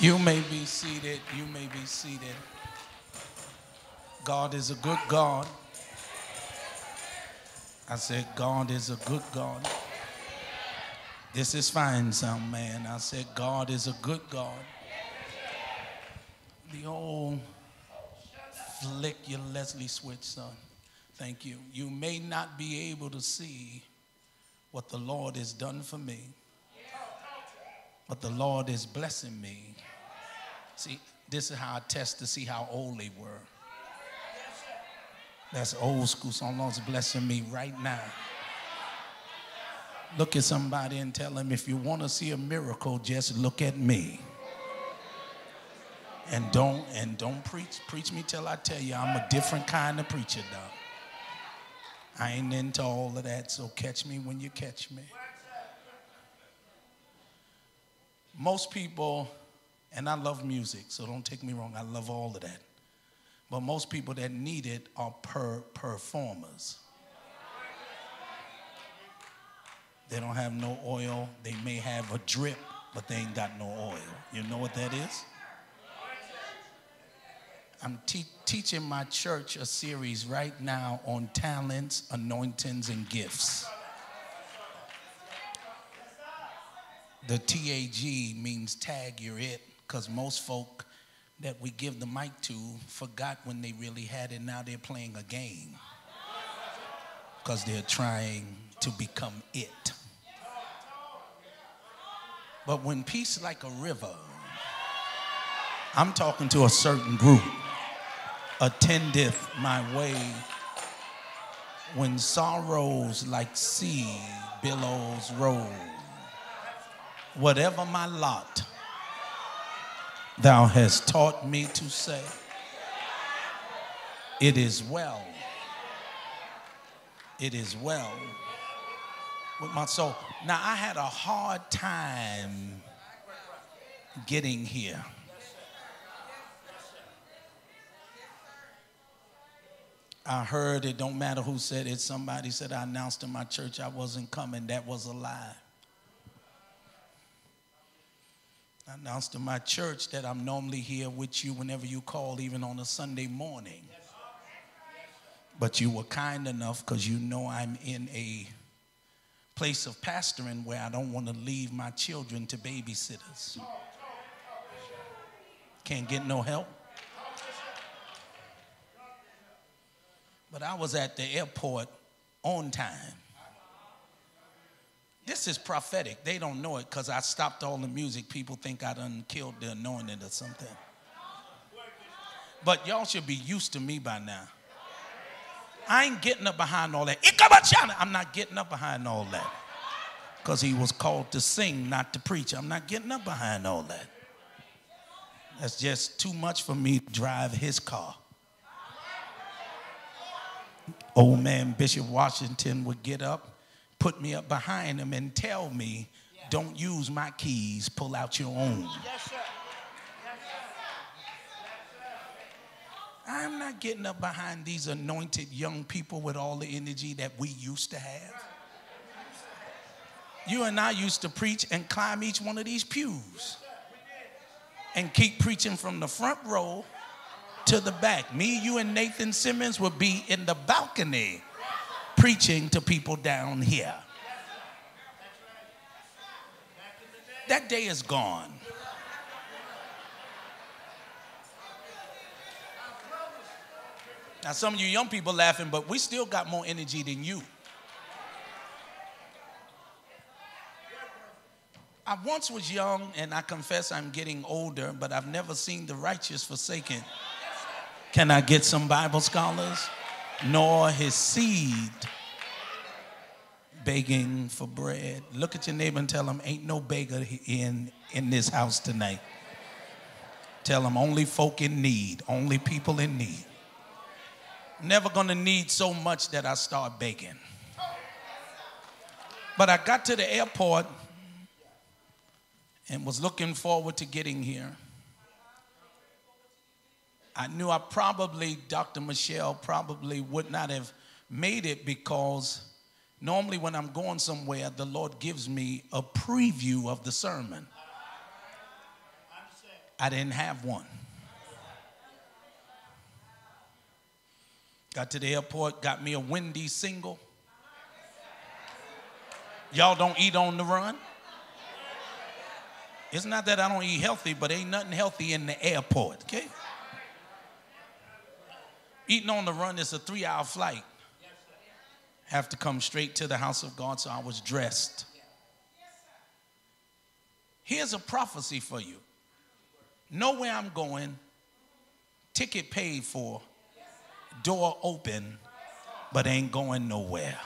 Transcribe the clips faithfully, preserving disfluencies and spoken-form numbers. You may be seated. You may be seated. God is a good God. I said, God is a good God. This is fine, some man. I said, God is a good God. The old flick your Leslie switch, son. Thank you. You may not be able to see what the Lord has done for me, but the Lord is blessing me. See, this is how I test to see how old they were. That's old school. So the Lord's blessing me right now. Look at somebody and tell them, if you want to see a miracle, just look at me. And don't and don't preach. Preach me till I tell you. I'm a different kind of preacher, dog. I ain't into all of that, so catch me when you catch me. Most people, and I love music, so don't take me wrong. I love all of that. But most people that need it are per performers. They don't have no oil. They may have a drip, but they ain't got no oil. You know what that is? I'm te teaching my church a series right now on talents, anointings, and gifts. The T A G means tag your it, because most folk that we give the mic to forgot when they really had it. Now they're playing a game because they're trying to become it. But when peace like a river, I'm talking to a certain group, attendeth my way. When sorrows like sea billows roll, whatever my lot, thou hast taught me to say, it is well, it is well with my soul. Now, I had a hard time getting here. I heard it don't matter who said it. Somebody said I announced in my church I wasn't coming. That was a lie. I announced in my church that I'm normally here with you whenever you call, even on a Sunday morning. But you were kind enough, because you know I'm in a place of pastoring where I don't want to leave my children to babysitters. Can't get no help. But I was at the airport on time. This is prophetic. They don't know it because I stopped all the music. People think I done killed the anointing or something. But y'all should be used to me by now. I ain't getting up behind all that. I'm not getting up behind all that. Because he was called to sing, not to preach. I'm not getting up behind all that. That's just too much for me to drive his car. Old man Bishop Washington would get up, put me up behind him, and tell me, don't use my keys, pull out your own. Yes, sir. Yes, sir. Yes, sir. I'm not getting up behind these anointed young people with all the energy that we used to have. You and I used to preach and climb each one of these pews and keep preaching from the front row to the back. Me, you, and Nathan Simmons would be in the balcony preaching to people down here. That day is gone. Now, some of you young people laughing, but we still got more energy than you. I once was young, and I confess I'm getting older, but I've never seen the righteous forsaken. Can I get some Bible scholars? Nor his seed begging for bread. Look at your neighbor and tell him, ain't no beggar in, in this house tonight. Tell him, only folk in need, only people in need. Never gonna need so much that I start begging. But I got to the airport and was looking forward to getting here. I knew I probably, Doctor Michelle, probably would not have made it, because normally when I'm going somewhere, the Lord gives me a preview of the sermon. I didn't have one. Got to the airport, got me a Wendy's single. Y'all don't eat on the run. It's not that I don't eat healthy, but ain't nothing healthy in the airport, okay? Eating on the run is a three-hour flight. Have to come straight to the house of God, so I was dressed. Here's a prophecy for you. Know where I'm going, ticket paid for, door open, but ain't going nowhere.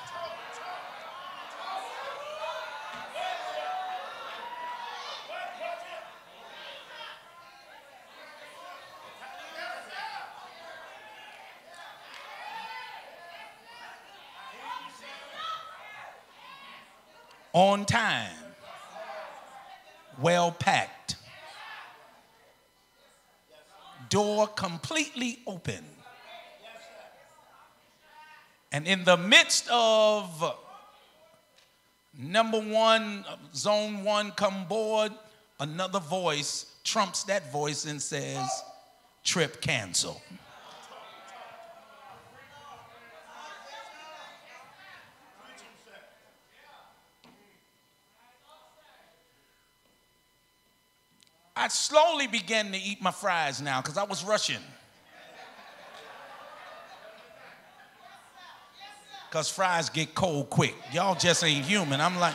On time, well packed, door completely open, and in the midst of number one, zone one, come board, another voice trumps that voice and says, trip canceled. I slowly began to eat my fries now because I was rushing. Because fries get cold quick. Y'all just ain't human. I'm like,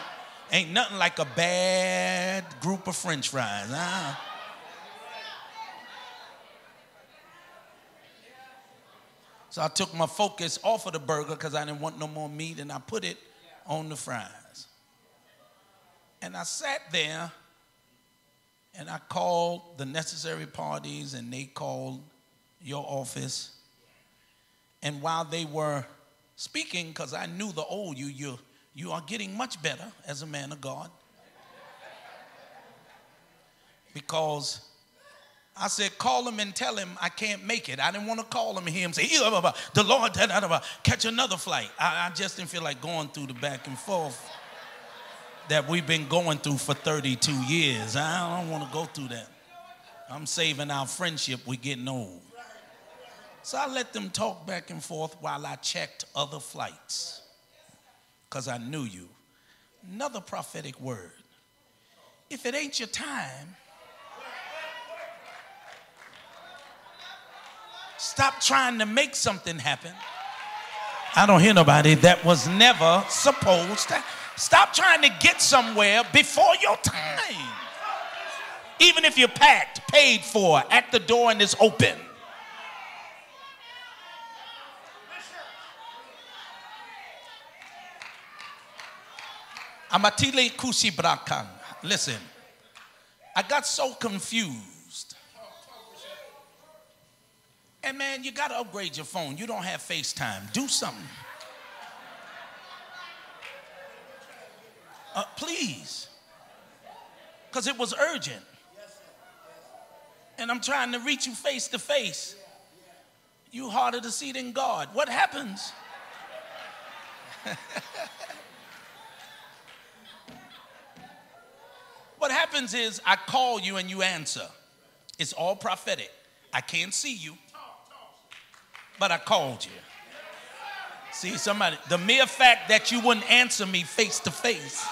ain't nothing like a bad group of French fries. Huh? So I took my focus off of the burger because I didn't want no more meat, and I put it on the fries. And I sat there. And I called the necessary parties, and they called your office. And while they were speaking, because I knew the old you, you, you are getting much better as a man of God. Because I said, call him and tell him I can't make it. I didn't want to call him and hear him say, the Lord, catch another flight. I, I just didn't feel like going through the back and forth that we've been going through for thirty-two years. I don't want to go through that. I'm saving our friendship. We're getting old. So I let them talk back and forth while I checked other flights because I knew you. Another prophetic word. If it ain't your time, stop trying to make something happen. I don't hear nobody. That was never supposed to happen. Stop trying to get somewhere before your time. Even if you're packed, paid for, at the door and it's open. Amatile kusi brakan. Listen, I got so confused. And man, you got to upgrade your phone. You don't have FaceTime. Do something. Uh, please, because it was urgent, and I'm trying to reach you face to face. You harder to see than God. What happens? What happens is I call you and you answer. It's all prophetic. I can't see you, but I called you. See, somebody, the mere fact that you wouldn't answer me face to face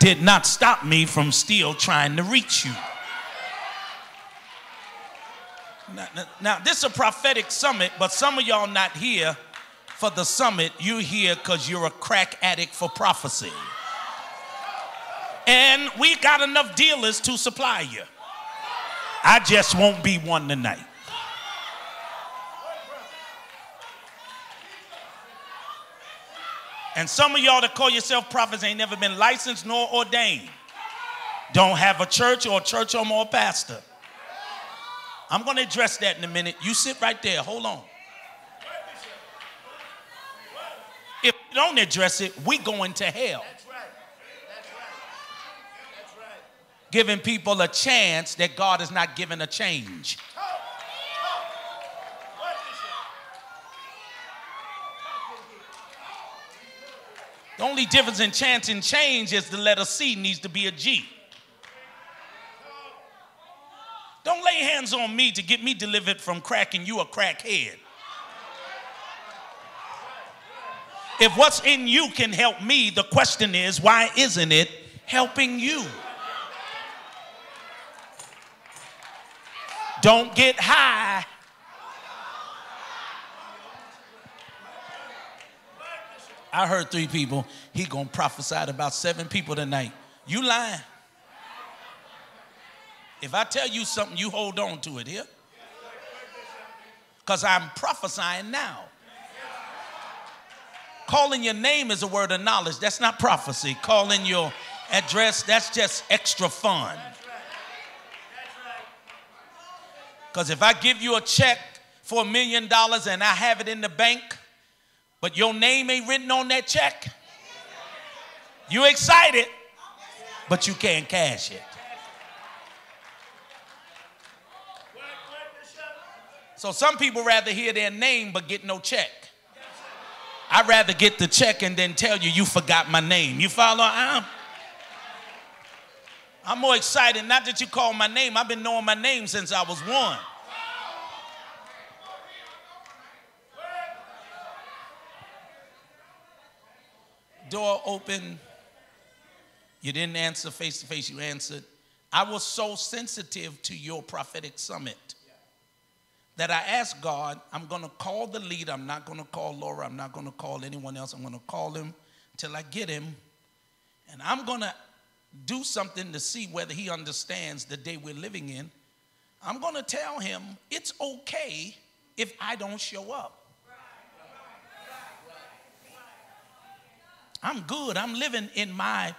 did not stop me from still trying to reach you. Now, now, now this is a prophetic summit, but some of y'all not here for the summit. You're here because you're a crack addict for prophecy. And we got enough dealers to supply you. I just won't be one tonight. And some of y'all that call yourself prophets ain't never been licensed nor ordained. Don't have a church or a church home or a pastor. I'm going to address that in a minute. You sit right there. Hold on. If you don't address it, we going to hell. That's right. That's right. That's right. Giving people a chance that God is not giving a change. The only difference in chance and change is the letter C needs to be a G. Don't lay hands on me to get me delivered from crack and you a crackhead. If what's in you can help me, the question is, why isn't it helping you? Don't get high. I heard three people. He gonna prophesy to about seven people tonight. You lying. If I tell you something, you hold on to it here. Because I'm prophesying now. Calling your name is a word of knowledge. That's not prophecy. Calling your address, that's just extra fun. Because if I give you a check for a million dollars and I have it in the bank, but your name ain't written on that check, you excited, but you can't cash it. So some people rather hear their name but get no check. I'd rather get the check and then tell you you forgot my name. You follow? I'm, I'm more excited. Not that you call my name. I've been knowing my name since I was one. Door open. You didn't answer face to face. You answered. I was so sensitive to your prophetic summit that I asked God, I'm going to call the leader. I'm not going to call Laura. I'm not going to call anyone else. I'm going to call him till I get him. And I'm going to do something to see whether he understands the day we're living in. I'm going to tell him it's okay if I don't show up. I'm good. I'm living in my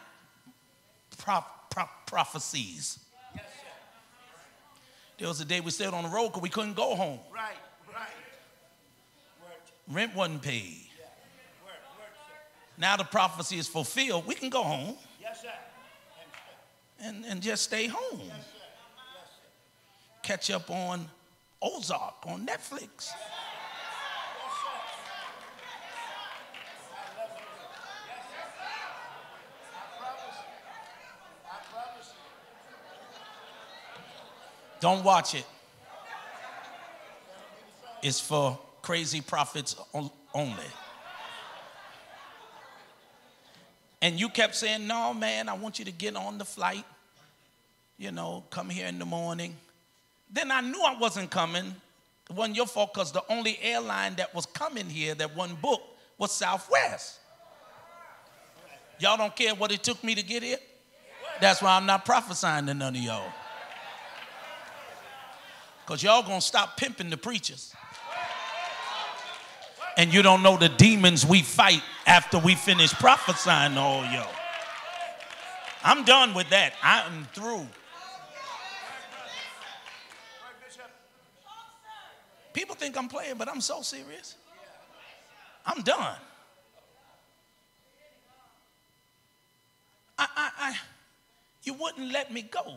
prop, prop, prophecies. Yes, sir. There was a day we stayed on the road because we couldn't go home. Right, right. Work. Rent wasn't paid. Yeah. Work, work, now the prophecy is fulfilled. We can go home. Yes, sir. And, and just stay home. Yes, sir. Yes, sir. Catch up on Ozark on Netflix. Yes, sir. Don't watch it. It's for crazy prophets only. And you kept saying, no, man, I want you to get on the flight. You know, come here in the morning. Then I knew I wasn't coming. It wasn't your fault because the only airline that was coming here that wasn't booked was Southwest. Y'all don't care what it took me to get here? That's why I'm not prophesying to none of y'all. Because y'all going to stop pimping the preachers. And you don't know the demons we fight after we finish prophesying to all y'all. I'm done with that. I'm through. People think I'm playing, but I'm so serious. I'm done. I, I, I, you wouldn't let me go.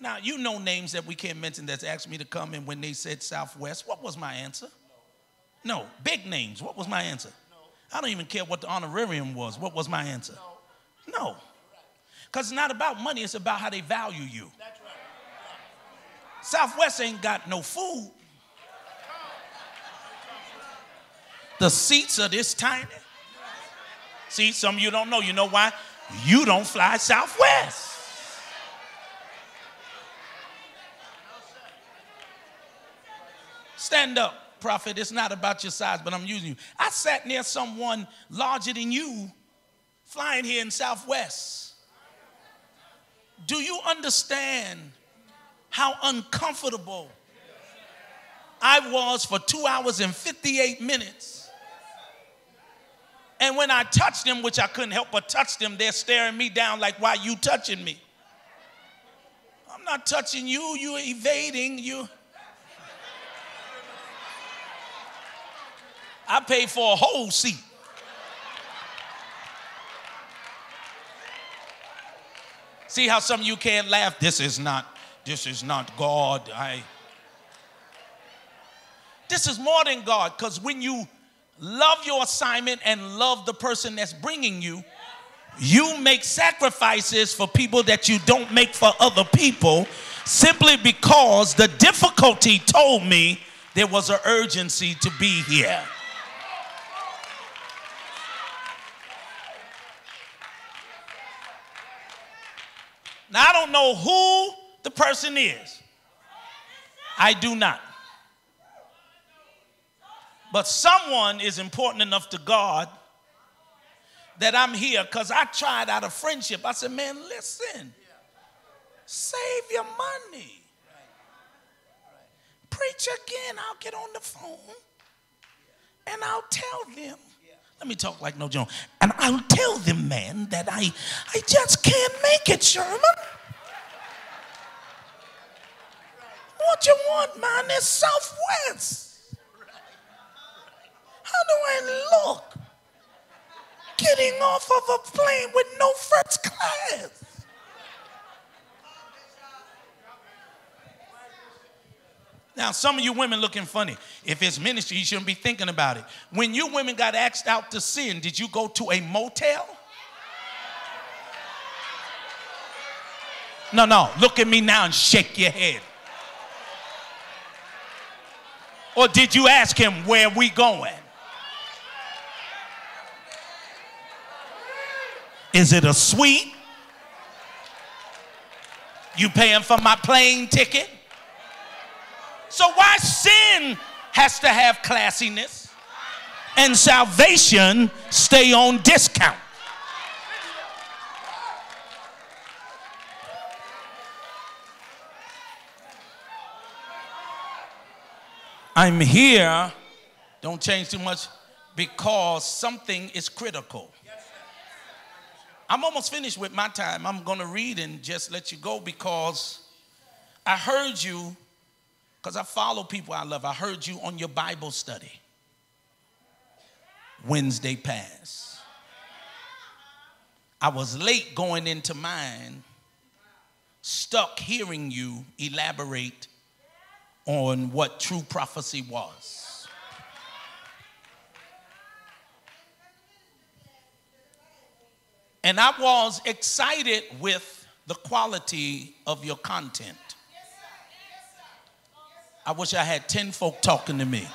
Now, you know names that we can't mention that's asked me to come, and when they said Southwest, what was my answer? No. Big names, what was my answer? I don't even care what the honorarium was. What was my answer? No. Because it's not about money. It's about how they value you. Southwest ain't got no food. The seats are this tiny. See, some of you don't know. You know why? You don't fly Southwest. Stand up, prophet. It's not about your size, but I'm using you. I sat near someone larger than you flying here in Southwest. Do you understand how uncomfortable I was for two hours and fifty-eight minutes? And when I touched them, which I couldn't help but touch them, they're staring me down like, why you touching me? I'm not touching you. You're evading you. I paid for a whole seat. See how some of you can't laugh? This is not, this is not God. I. This is more than God, because when you love your assignment and love the person that's bringing you, you make sacrifices for people that you don't make for other people simply because the difficulty told me there was an urgency to be here. Now, I don't know who the person is. I do not. But someone is important enough to God that I'm here, because I tried out of friendship. I said, man, listen, save your money. Preach again. I'll get on the phone and I'll tell them. Let me talk like no Jones. And I'll tell them, man, that I, I just can't make it, Sherman. What you want, man, is Southwest. How do I look getting off of a plane with no first class? Now, some of you women looking funny. If it's ministry, you shouldn't be thinking about it. When you women got asked out to sin, did you go to a motel? No, no. Look at me now and shake your head. Or did you ask him, where we going? Is it a suite? You paying for my plane ticket? So why sin has to have classiness and salvation stay on discount? I'm here, don't change too much, because something is critical. I'm almost finished with my time. I'm going to read and just let you go, because I heard you. Because I follow people I love. I heard you on your Bible study Wednesday pass. I was late going into mine, stuck hearing you elaborate on what true prophecy was. And I was excited with the quality of your content. I wish I had ten folk talking to me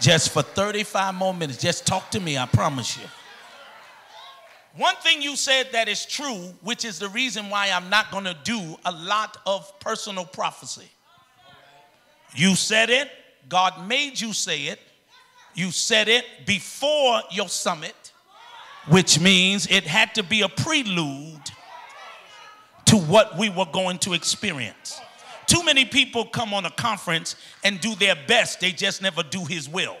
just for thirty-five more minutes. Just talk to me, I promise you. One thing you said that is true, which is the reason why I'm not going to do a lot of personal prophecy. You said it. God made you say it. You said it before your summit, which means it had to be a prelude to what we were going to experience. Too many people come on a conference and do their best. They just never do his will.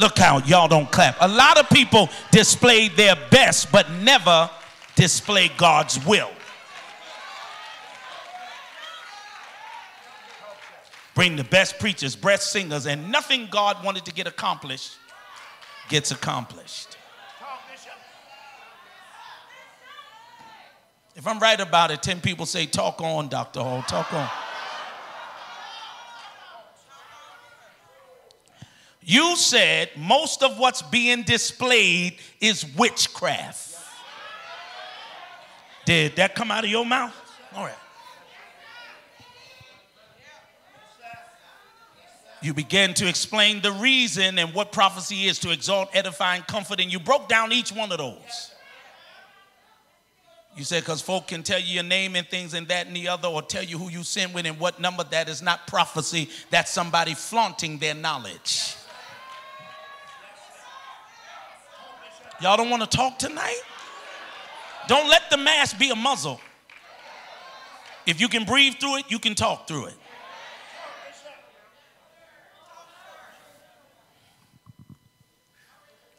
Look how y'all don't clap. A lot of people display their best but never display God's will. Bring the best preachers, best singers, and nothing God wanted to get accomplished gets accomplished. If I'm right about it, ten people say, talk on, Doctor Hall, talk on. You said most of what's being displayed is witchcraft. Did that come out of your mouth? All right. You began to explain the reason and what prophecy is: to exalt, edify, and comfort. And you broke down each one of those. You said, because folk can tell you your name and things and that and the other, or tell you who you sin with and what number. That is not prophecy. That's somebody flaunting their knowledge. Y'all don't want to talk tonight? Don't let the mask be a muzzle. If you can breathe through it, you can talk through it.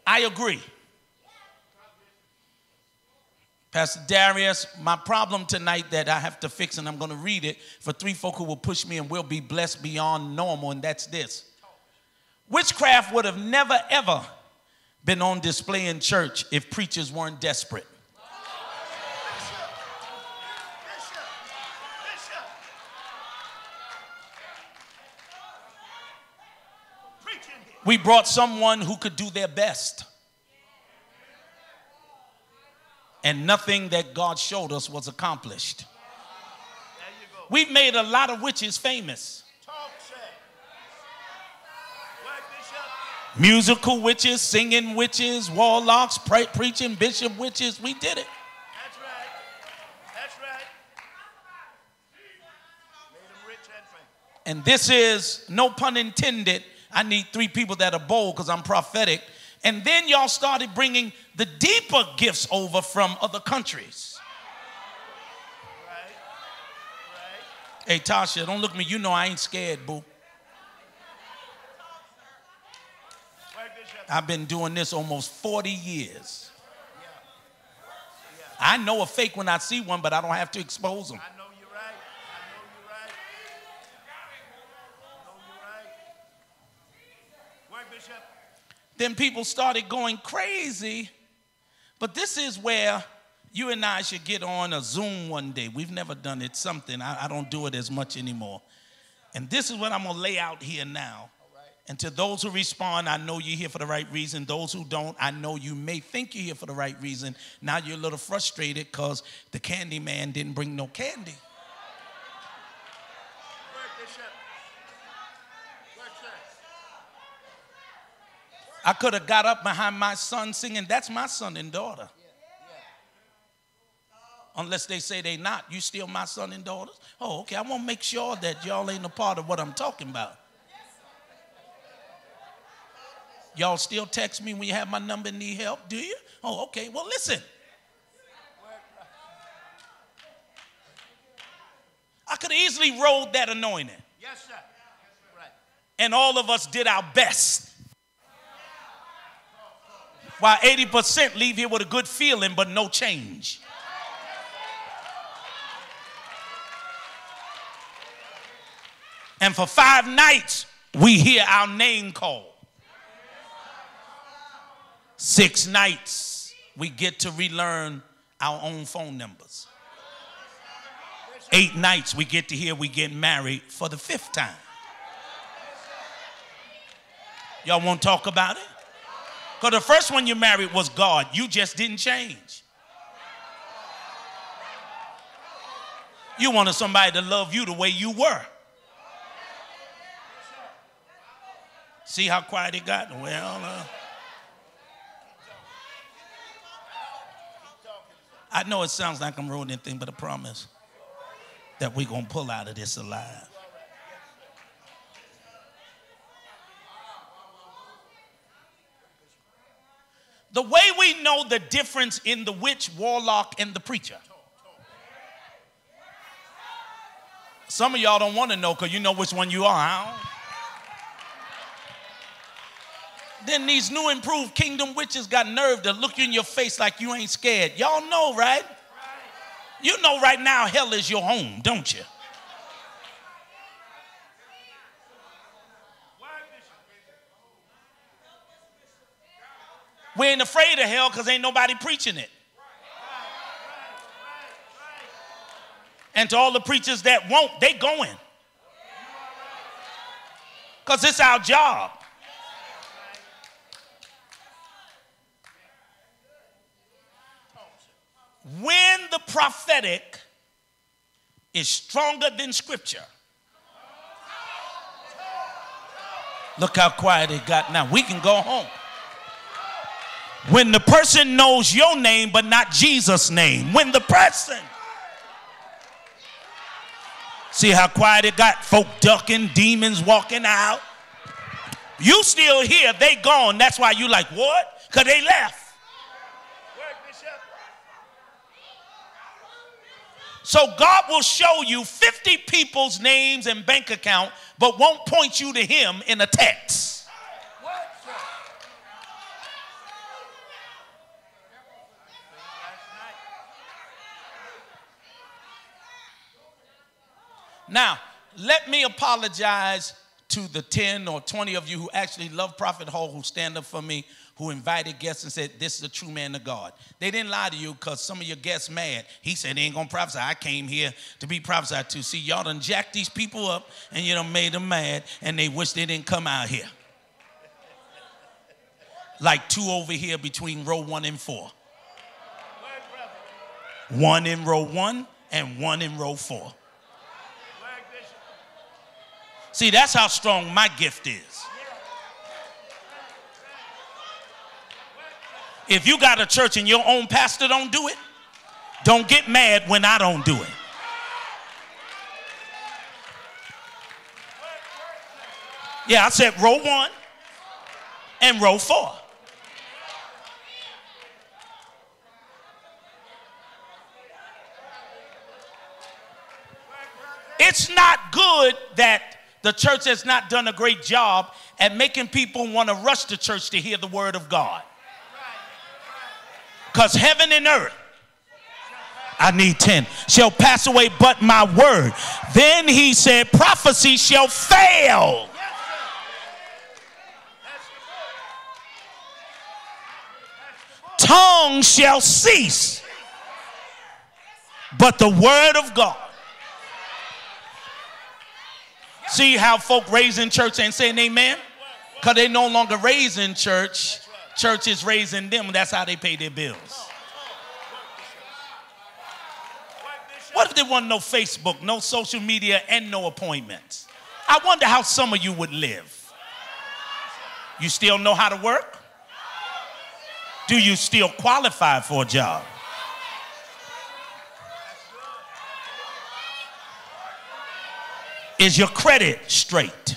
I agree. Pastor Darius, my problem tonight that I have to fix, and I'm going to read it for three folk who will push me and will be blessed beyond normal, and that's this. Witchcraft would have never, ever been on display in church if preachers weren't desperate. We brought someone who could do their best. and nothing that God showed us was accomplished. We've made a lot of witches famous. Musical witches, singing witches, warlocks, pre preaching bishop witches. We did it. That's right. That's right. Made them rich and famous. And this is, no pun intended, I need three people that are bold because I'm prophetic. And then y'all started bringing the deeper gifts over from other countries. Right. Right. Hey, Tasha, don't look at me. You know I ain't scared, boo. I've been doing this almost forty years. Yeah. Yeah. I know a fake when I see one, but I don't have to expose them. I know you're right. I know you're right. I know you're right. Wait, Bishop. Then people started going crazy. But this is where you and I should get on a Zoom one day. We've never done it, something. I, I don't do it as much anymore. And this is what I'm going to lay out here now. And to those who respond, I know you're here for the right reason. Those who don't, I know you may think you're here for the right reason. Now you're a little frustrated because the candy man didn't bring no candy. I could have got up behind my son singing. That's my son and daughter. Unless they say they not. You still my son and daughters? Oh, okay. I want to make sure that y'all ain't a part of what I'm talking about. Y'all still text me when you have my number and need help, do you? Oh, okay. Well, listen. I could have easily rolled that anointing. Yes, sir. Right. And all of us did our best. While eighty percent leave here with a good feeling but no change. And for five nights, we hear our name called. Six nights, we get to relearn our own phone numbers. Eight nights, we get to hear we get married for the fifth time. Y'all won't talk about it? Because the first one you married was God. You just didn't change. You wanted somebody to love you the way you were. See how quiet it got? Well, uh... I know it sounds like I'm ruining anything, but I promise that we're going to pull out of this alive. The way we know the difference in the witch, warlock, and the preacher. Some of y'all don't want to know because you know which one you are. Huh? Then these new improved kingdom witches got nerve to look you in your face like you ain't scared. Y'all know, right? Right? You know right now hell is your home, don't you? We ain't afraid of hell because ain't nobody preaching it. And to all the preachers that won't, they going. Because it's our job. When the prophetic is stronger than scripture. Look how quiet it got now. We can go home. When the person knows your name but not Jesus' name. When the person. See how quiet it got? Folk ducking, demons walking out. You still here, they gone. That's why you like, what? Because they left. So God will show you fifty people's names and bank account, but won't point you to him in a text. Now, let me apologize to the ten or twenty of you who actually love Prophet Hall, who stand up for me, who invited guests and said, this is a true man of God. They didn't lie to you because some of your guests mad. He said, they ain't going to prophesy. I came here to be prophesied to. See, y'all done jacked these people up and you done made them mad and they wish they didn't come out here. Like two over here between row one and four. One in row one and one in row four. See, that's how strong my gift is. If you got a church and your own pastor don't do it, don't get mad when I don't do it. Yeah, I said row one and row four. It's not good that the church has not done a great job at making people want to rush to church to hear the word of God. Because heaven and earth, I need ten, shall pass away but my word. Then he said, prophecy shall fail. Tongue shall cease, but the word of God. See how folk raise in church ain't saying amen? Because they no longer raise in church. Church is raising them. That's how they pay their bills. What if there wasn't no Facebook, no social media, and no appointments? I wonder how some of you would live. You still know how to work? Do you still qualify for a job? Is your credit straight?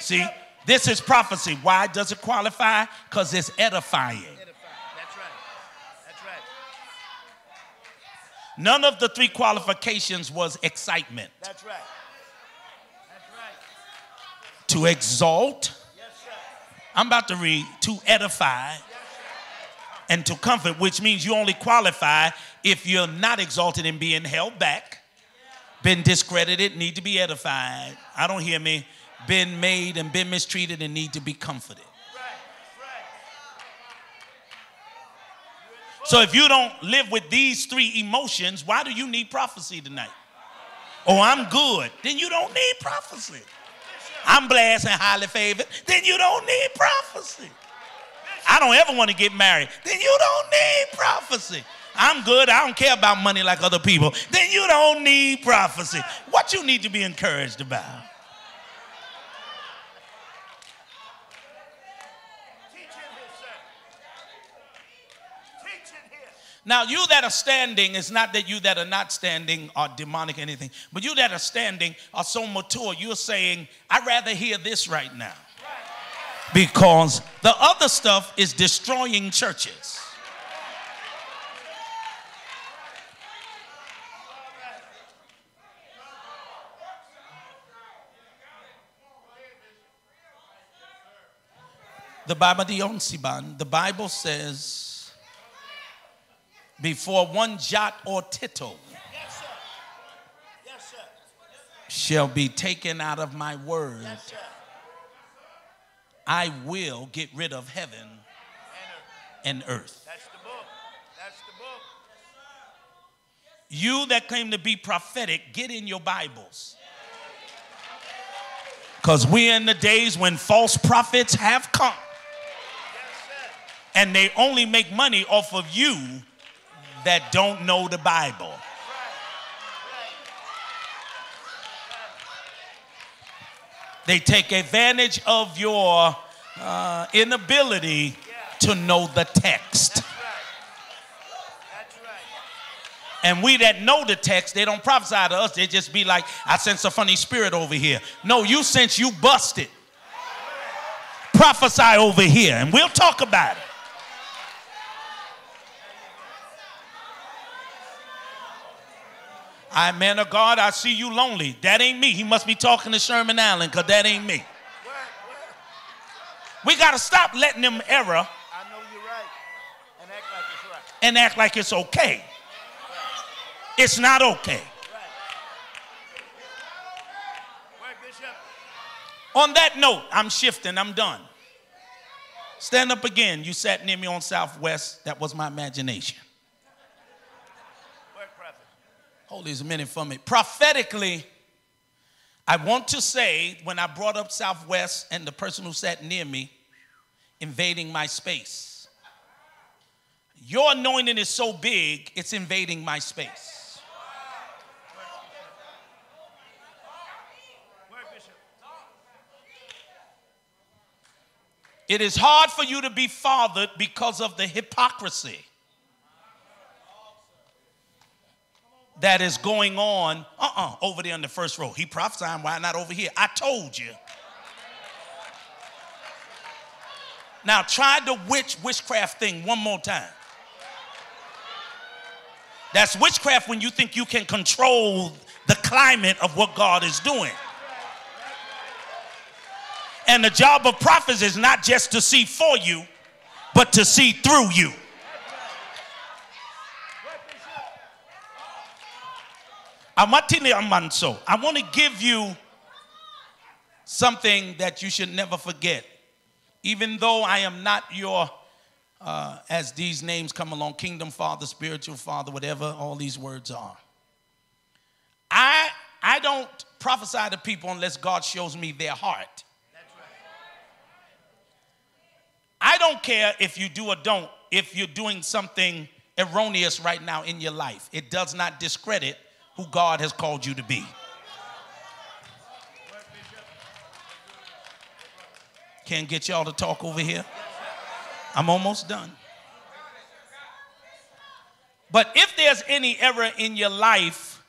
See, this is prophecy. Why does it qualify? Because it's edifying. Edifying. That's right. That's right. None of the three qualifications was excitement. That's right. That's right. To exalt. Yes, sir. I'm about to read. To edify. Yes, and to comfort, which means you only qualify if you're not exalted and being held back, been discredited, need to be edified. I don't hear me. Been made and been mistreated and need to be comforted. So if you don't live with these three emotions, why do you need prophecy tonight? Oh, I'm good. Then you don't need prophecy. I'm blessed and highly favored. Then you don't need prophecy. I don't ever want to get married. Then you don't need prophecy. I'm good. I don't care about money like other people. Then you don't need prophecy. What you need to be encouraged about? Now, you that are standing, it's not that you that are not standing are demonic or anything, but you that are standing are so mature, you're saying, I'd rather hear this right now. Because the other stuff is destroying churches. The Bible, the Bible says, before one jot or tittle shall be taken out of my word, I will get rid of heaven and earth. That's the book. That's the book. You that claim to be prophetic, get in your Bibles. Because we're in the days when false prophets have come. And they only make money off of you that don't know the Bible. They take advantage of your uh, inability to know the text. That's right. That's right. And we that know the text, they don't prophesy to us. They just be like, I sense a funny spirit over here. No, you sense you busted. Prophesy over here, and we'll talk about it. I, man of God, I see you lonely. That ain't me. He must be talking to Sherman Allen, because that ain't me. We got to stop letting them error. I know you're right. And act like it's right. And act like it's okay. Right. It's not okay. Right. On that note, I'm shifting. I'm done. Stand up again. You sat near me on Southwest. That was my imagination. Hold this a minute for me. Prophetically, I want to say, when I brought up Southwest and the person who sat near me, invading my space. Your anointing is so big, it's invading my space. It is hard for you to be fathered because of the hypocrisy that is going on, uh-uh, over there in the first row. He prophesying, why not over here? I told you. Now try the witch, witchcraft thing one more time. That's witchcraft when you think you can control the climate of what God is doing. And the job of prophets is not just to see for you, but to see through you. I want to give you something that you should never forget. Even though I am not your, uh, as these names come along, kingdom father, spiritual father, whatever all these words are. I, I don't prophesy to people unless God shows me their heart. I don't care if you do or don't, if you're doing something erroneous right now in your life. It does not discredit who God has called you to be. Can't get y'all to talk over here. I'm almost done. But if there's any error in your life,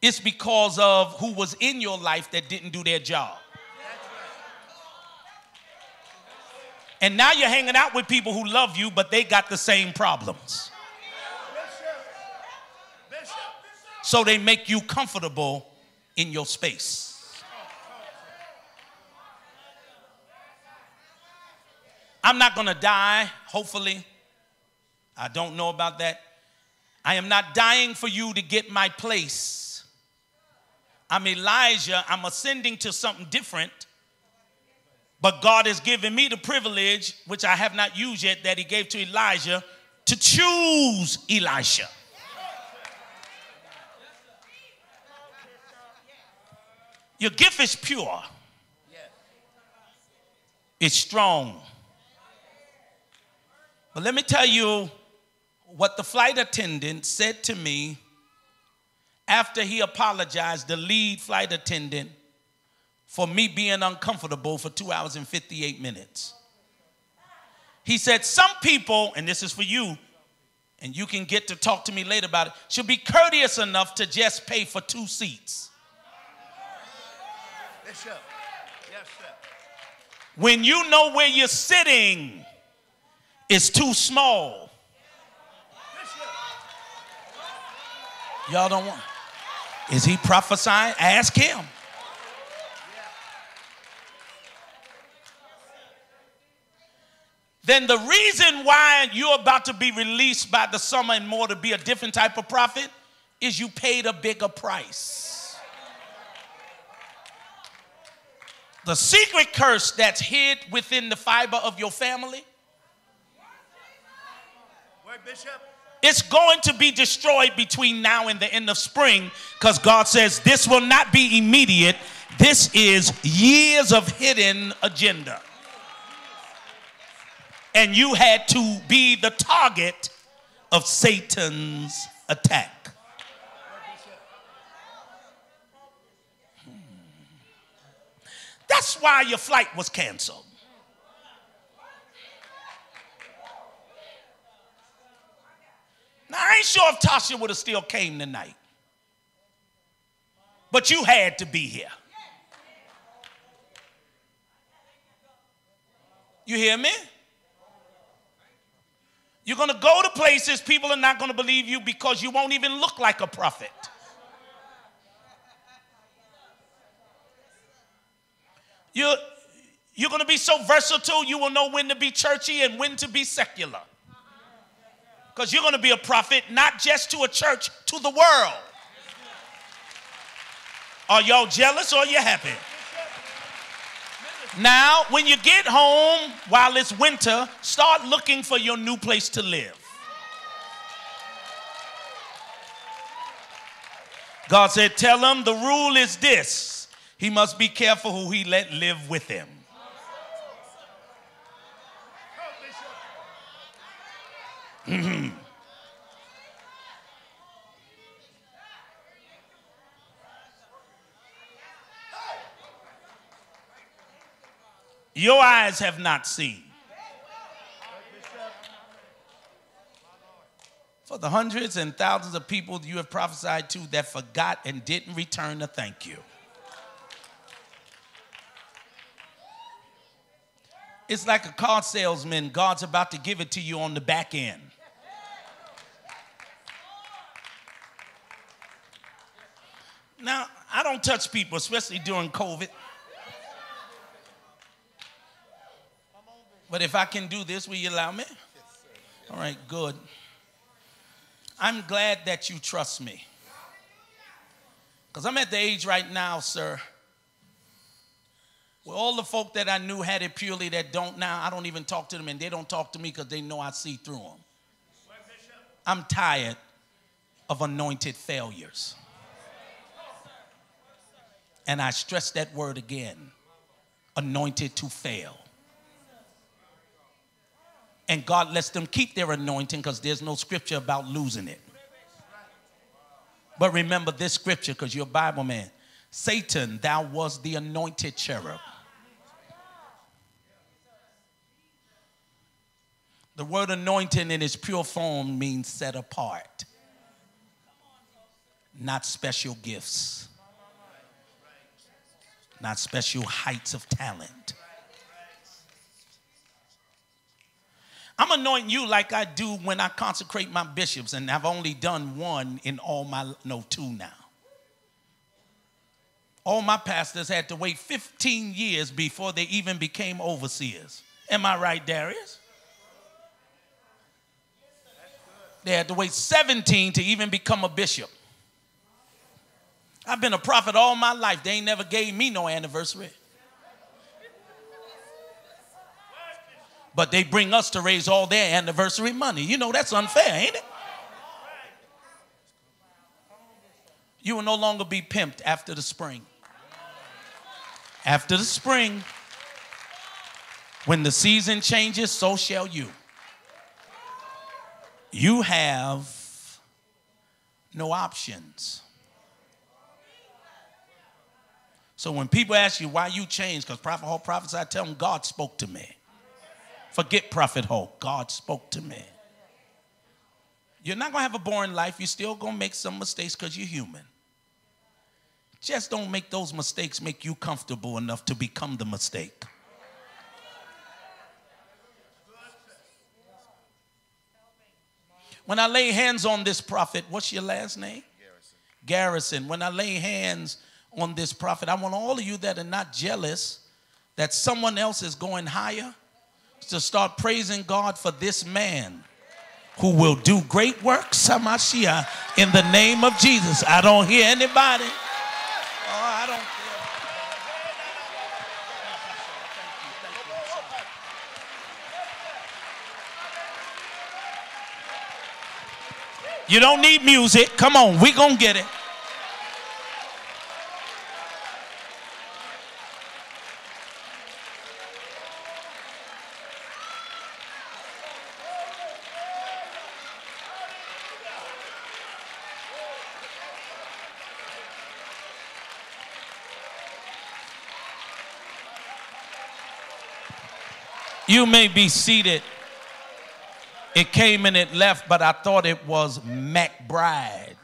it's because of who was in your life that didn't do their job. And now you're hanging out with people who love you, but they got the same problems. So they make you comfortable in your space. I'm not going to die, hopefully. I don't know about that. I am not dying for you to get my place. I'm Elijah. I'm ascending to something different. But God has given me the privilege, which I have not used yet, that he gave to Elijah, to choose Elisha. Your gift is pure. It's strong. But let me tell you what the flight attendant said to me after he apologized, the lead flight attendant, for me being uncomfortable for two hours and fifty-eight minutes. He said, some people, and this is for you, and you can get to talk to me later about it, should be courteous enough to just pay for two seats. Bishop. Yes, sir. When you know where you're sitting is too small. Bishop. Y'all don't want. Is he prophesying? Ask him. Yeah. Then the reason why you're about to be released by the summer and more to be a different type of prophet is you paid a bigger price. The secret curse that's hid within the fiber of your family, it's going to be destroyed between now and the end of spring, because God says this will not be immediate. This is years of hidden agenda. And you had to be the target of Satan's attack. That's why your flight was canceled. Now, I ain't sure if Tasha would have still came tonight. But you had to be here. You hear me? You're going to go to places people are not going to believe you because you won't even look like a prophet. You're, you're going to be so versatile, you will know when to be churchy and when to be secular. Because you're going to be a prophet, not just to a church, to the world. Are y'all jealous or are you happy? Now, when you get home while it's winter, start looking for your new place to live. God said, tell them the rule is this. He must be careful who he let live with him. Your eyes have not seen. For the hundreds and thousands of people you have prophesied to that forgot and didn't return a thank you. It's like a car salesman. God's about to give it to you on the back end. Now, I don't touch people, especially during COVID. But if I can do this, will you allow me? All right, good. I'm glad that you trust me. Because I'm at the age right now, sir, where all the folk that I knew had it purely that don't now, I don't even talk to them, and they don't talk to me because they know I see through them. I'm tired of anointed failures. And I stress that word again, anointed to fail. And God lets them keep their anointing because there's no scripture about losing it. But remember this scripture because you're a Bible man. Satan, thou wast the anointed cherub. The word anointing in its pure form means set apart. Not special gifts. Not special heights of talent. I'm anointing you like I do when I consecrate my bishops, and I've only done one in all my, no, two now. All my pastors had to wait fifteen years before they even became overseers. Am I right, Darius? They had to wait seventeen to even become a bishop. I've been a prophet all my life. They ain't never gave me no anniversary. But they bring us to raise all their anniversary money. You know, that's unfair, ain't it? You will no longer be pimped after the spring. After the spring, when the season changes, so shall you. You have no options. So when people ask you why you changed, because Prophet Hall prophesied, I tell them God spoke to me. Forget Prophet Hall. God spoke to me. You're not going to have a boring life. You're still going to make some mistakes because you're human. Just don't make those mistakes make you comfortable enough to become the mistake. When I lay hands on this prophet, what's your last name? Garrison. Garrison. When I lay hands on this prophet, I want all of you that are not jealous that someone else is going higher to start praising God for this man who will do great works in the name of Jesus. I don't hear anybody. Oh, I don't care. You don't need music. Come on, we're going to get it. You may be seated. It came and it left, but I thought it was McBride.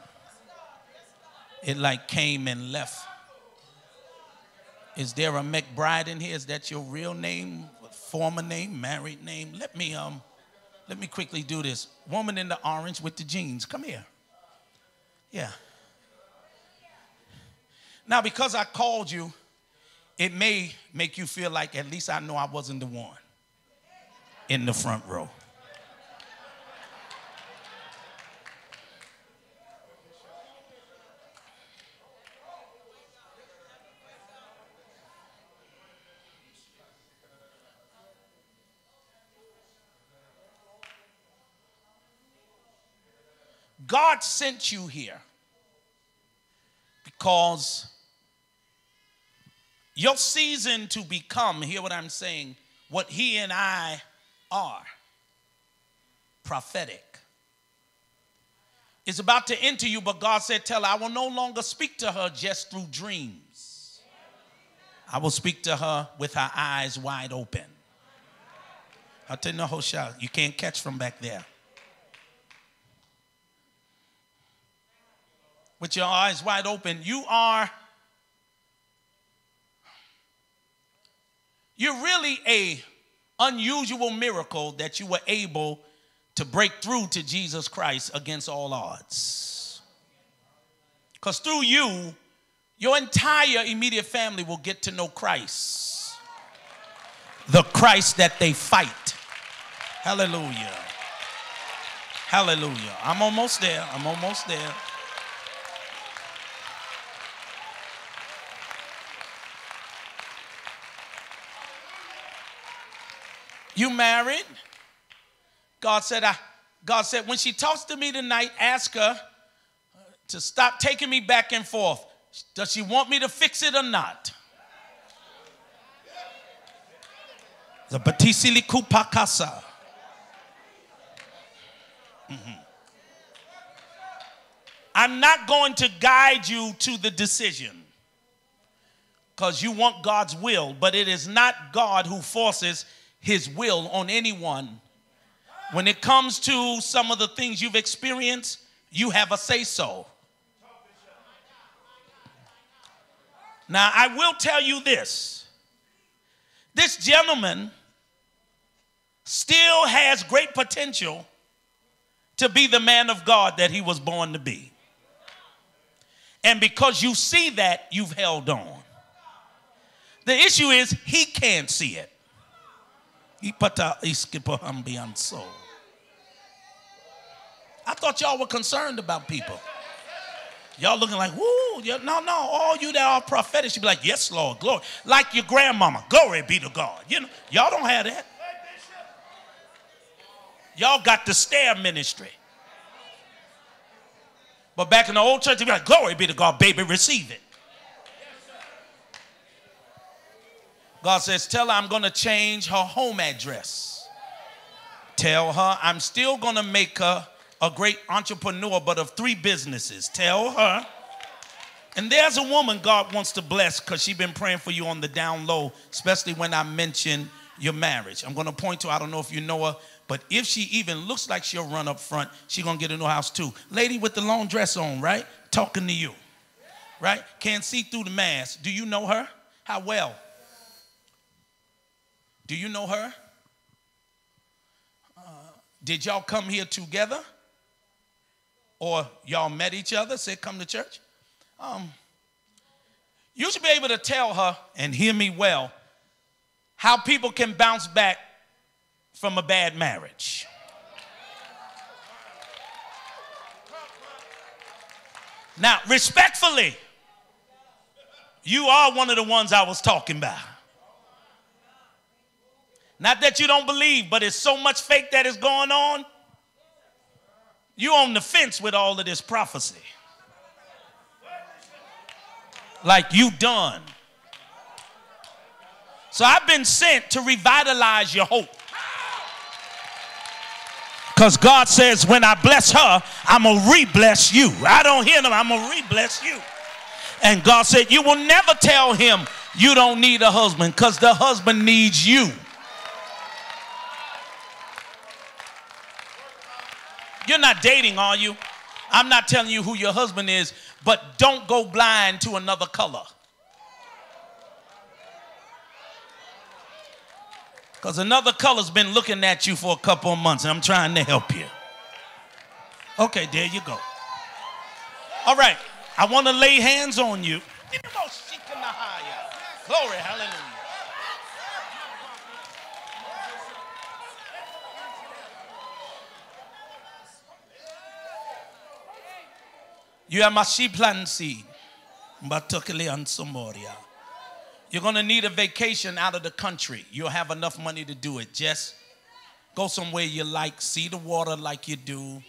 It like came and left. Is there a McBride in here? Is that your real name, former name, married name? Let me um, let me quickly do this. Woman in the orange with the jeans, come here. Yeah. Now, because I called you, it may make you feel like at least I know I wasn't the one in the front row. God sent you here because your season to become, hear what I'm saying, what he and I are prophetic. is about to enter you, but God said, tell her, I will no longer speak to her just through dreams. I will speak to her with her eyes wide open. I'll tell you, no, you can't catch from back there. With your eyes wide open, you are, you're really a unusual miracle that you were able to break through to Jesus Christ against all odds. Because through you, your entire immediate family will get to know Christ. The Christ that they fight. Hallelujah. Hallelujah. I'm almost there. I'm almost there. You married? God said, I, God said, when she talks to me tonight, ask her to stop taking me back and forth. Does she want me to fix it or not? The Batisili Kupakasa. I'm not going to guide you to the decision because you want God's will, but it is not God who forces His will on anyone. When it comes to some of the things you've experienced, you have a say-so. Now, I will tell you this. This gentleman still has great potential to be the man of God that he was born to be. And because you see that, you've held on. The issue is he can't see it. I thought y'all were concerned about people. Y'all looking like, woo, no, no, all you that are prophetic should be like, yes, Lord, glory. Like your grandmama, glory be to God. You know, y'all don't have that. Y'all got the stare ministry. But back in the old church, they'd be like, glory be to God, baby, receive it. God says, tell her I'm going to change her home address. Tell her I'm still going to make her a great entrepreneur, but of three businesses. Tell her. And there's a woman God wants to bless because she's been praying for you on the down low, especially when I mention your marriage. I'm going to point to, I don't know if you know her, but if she even looks like she'll run up front, she's going to get a new house too. Lady with the long dress on, right? Talking to you, right? Can't see through the mask. Do you know her? How well? Do you know her? Uh, did y'all come here together? Or y'all met each other, said come to church? Um, you should be able to tell her, and hear me well, how people can bounce back from a bad marriage. Now, respectfully, you are one of the ones I was talking about. Not that you don't believe, but it's so much fake that is going on. You on the fence with all of this prophecy. Like you done. So I've been sent to revitalize your hope. Because God says when I bless her, I'm going to re-bless you. I don't hear them. I'm going to re-bless you. And God said you will never tell him you don't need a husband because the husband needs you. You're not dating, are you? I'm not telling you who your husband is, but don't go blind to another color. Because another color's been looking at you for a couple of months, and I'm trying to help you. Okay, there you go. All right, I want to lay hands on you. Glory, hallelujah. You have my sheep plant seed. You're going to need a vacation out of the country. You'll have enough money to do it. Just go somewhere you like. See the water like you do.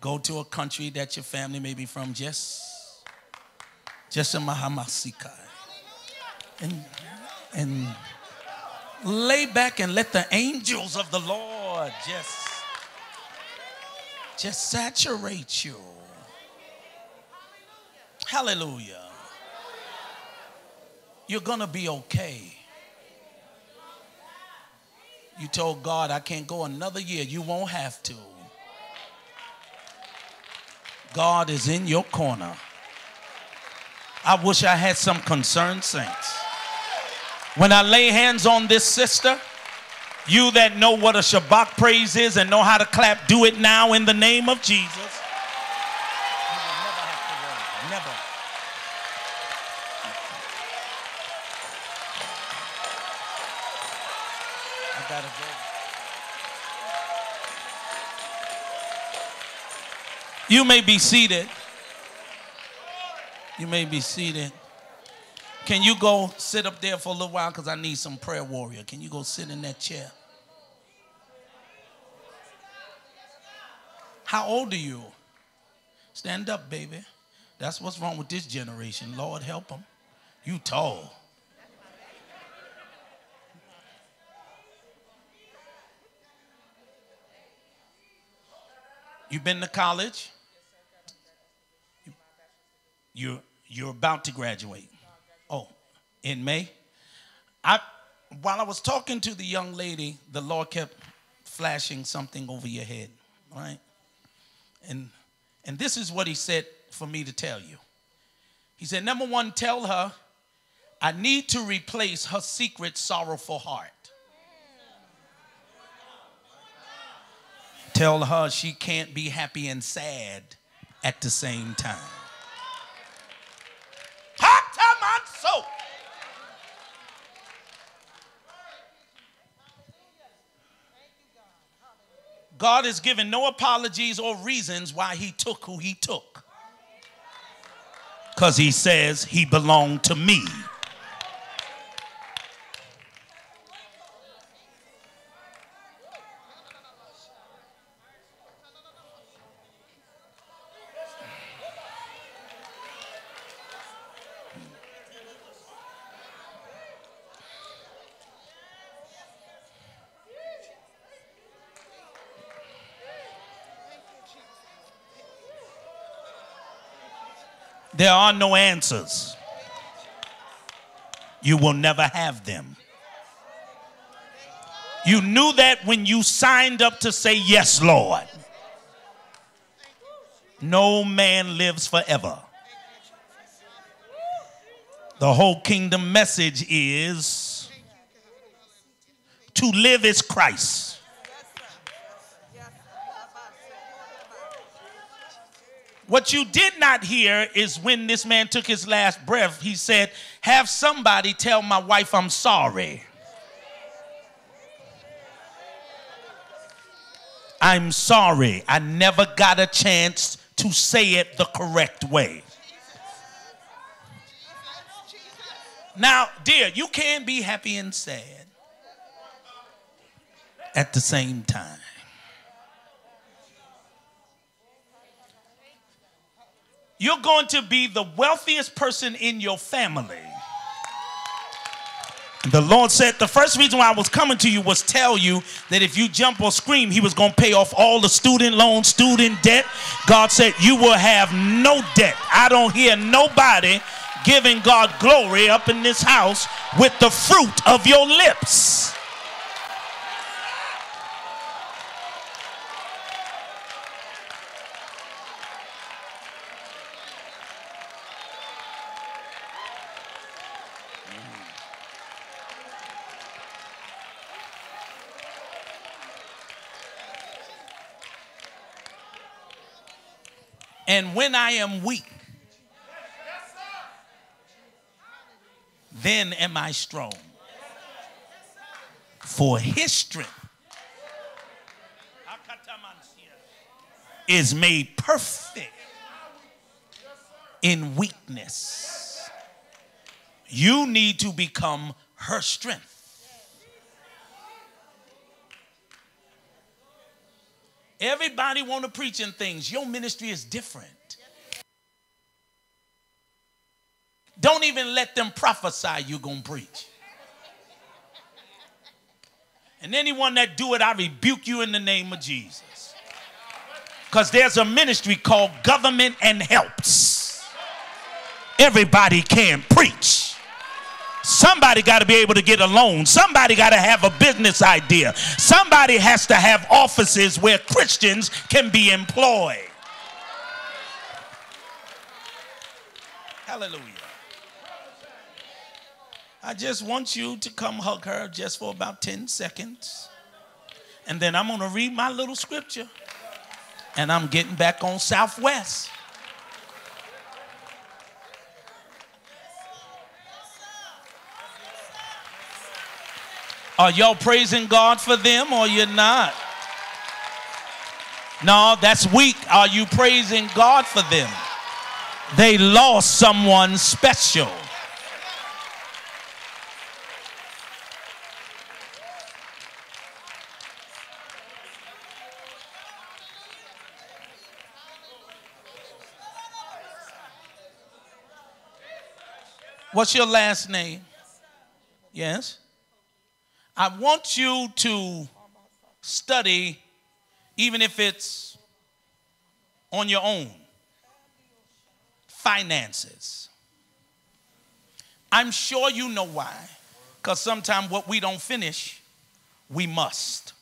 Go to a country that your family may be from. Just. Just a mahamasikai. And, and lay back and let the angels of the Lord just. just saturate you. Hallelujah. You're going to be okay. You told God, I can't go another year. You won't have to. God is in your corner. I wish I had some concerned saints. When I lay hands on this sister, you that know what a Shabbat praise is and know how to clap, do it now in the name of Jesus. You will never have to worry. Never. I gotta go. You may be seated. You may be seated. Can you go sit up there for a little while? Because I need some prayer warrior. Can you go sit in that chair? How old are you? Stand up, baby. That's what's wrong with this generation. Lord, help them. You tall. You been to college? You're, you're about to graduate. Oh, in May. I, while I was talking to the young lady, the Lord kept flashing something over your head, right? And, and this is what he said for me to tell you. He said, number one, tell her, I need to replace her secret sorrowful heart. Tell her she can't be happy and sad at the same time. So, God has given no apologies or reasons why he took who he took. Because he says he belonged to me. There are no answers. You will never have them. You knew that when you signed up to say, yes, Lord. No man lives forever. The whole kingdom message is to live is Christ. What you did not hear is when this man took his last breath, he said, have somebody tell my wife I'm sorry. I'm sorry. I never got a chance to say it the correct way. Now, dear, you can be happy and sad at the same time. You're going to be the wealthiest person in your family. The Lord said the first reason why I was coming to you was tell you that if you jump or scream, he was going to pay off all the student loan, student debt. God said you will have no debt. I don't hear nobody giving God glory up in this house with the fruit of your lips. And when I am weak, then am I strong. For his strength is made perfect in weakness. You need to become her strength. Everybody want to preach in things. Your ministry is different. Don't even let them prophesy you're going to preach. And anyone that do it, I rebuke you in the name of Jesus. Because there's a ministry called government and helps. Everybody can preach. Somebody got to be able to get a loan. Somebody got to have a business idea. Somebody has to have offices where Christians can be employed. Hallelujah. I just want you to come hug her just for about ten seconds. And then I'm going to read my little scripture. And I'm getting back on Southwest. Are y'all praising God for them or you're not? No, that's weak. Are you praising God for them? They lost someone special. What's your last name? Yes? I want you to study, even if it's on your own, finances. I'm sure you know why. Because sometimes what we don't finish, we must.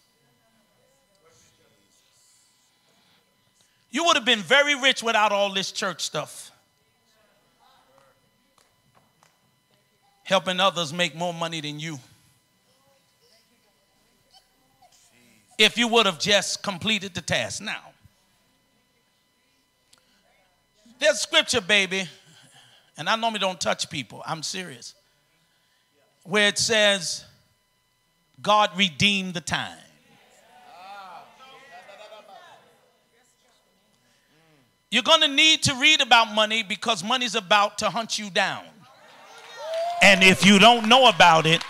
You would have been very rich without all this church stuff. Helping others make more money than you. If you would have just completed the task. Now, there's scripture, baby, and I normally don't touch people. I'm serious. Where it says, God redeemed the time. You're going to need to read about money because money's about to hunt you down. And if you don't know about it,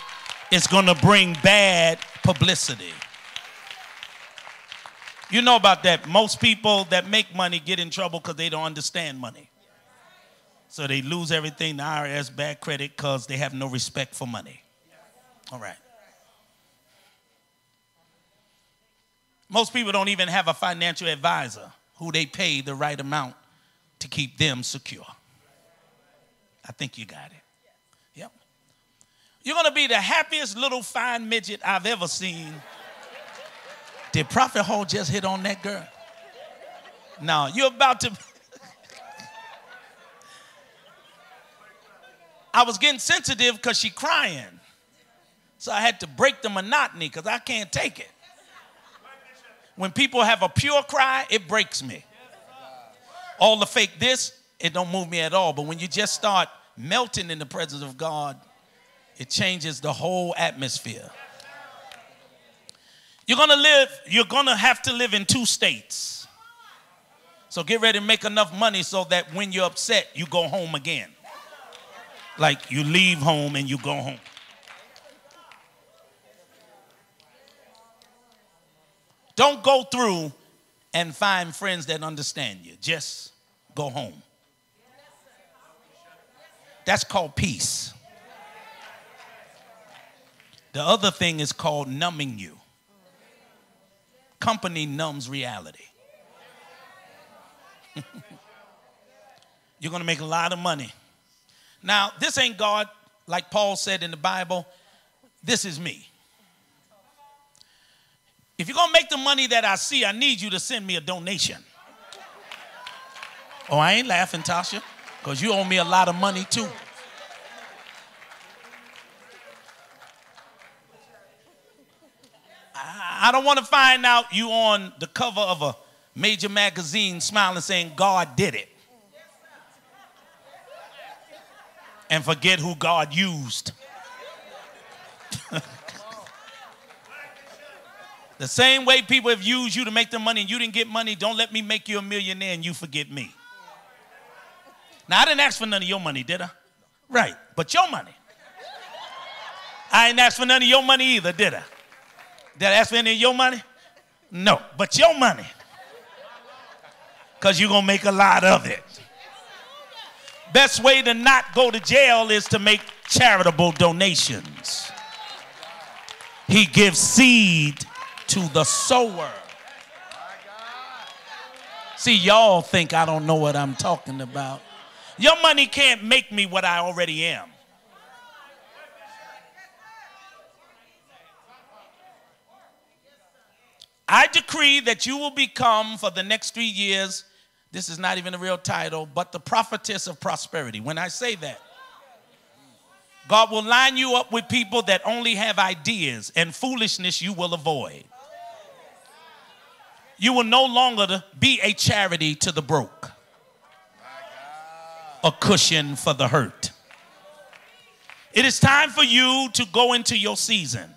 it's going to bring bad publicity. You know about that. Most people that make money get in trouble because they don't understand money. So they lose everything, the I R S, bad credit, because they have no respect for money. All right. Most people don't even have a financial advisor who they pay the right amount to keep them secure. I think you got it. Yep. You're going to be the happiest little fine midget I've ever seen. Did Prophet Hall just hit on that girl? No, you're about to. I was getting sensitive because she's crying. So I had to break the monotony because I can't take it. When people have a pure cry, it breaks me. All the fake this, it don't move me at all. But when you just start melting in the presence of God, it changes the whole atmosphere. You're going to live, you're going to have to live in two states. So get ready to make enough money so that when you're upset, you go home again. Like you leave home and you go home. Don't go through and find friends that understand you. Just go home. That's called peace. The other thing is called numbing you. Company numbs reality. You're going to make a lot of money. Now, this ain't God. Like Paul said in the Bible, this is me. If you're going to make the money that I see, I need you to send me a donation. Oh, I ain't laughing, Tasha, because you owe me a lot of money too. I don't want to find out you on the cover of a major magazine smiling saying God did it. And forget who God used. The same way people have used you to make their money and you didn't get money, don't let me make you a millionaire and you forget me. Now, I didn't ask for none of your money, did I? Right, but your money. I ain't asked for none of your money either, did I? Did I ask for any of your money? No, but your money. Because you're going to make a lot of it. Best way to not go to jail is to make charitable donations. He gives seed to the sower. See, y'all think I don't know what I'm talking about. Your money can't make me what I already am. I decree that you will become for the next three years, this is not even a real title, but the prophetess of prosperity. When I say that, God will line you up with people that only have ideas, and foolishness you will avoid. You will no longer be a charity to the broke, a cushion for the hurt. It is time for you to go into your season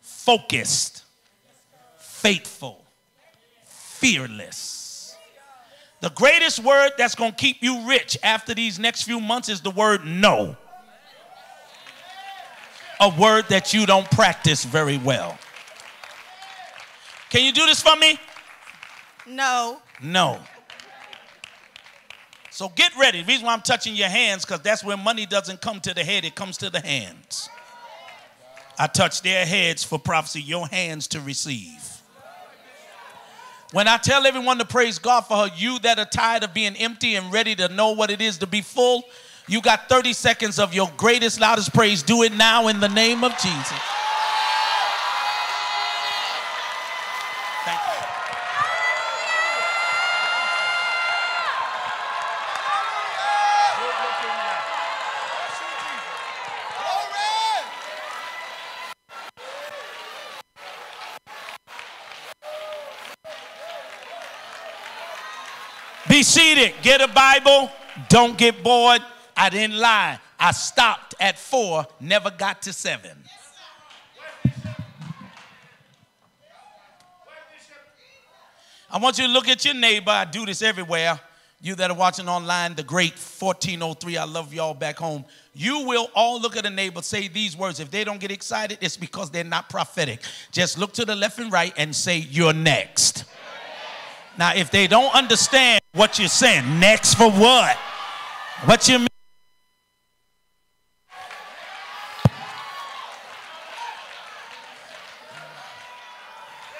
focused, faithful, fearless. The greatest word that's going to keep you rich after these next few months is the word no. A word that you don't practice very well. Can you do this for me? No. No. So get ready. The reason why I'm touching your hands, because that's where money doesn't come to the head. It comes to the hands. I touch their heads for prophecy, your hands to receive. When I tell everyone to praise God for her, you that are tired of being empty and ready to know what it is to be full, you got thirty seconds of your greatest, loudest praise. Do it now in the name of Jesus. Thank you. Be seated. Get a Bible. Don't get bored. I didn't lie. I stopped at four, never got to seven. I want you to look at your neighbor. I do this everywhere. You that are watching online, the great fourteen oh three, I love y'all back home. You will all look at a neighbor, say these words. If they don't get excited, it's because they're not prophetic. Just look to the left and right and say, you're next. Now, if they don't understand what you're saying, next for what? What you mean?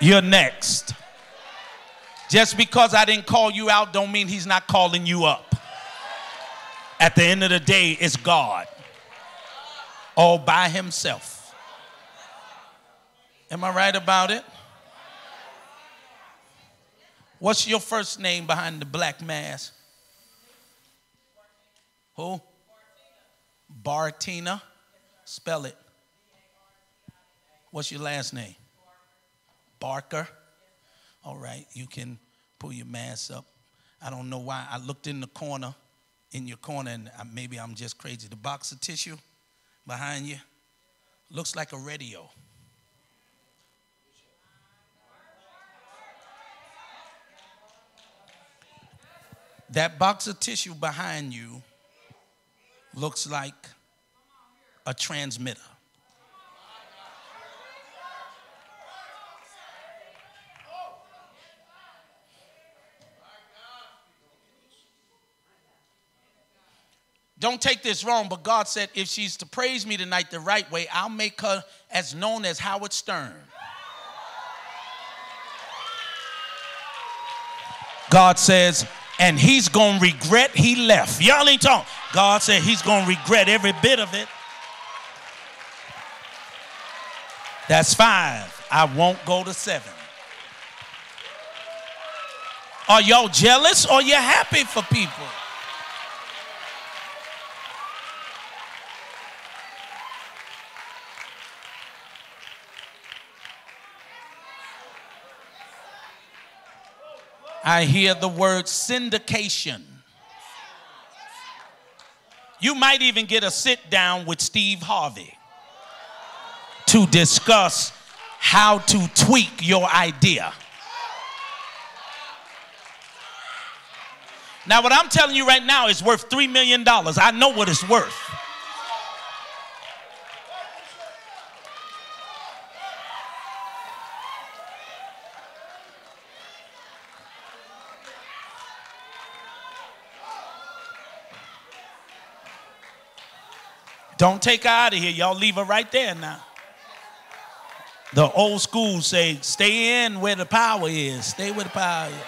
You're next. Just because I didn't call you out don't mean he's not calling you up. At the end of the day, it's God. All by himself. Am I right about it? What's your first name behind the black mask? Who? Bartina. Spell it. What's your last name? Barker. All right, you can pull your mask up. I don't know why. I looked in the corner, in your corner, and I, maybe I'm just crazy. The box of tissue behind you looks like a radio. That box of tissue behind you looks like a transmitter. Don't take this wrong, but God said if she's to praise me tonight the right way, I'll make her as known as Howard Stern. God says, and he's going to regret he left. Y'all ain't talking. God said he's going to regret every bit of it. That's five. I won't go to seven. Are y'all jealous or you happy for people? I hear the word syndication. You might even get a sit down with Steve Harvey to discuss how to tweak your idea. Now, what I'm telling you right now is worth three million dollars. I know what it's worth. Don't take her out of here. Y'all leave her right there now. The old school say, stay in where the power is. Stay where the power is.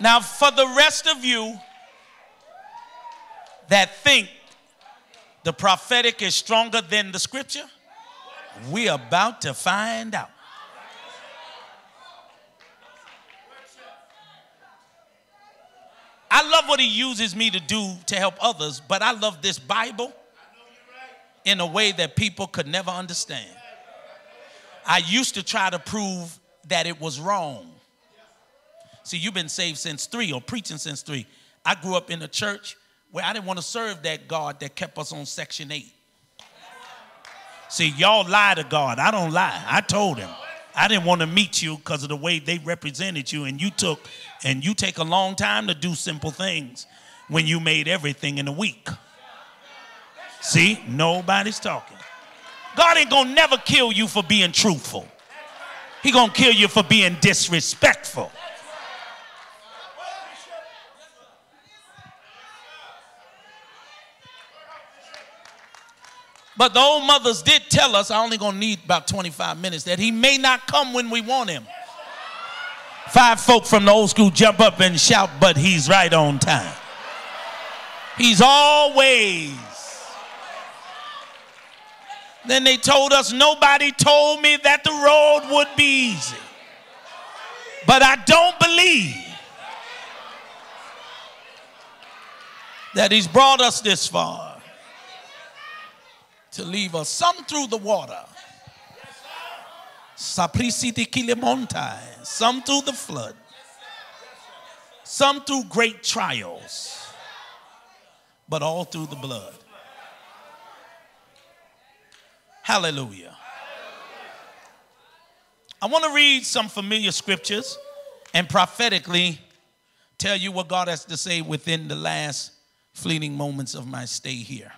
Now, for the rest of you that think the prophetic is stronger than the scripture, we're about to find out. I love what he uses me to do to help others, but I love this Bible in a way that people could never understand. I used to try to prove that it was wrong. See, you've been saved since three or preaching since three. I grew up in a church where I didn't want to serve that God that kept us on Section eight. See, y'all lie to God. I don't lie. I told him I didn't want to meet you because of the way they represented you, and you took and you take a long time to do simple things when you made everything in a week. See, nobody's talking. God ain't gonna never kill you for being truthful. He gonna kill you for being disrespectful. But the old mothers did tell us, I only gonna need about twenty-five minutes, that he may not come when we want him. Five folk from the old school jump up and shout, but he's right on time. He's always. Then they told us, nobody told me that the road would be easy. But I don't believe that he's brought us this far to leave us some through the water, some through the flood, some through great trials, but all through the blood. Hallelujah. I want to read some familiar scriptures and prophetically tell you what God has to say within the last fleeting moments of my stay here.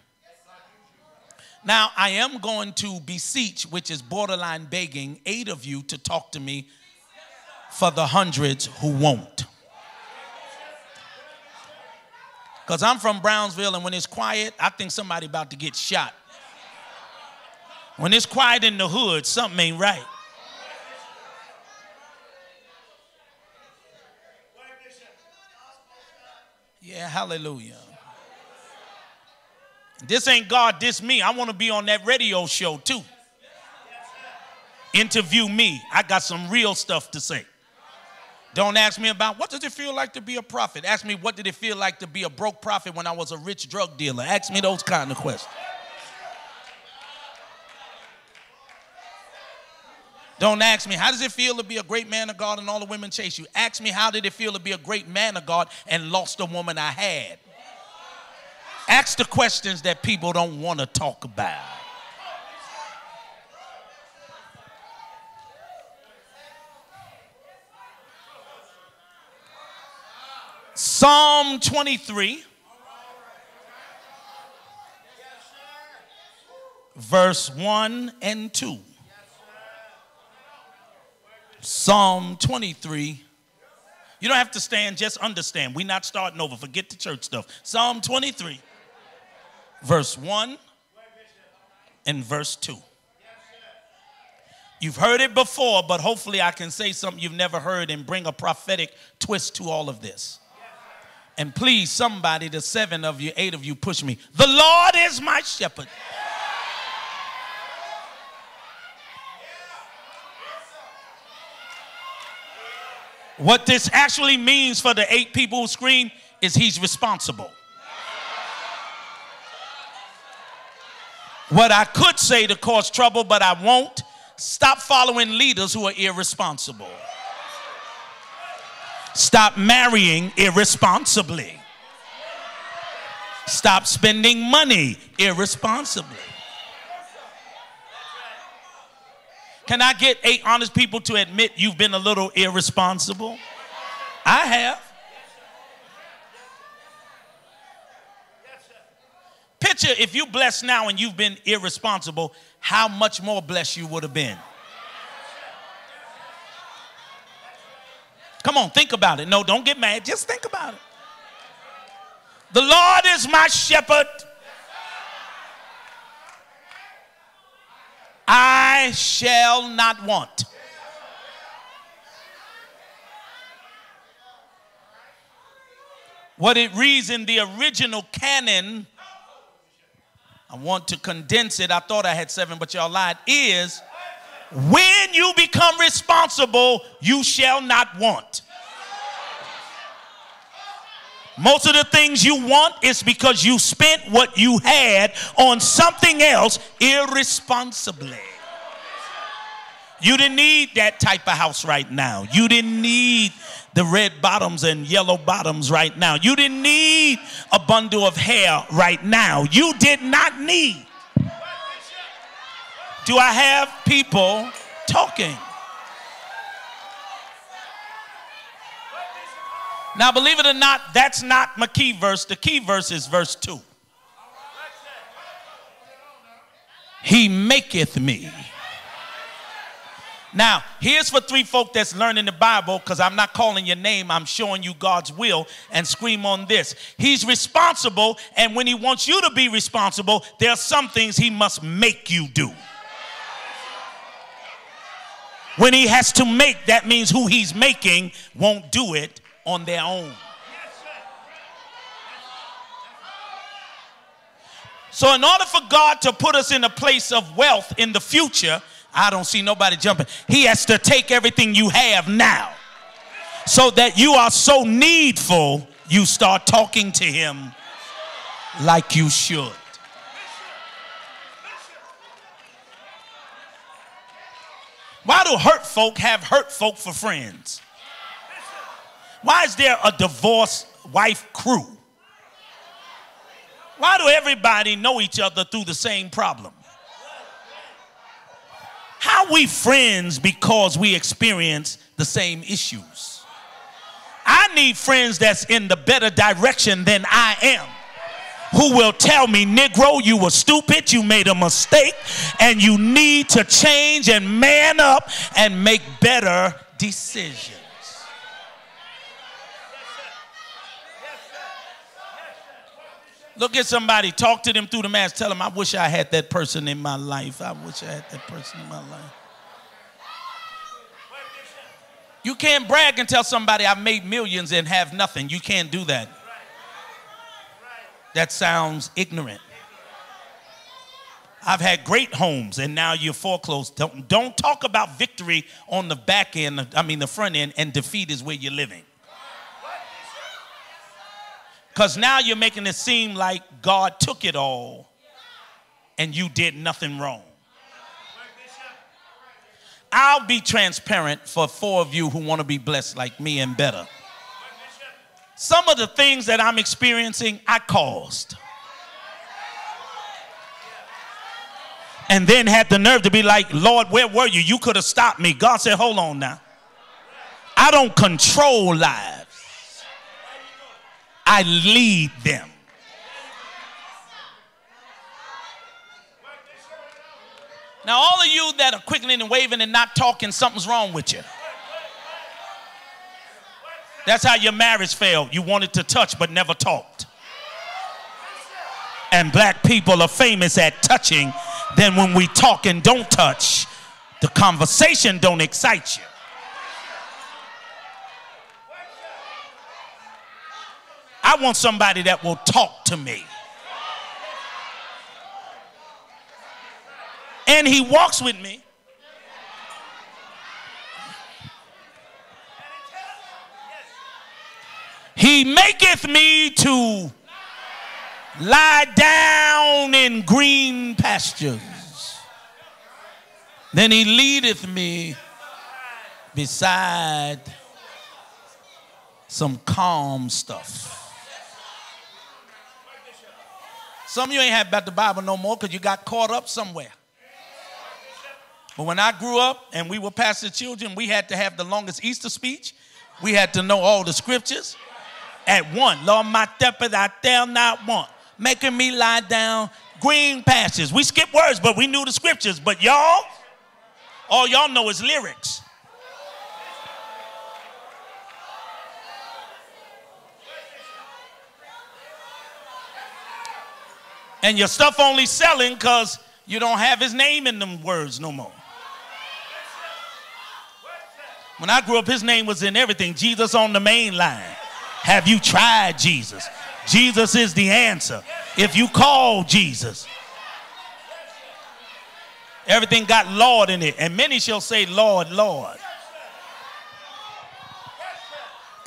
Now, I am going to beseech, which is borderline begging, eight of you to talk to me for the hundreds who won't. Because I'm from Brownsville, and when it's quiet, I think somebody about to get shot. When it's quiet in the hood, something ain't right. Yeah, hallelujah. This ain't God, this me. I want to be on that radio show too. Interview me. I got some real stuff to say. Don't ask me about what does it feel like to be a prophet. Ask me what did it feel like to be a broke prophet when I was a rich drug dealer. Ask me those kind of questions. Don't ask me, how does it feel to be a great man of God and all the women chase you? Ask me, how did it feel to be a great man of God and lost a woman I had? Ask the questions that people don't want to talk about. Psalm twenty-three. Verse one and two. Psalm twenty-three. You don't have to stand, just understand. We're not starting over. Forget the church stuff. Psalm twenty-three, verse one and verse two. You've heard it before, but hopefully I can say something you've never heard and bring a prophetic twist to all of this. And please, somebody, the seven of you, eight of you, push me. The Lord is my shepherd. What this actually means for the eight people who scream is he's responsible. What I could say to cause trouble, but I won't. Stop following leaders who are irresponsible. Stop marrying irresponsibly. Stop spending money irresponsibly. Can I get eight honest people to admit you've been a little irresponsible? I have. Picture if you're blessed now and you've been irresponsible, how much more blessed you would have been. Come on, think about it. No, don't get mad. Just think about it. The Lord is my shepherd. I shall not want. what it reads in the original canon. I want to condense it. I thought I had seven, but y'all lied. Is when you become responsible, you shall not want. Most of the things you want is because you spent what you had on something else irresponsibly. You didn't need that type of house right now. You didn't need the red bottoms and yellow bottoms right now. You didn't need a bundle of hair right now. You did not need. Do I have people talking? Now, believe it or not, that's not my key verse. The key verse is verse two. He maketh me. Now, here's for three folk that's learning the Bible, because I'm not calling your name. I'm showing you God's will, and scream on this. He's responsible, and when he wants you to be responsible, there are some things he must make you do. When he has to make, that means who he's making won't do it on their own. So in order for God to put us in a place of wealth in the future, I don't see nobody jumping. He has to take everything you have now, so that you are so needful, you start talking to him like you should. Why do hurt folk have hurt folk for friends? Why is there a divorced wife crew? Why do everybody know each other through the same problem? How are we friends because we experience the same issues? I need friends that's in the better direction than I am, who will tell me, Negro, you were stupid, you made a mistake, and you need to change and man up and make better decisions. Look at somebody, talk to them through the mask, tell them, I wish I had that person in my life. I wish I had that person in my life. You can't brag and tell somebody I made millions and have nothing. You can't do that. That sounds ignorant. I've had great homes and now you're foreclosed. Don't, don't talk about victory on the back end, I mean the front end, and defeat is where you're living. Because now you're making it seem like God took it all and you did nothing wrong. I'll be transparent for four of you who want to be blessed like me and better. Some of the things that I'm experiencing, I caused. And then had the nerve to be like, Lord, where were you? You could have stopped me. God said, hold on now. I don't control lives. I lead them. Now, all of you that are quickening and waving and not talking, something's wrong with you. That's how your marriage failed. You wanted to touch but never talked. And black people are famous at touching. Then when we talk and don't touch, the conversation don't excite you. I want somebody that will talk to me. And he walks with me. He maketh me to lie down in green pastures. Then he leadeth me beside some calm stuff. Some of you ain't had about the Bible no more because you got caught up somewhere. But when I grew up and we were pastor children, we had to have the longest Easter speech. We had to know all the scriptures at one. Lord, my shepherd, I shall not want. Making me lie down green pastures. We skipped words, but we knew the scriptures. But y'all, all y'all know is lyrics. And your stuff only selling because you don't have his name in them words no more. When I grew up, his name was in everything. Jesus on the main line. Have you tried Jesus? Jesus is the answer. If you call Jesus. Everything got Lord in it. And many shall say, Lord, Lord.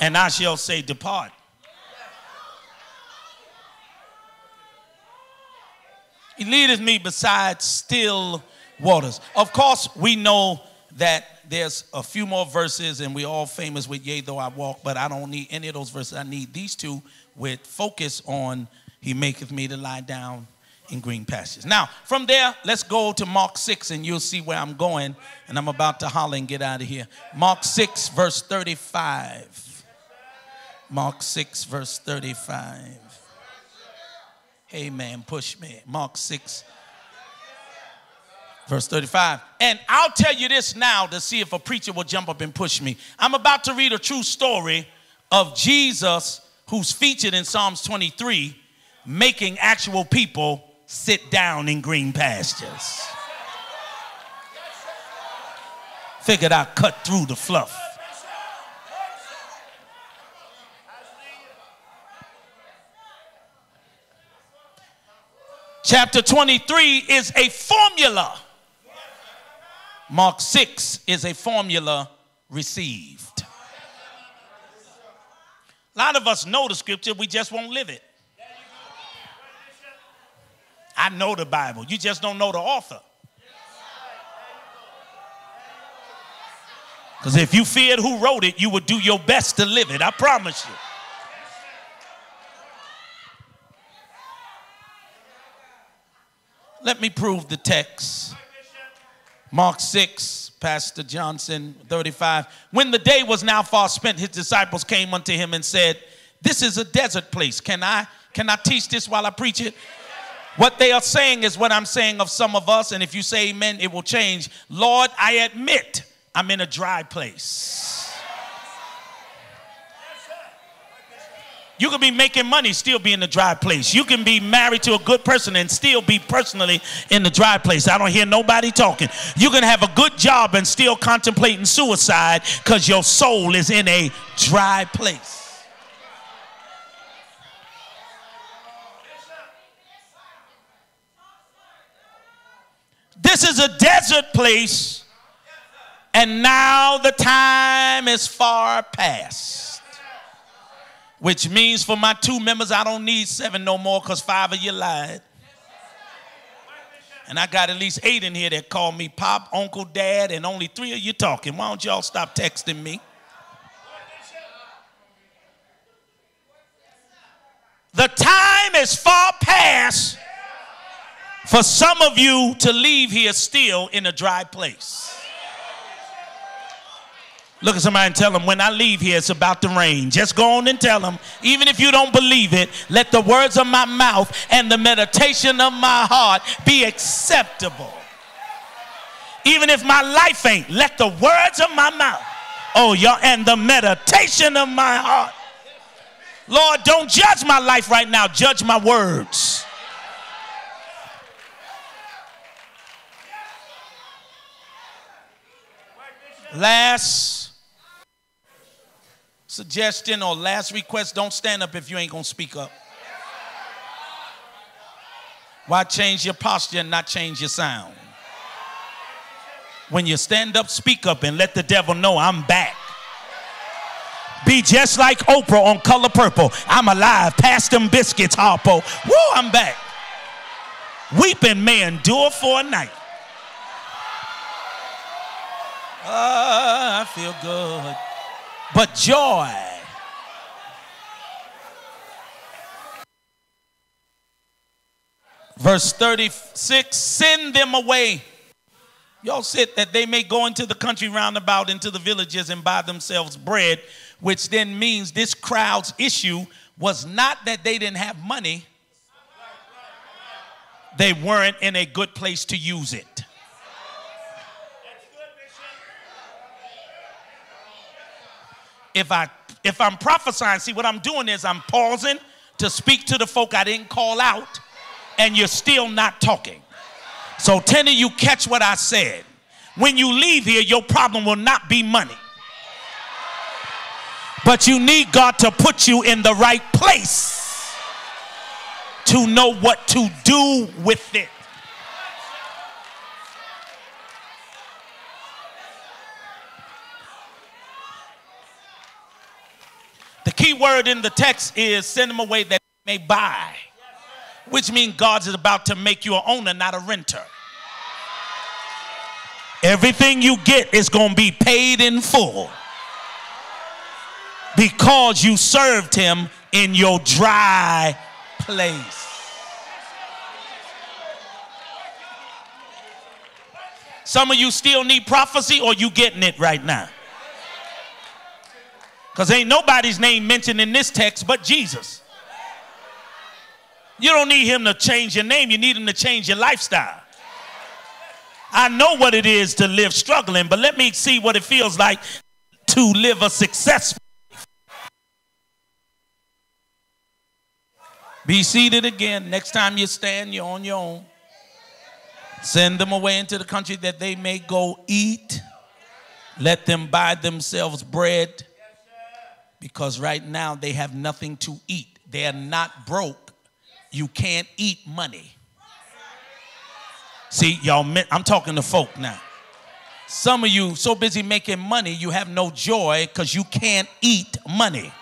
And I shall say, depart. He leadeth me beside still waters. Of course, we know that there's a few more verses, and we're all famous with yea, though I walk, but I don't need any of those verses. I need these two with focus on he maketh me to lie down in green pastures. Now, from there, let's go to Mark six, and you'll see where I'm going, and I'm about to holler and get out of here. Mark six, verse thirty-five. Mark six, verse thirty-five. Hey, man, push me. Mark six, verse thirty-five. And I'll tell you this now to see if a preacher will jump up and push me. I'm about to read a true story of Jesus, who's featured in Psalms twenty-three, making actual people sit down in green pastures. Figured I'd cut through the fluff. Chapter twenty-three is a formula. Mark six is a formula received. A lot of us know the scripture, we just won't live it. I know the Bible, you just don't know the author. Because if you feared who wrote it, you would do your best to live it, I promise you. Let me prove the text. Mark six, Pastor Johnson, thirty-five. When the day was now far spent, his disciples came unto him and said, this is a desert place. Can I, can I teach this while I preach it? What they are saying is what I'm saying of some of us, and if you say amen, it will change. Lord, I admit I'm in a dry place. You can be making money, still be in the dry place. You can be married to a good person and still be personally in the dry place. I don't hear nobody talking. You can have a good job and still contemplating suicide because your soul is in a dry place. This is a desert place, and now the time is far past. Which means for my two members, I don't need seven no more because five of you lied. And I got at least eight in here that call me Pop, Uncle, Dad, and only three of you talking. Why don't y'all stop texting me? The time is far past for some of you to leave here still in a dry place. Look at somebody and tell them, when I leave here, it's about to rain. Just go on and tell them, even if you don't believe it, let the words of my mouth and the meditation of my heart be acceptable. Even if my life ain't, let the words of my mouth, oh, y'all, and the meditation of my heart. Lord, don't judge my life right now. Judge my words. Last suggestion or last request, don't stand up if you ain't gonna speak up. Why change your posture and not change your sound? When you stand up, speak up and let the devil know I'm back. Be just like Oprah on Color Purple. I'm alive, pass them biscuits, Harpo. Woo, I'm back. Weeping may endure for a night. Oh, I feel good. But joy. Verse thirty-six, send them away. Y'all said that they may go into the country roundabout, into the villages, and buy themselves bread, which then means this crowd's issue was not that they didn't have money. They weren't in a good place to use it. If, I, if I'm prophesying, see, what I'm doing is I'm pausing to speak to the folk I didn't call out, and you're still not talking. So ten of you catch what I said. When you leave here, your problem will not be money. But you need God to put you in the right place to know what to do with it. The key word in the text is send them away that they may buy, which means God is about to make you an owner, not a renter. Everything you get is going to be paid in full because you served him in your dry place. Some of you still need prophecy, or you getting it right now. Because ain't nobody's name mentioned in this text but Jesus. You don't need him to change your name. You need him to change your lifestyle. I know what it is to live struggling, but let me see what it feels like to live a successful life. Be seated again. Next time you stand, you're on your own. Send them away into the country that they may go eat. Let them buy themselves bread. Because right now they have nothing to eat. They're not broke. You can't eat money. See, y'all, I'm talking to folk now. Some of you so busy making money, you have no joy because you can't eat money.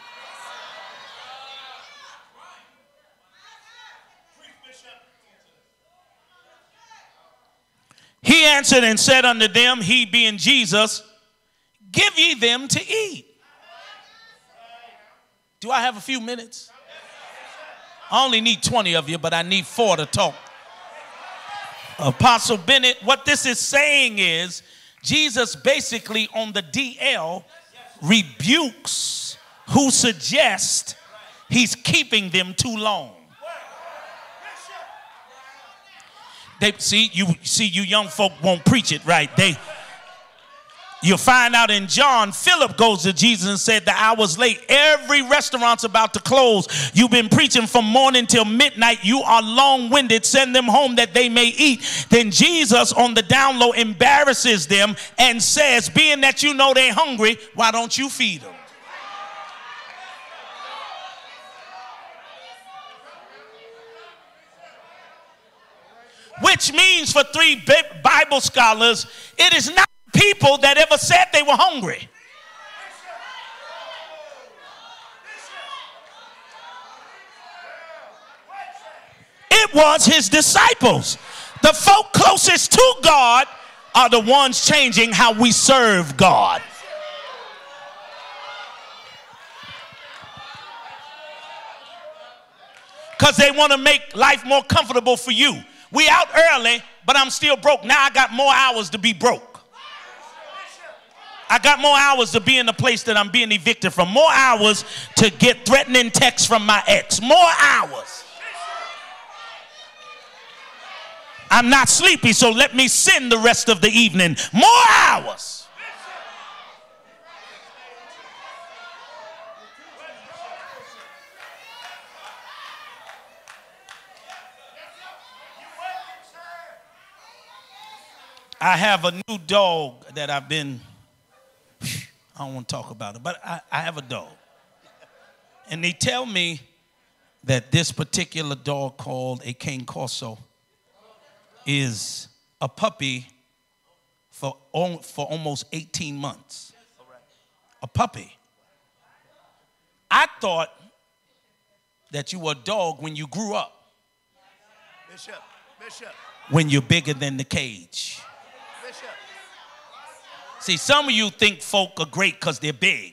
He answered and said unto them, he being Jesus, give ye them to eat. Do I have a few minutes? I only need twenty of you, but I need four to talk. Apostle Bennett, what this is saying is Jesus basically on the D L rebukes who suggest he's keeping them too long. They see you see you young folk won't preach it right. They You'll find out in John, Philip goes to Jesus and said, the hour's late. Every restaurant's about to close. You've been preaching from morning till midnight. You are long-winded. Send them home that they may eat. Then Jesus on the down low embarrasses them and says, being that you know they're hungry, why don't you feed them? Which means for three Bible scholars, it is not people that ever said they were hungry. It was his disciples. The folk closest to God are the ones changing how we serve God. Because they want to make life more comfortable for you. We out early, but I'm still broke. Now I got more hours to be broke. I got more hours to be in the place that I'm being evicted from. More hours to get threatening texts from my ex. More hours. I'm not sleepy, so let me sin the rest of the evening. More hours. I have a new dog that I've been... I don't want to talk about it, but I, I have a dog. And they tell me that this particular dog called a Cane Corso is a puppy for, for almost eighteen months. A puppy. I thought that you were a dog when you grew up. Bishop, Bishop. When you're bigger than the cage. Bishop. See, some of you think folk are great because they're big.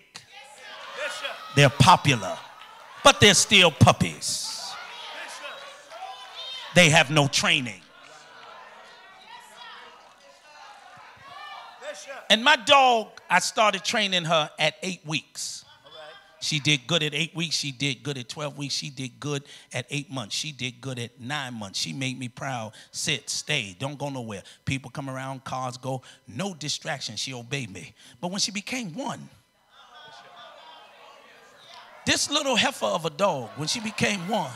They're popular. But they're still puppies. They have no training. And my dog, I started training her at eight weeks. She did good at eight weeks. She did good at twelve weeks. She did good at eight months. She did good at nine months. She made me proud. Sit, stay, don't go nowhere. People come around, cars go, no distraction. She obeyed me. But when she became one, this little heifer of a dog, when she became one,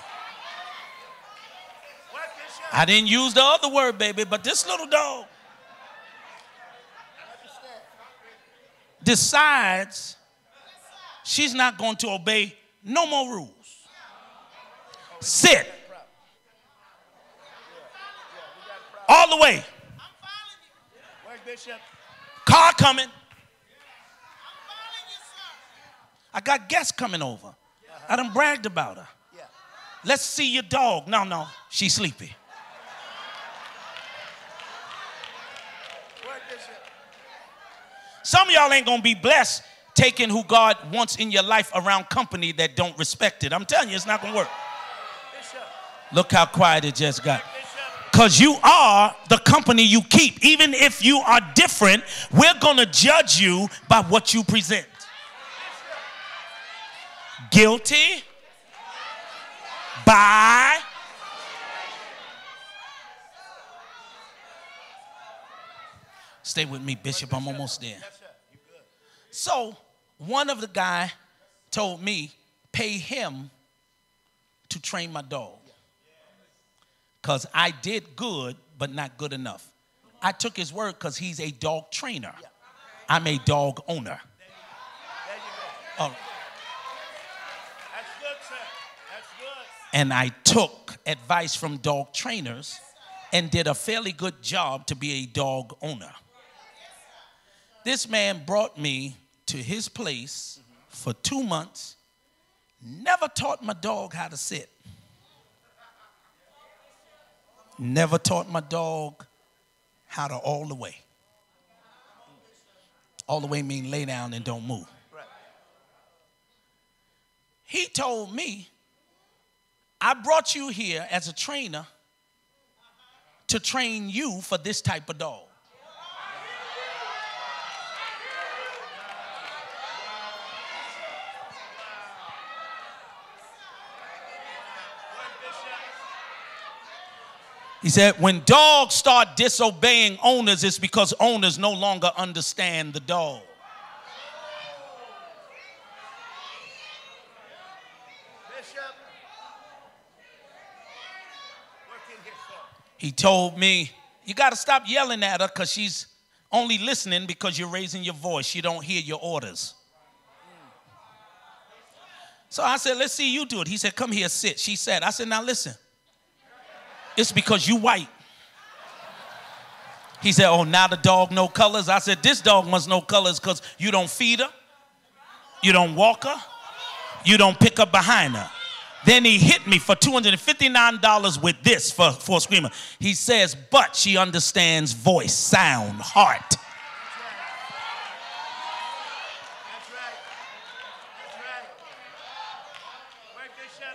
I didn't use the other word, baby, but this little dog decides she's not going to obey no more rules. Sit. All the way. Car coming. I got guests coming over. I done bragged about her. Let's see your dog. No, no, she's sleepy. Some of y'all ain't going to be blessed taking who God wants in your life around company that don't respect it. I'm telling you, it's not going to work. Look how quiet it just got. Because you are the company you keep. Even if you are different, we're going to judge you by what you present. Guilty by... Stay with me, Bishop. I'm almost there. So one of the guy told me, pay him to train my dog. Because I did good, but not good enough. I took his word because he's a dog trainer. I'm a dog owner. All right. And I took advice from dog trainers and did a fairly good job to be a dog owner. This man brought me to his place for two months, never taught my dog how to sit. Never taught my dog how to all the way. All the way mean lay down and don't move. He told me, I brought you here as a trainer to train you for this type of dog. He said, when dogs start disobeying owners, it's because owners no longer understand the dog. Bishop. He told me, you got to stop yelling at her because she's only listening because you're raising your voice. She don't hear your orders. So I said, let's see you do it. He said, come here, sit. She said, I said, now listen. It's because you white. He said, oh, now the dog know colors. I said, this dog must know colors because you don't feed her. You don't walk her. You don't pick up behind her. Then he hit me for two hundred fifty-nine dollars with this for, for a screamer. He says, but she understands voice, sound, heart. That's right. That's right. That's right. Work this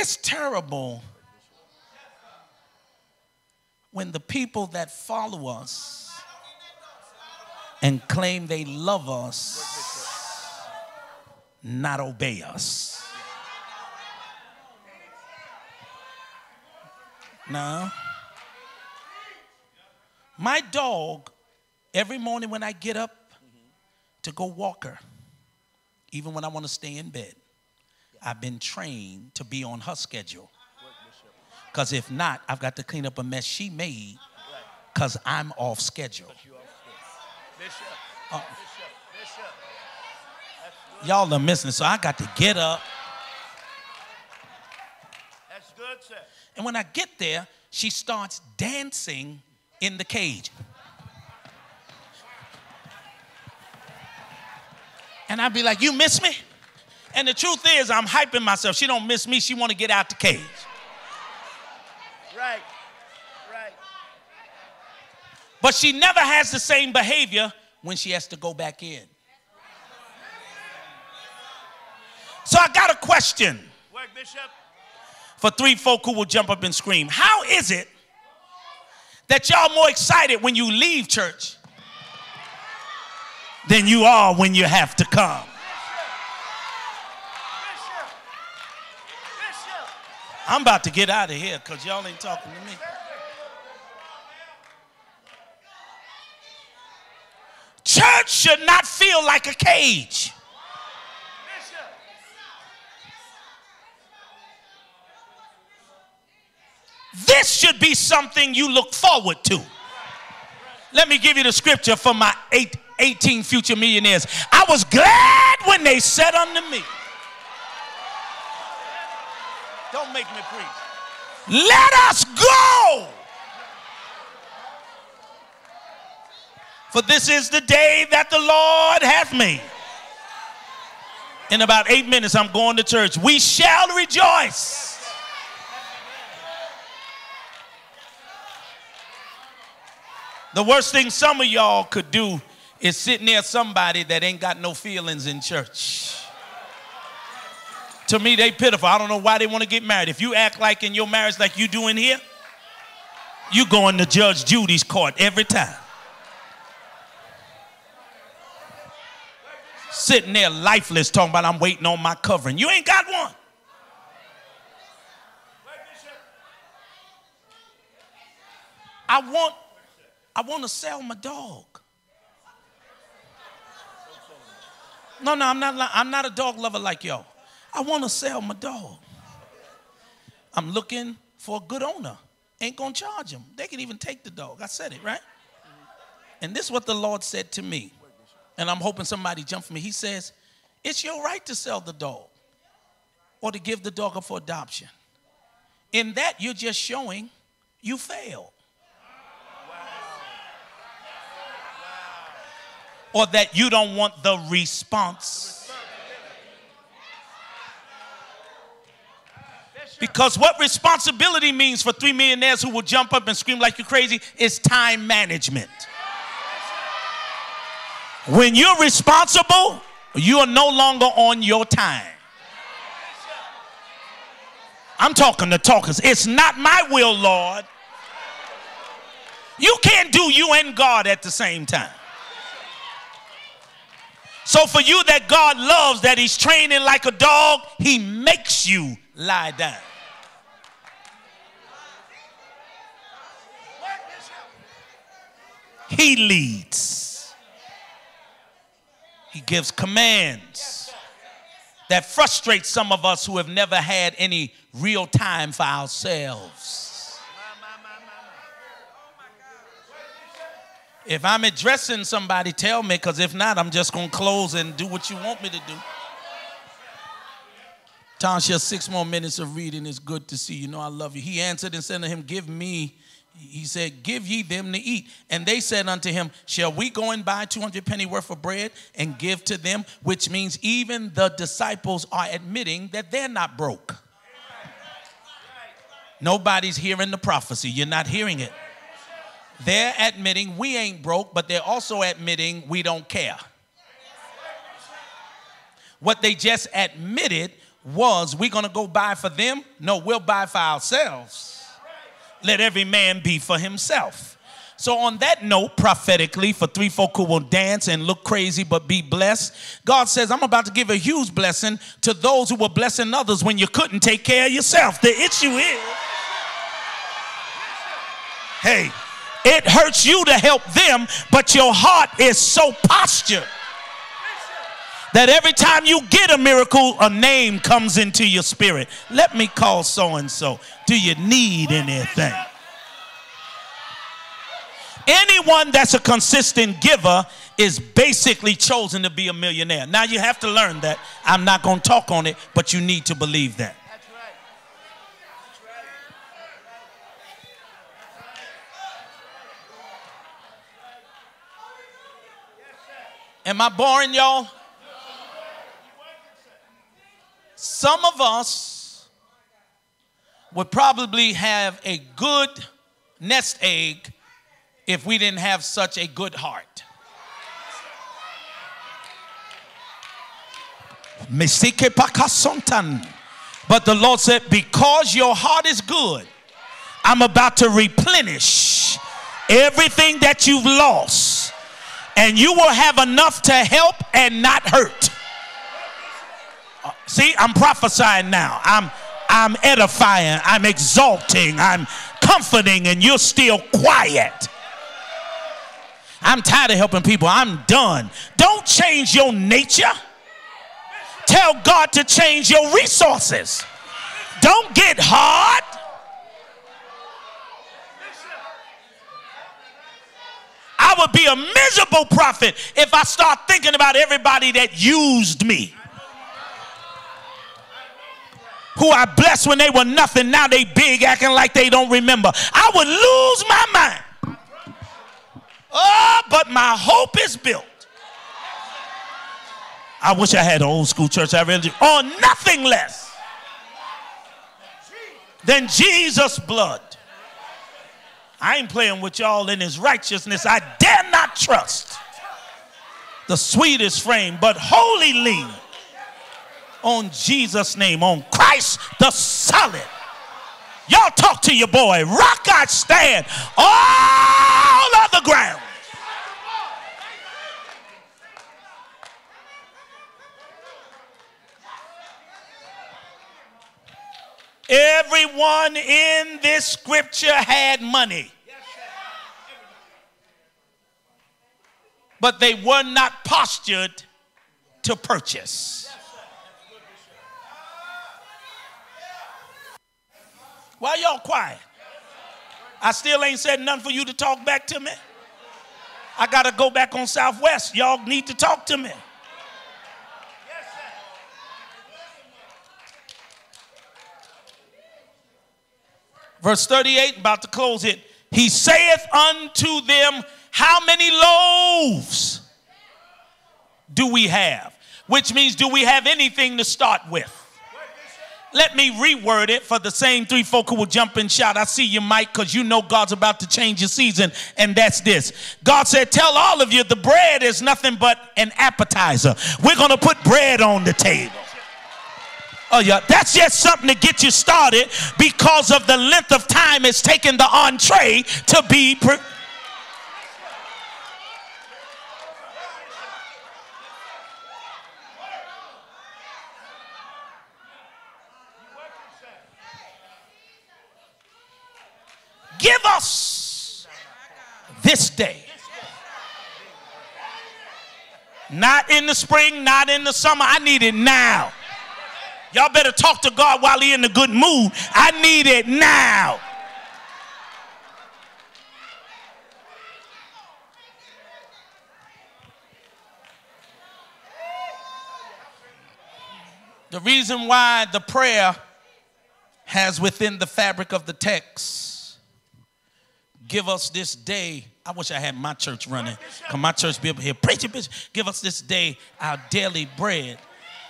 shit. It's terrible when the people that follow us and claim they love us not obey us. No. My dog, every morning when I get up to go walk her, even when I want to stay in bed, I've been trained to be on her schedule. Because if not, I've got to clean up a mess she made because I'm off schedule. Uh, y'all are missing it, so I got to get up. And when I get there, she starts dancing in the cage. And I'd be like, you miss me? And the truth is, I'm hyping myself. She don't miss me. She want to get out the cage. Right, right. But she never has the same behavior when she has to go back in. So I got a question. Work, Bishop. For three folk who will jump up and scream. How is it that y'all more excited when you leave church than you are when you have to come? I'm about to get out of here because y'all ain't talking to me. Church should not feel like a cage. This should be something you look forward to. Let me give you the scripture for my eight, eighteen future millionaires. I was glad when they said unto me. Don't make me preach. Let us go. For this is the day that the Lord hath made. In about eight minutes, I'm going to church. We shall rejoice. The worst thing some of y'all could do is sit near somebody that ain't got no feelings in church. To me, they pitiful. I don't know why they want to get married. If you act like in your marriage like you do in here, you going to Judge Judy's court every time. Sitting there lifeless talking about I'm waiting on my covering. You ain't got one. I want I want to sell my dog. No, no, I'm not I'm not a dog lover like y'all. I want to sell my dog. I'm looking for a good owner. Ain't going to charge him. They can even take the dog. I said it, right? And this is what the Lord said to me. And I'm hoping somebody jump for me. He says, it's your right to sell the dog or to give the dog up for adoption. In that, you're just showing you failed. Wow. Wow. Or that you don't want the response. Because what responsibility means for three millionaires who will jump up and scream like you're crazy is time management. When you're responsible, you are no longer on your time. I'm talking to talkers. It's not my will, Lord. You can't do you and God at the same time. So for you that God loves, that he's training like a dog, he makes you lie down. He leads. He gives commands that frustrate some of us who have never had any real time for ourselves. If I'm addressing somebody, tell me, because if not, I'm just going to close and do what you want me to do. Tasha, six more minutes of reading. It's good to see you. You know I love you. He answered and said to him, give me. He said, give ye them to eat. And they said unto him, shall we go and buy two hundred penny worth of bread and give to them? Which means even the disciples are admitting that they're not broke. Nobody's hearing the prophecy. You're not hearing it. They're admitting we ain't broke, but they're also admitting we don't care. What they just admitted was, we're going to go buy for them? No, we'll buy for ourselves. Let every man be for himself. So on that note, prophetically, for three folk who will dance and look crazy but be blessed, God says, I'm about to give a huge blessing to those who were blessing others when you couldn't take care of yourself. The issue is, hey, it hurts you to help them, but your heart is so postured that every time you get a miracle, a name comes into your spirit. Let me call so-and-so. Do you need anything? Anyone that's a consistent giver is basically chosen to be a millionaire. Now you have to learn that. I'm not going to talk on it, but you need to believe that. Am I boring y'all? Some of us would probably have a good nest egg if we didn't have such a good heart. But the Lord said, because your heart is good, I'm about to replenish everything that you've lost, and you will have enough to help and not hurt. See, I'm prophesying now. I'm, I'm edifying. I'm exalting. I'm comforting, and you're still quiet. I'm tired of helping people. I'm done. Don't change your nature. Tell God to change your resources. Don't get hard. I would be a miserable prophet if I start thinking about everybody that used me. Who I blessed when they were nothing, now they big, acting like they don't remember. I would lose my mind. Oh, but my hope is built. I wish I had an old school church. I really do. On nothing less than Jesus' blood. I ain't playing with y'all. In his righteousness I dare not trust. The sweetest frame, but wholly lean on Jesus' name, on Christ the solid. Y'all talk to your boy. Rock I stand, all other ground. Everyone in this scripture had money, but they were not postured to purchase. Why y'all quiet? I still ain't said nothing for you to talk back to me. I got to go back on Southwest. Y'all need to talk to me. Verse thirty-eight, about to close it. He saith unto them, how many loaves do we have? Which means, do we have anything to start with? Let me reword it for the same three folk who will jump and shout, I see you, Mike, because you know God's about to change your season, and that's this. God said, tell all of you, the bread is nothing but an appetizer. We're going to put bread on the table. Oh yeah, that's just something to get you started because of the length of time it's taken the entree to be pre- Give us this day. Not in the spring, not in the summer. I need it now. Y'all better talk to God while he's in a good mood. I need it now. The reason why the prayer has within the fabric of the text, give us this day. I wish I had my church running. Can my church be up here? Preach it, bitch. Give us this day our daily bread.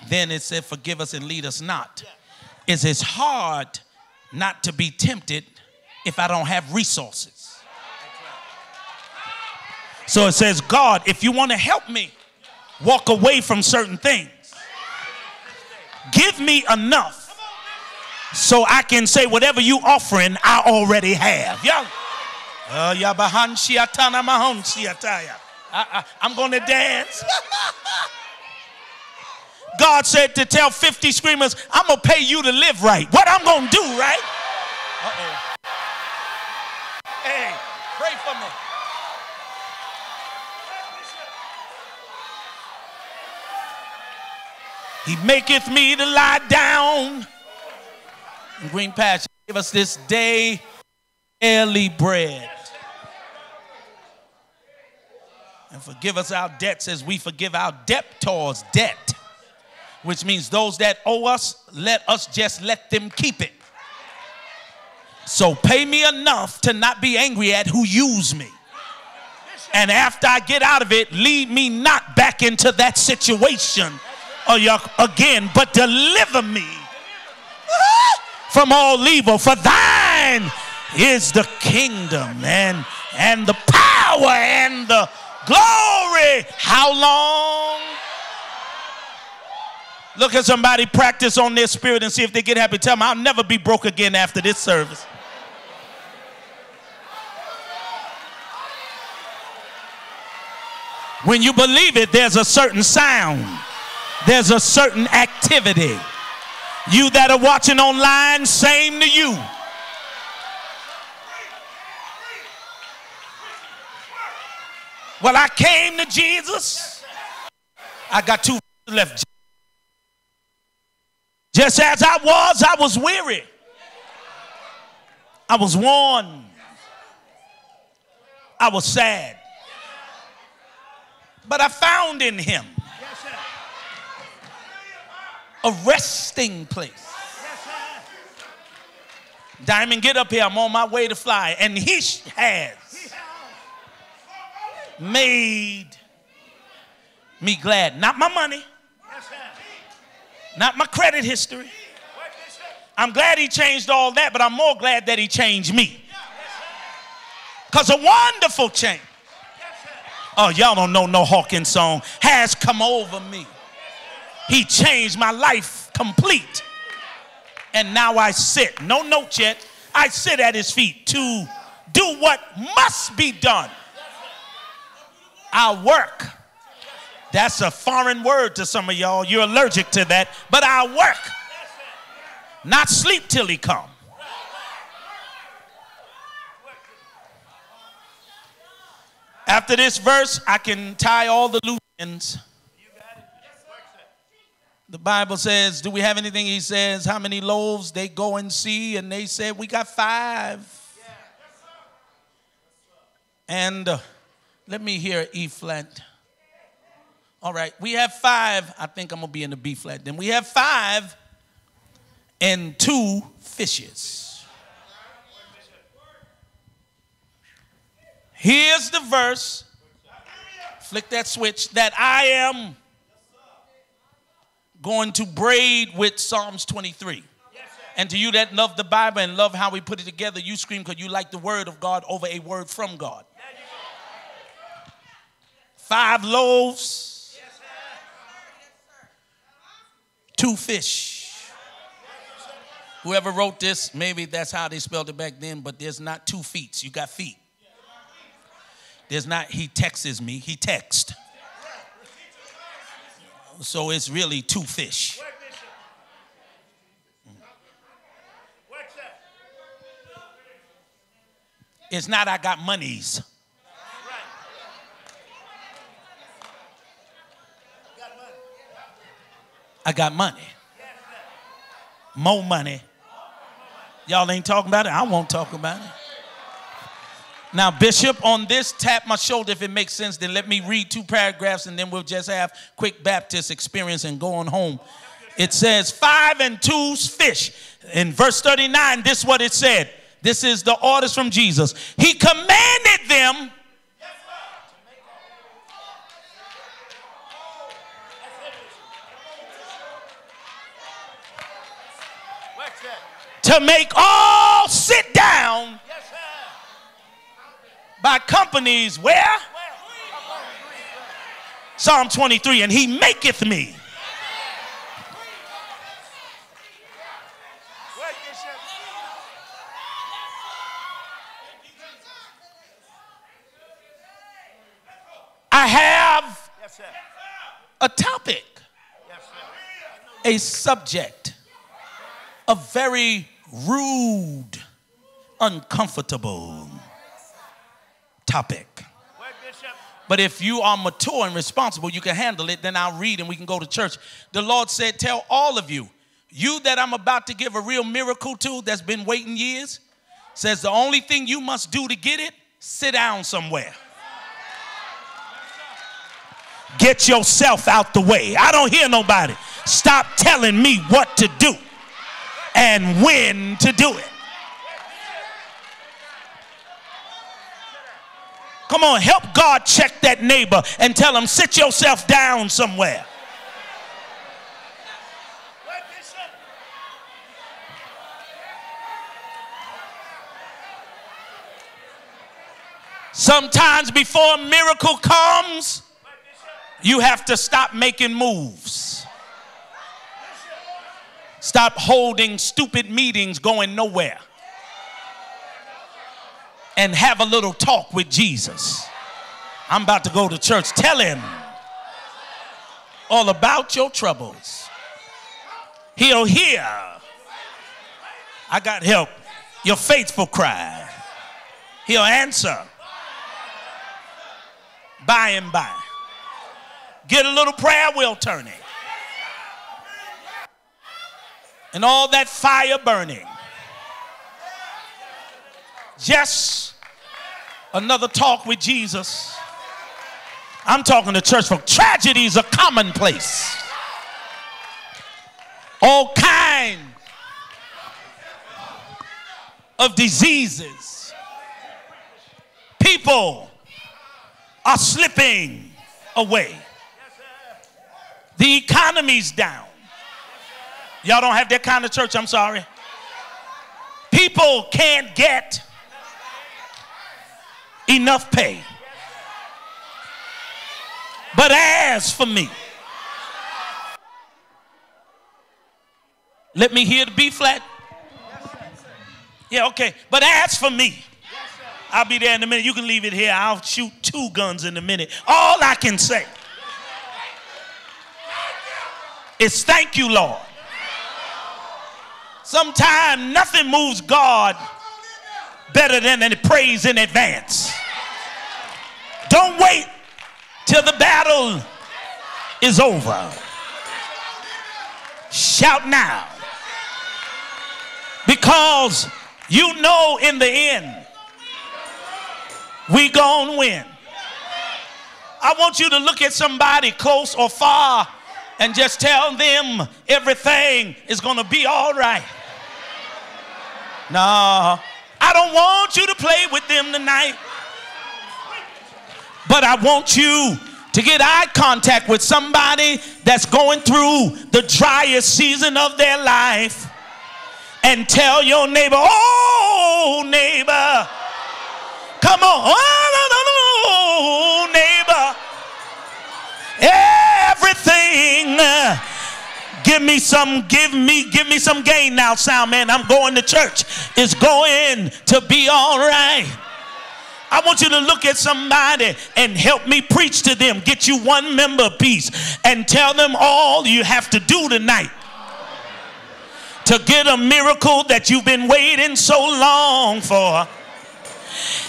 Then it said, forgive us and lead us not. It's, it's hard not to be tempted if I don't have resources. So it says, God, if you want to help me walk away from certain things, give me enough so I can say whatever you offering, I already have. Y'all, I'm going to dance. God said to tell fifty screamers, I'm going to pay you to live right. What I'm going to do, right? Uh-oh. Hey, pray for me. He maketh me to lie down in green pasture. Give us this day daily bread. And forgive us our debts as we forgive our debtors' debt. Which means those that owe us, let us just let them keep it. So pay me enough to not be angry at who used me. And after I get out of it, lead me not back into that situation again, but deliver me from all evil. For thine is the kingdom and, and the power and the glory. How long? Look at somebody, practice on their spirit and see if they get happy. Tell them, I'll never be broke again after this service. When you believe it, there's a certain sound. There's a certain activity. You that are watching online, same to you. Well, I came to Jesus. I got two left. Just as I was, I was weary. I was worn. I was sad. but I found in him a resting place. Diamond, get up here. I'm on my way to fly. And he has made me glad. Not my money. Not my credit history. I'm glad he changed all that, but I'm more glad that he changed me. Because a wonderful change. Oh, y'all don't know no Hawkins song. Has come over me. He changed my life complete. And now I sit, no note yet, I sit at his feet to do what must be done. I work. That's a foreign word to some of y'all. You're allergic to that. But I work. Not sleep till he come. After this verse, I can tie all the loose ends. The Bible says, do we have anything? He says, how many loaves? They go and see, and they said, we got five. Yeah. And uh, let me hear E flat. All right, we have five. I think I'm going to be in the B flat. Then we have five and two fishes. Here's the verse. Flick that switch. That I am going to braid with Psalms twenty-three. Yes, and to you that love the Bible and love how we put it together, you scream because you like the word of God over a word from God. Yes, Five loaves. Yes, sir. Two fish. Yes, whoever wrote this, maybe that's how they spelled it back then, but there's not two feet. You got feet. There's not, he texts me. He texts. So it's really two fish. It's not I got monies. I got money. More money. Y'all ain't talking about it. I won't talk about it. Now, Bishop, on this, tap my shoulder if it makes sense. Then let me read two paragraphs, and then we'll just have quick Baptist experience and go on home. It says, five and two fish. In verse thirty-nine, this is what it said. This is the orders from Jesus. He commanded them. To make all sit down. By companies, where? Psalm twenty-three, and he maketh me. I have a topic, a subject, a very rude, uncomfortable topic. But if you are mature and responsible, you can handle it. Then I'll read and we can go to church. The Lord said, tell all of you, you that I'm about to give a real miracle to that's been waiting years, says the only thing you must do to get it, sit down somewhere. Get yourself out the way. I don't hear nobody. Stop telling me what to do and when to do it. Come on, help God check that neighbor and tell him, sit yourself down somewhere. Sometimes before a miracle comes, you have to stop making moves. Stop holding stupid meetings going nowhere. And have a little talk with Jesus. I'm about to go to church. Tell him all about your troubles. He'll hear. I got help. Your faithful cry. He'll answer. By and by. Get a little prayer wheel turning. And all that fire burning. Just another talk with Jesus. I'm talking to church folk. Tragedies are commonplace. All kinds of diseases. People are slipping away. The economy's down. Y'all don't have that kind of church, I'm sorry. People can't get enough pay. But as for me, let me hear the B flat. Yeah, okay. But as for me, I'll be there in a minute. You can leave it here. I'll shoot two guns in a minute. All I can say is thank you, Lord. Sometimes nothing moves God better than any praise in advance. Don't wait till the battle is over. Shout now. Because you know in the end, we gonna win. I want you to look at somebody close or far and just tell them everything is gonna be all right. No, I don't want you to play with them tonight. But I want you to get eye contact with somebody that's going through the driest season of their life and tell your neighbor, oh, neighbor, come on, oh, neighbor, everything. Give me some, give me, give me some gain now, sound man. I'm going to church. It's going to be all right. I want you to look at somebody and help me preach to them. Get you one member piece and tell them all you have to do tonight to get a miracle that you've been waiting so long for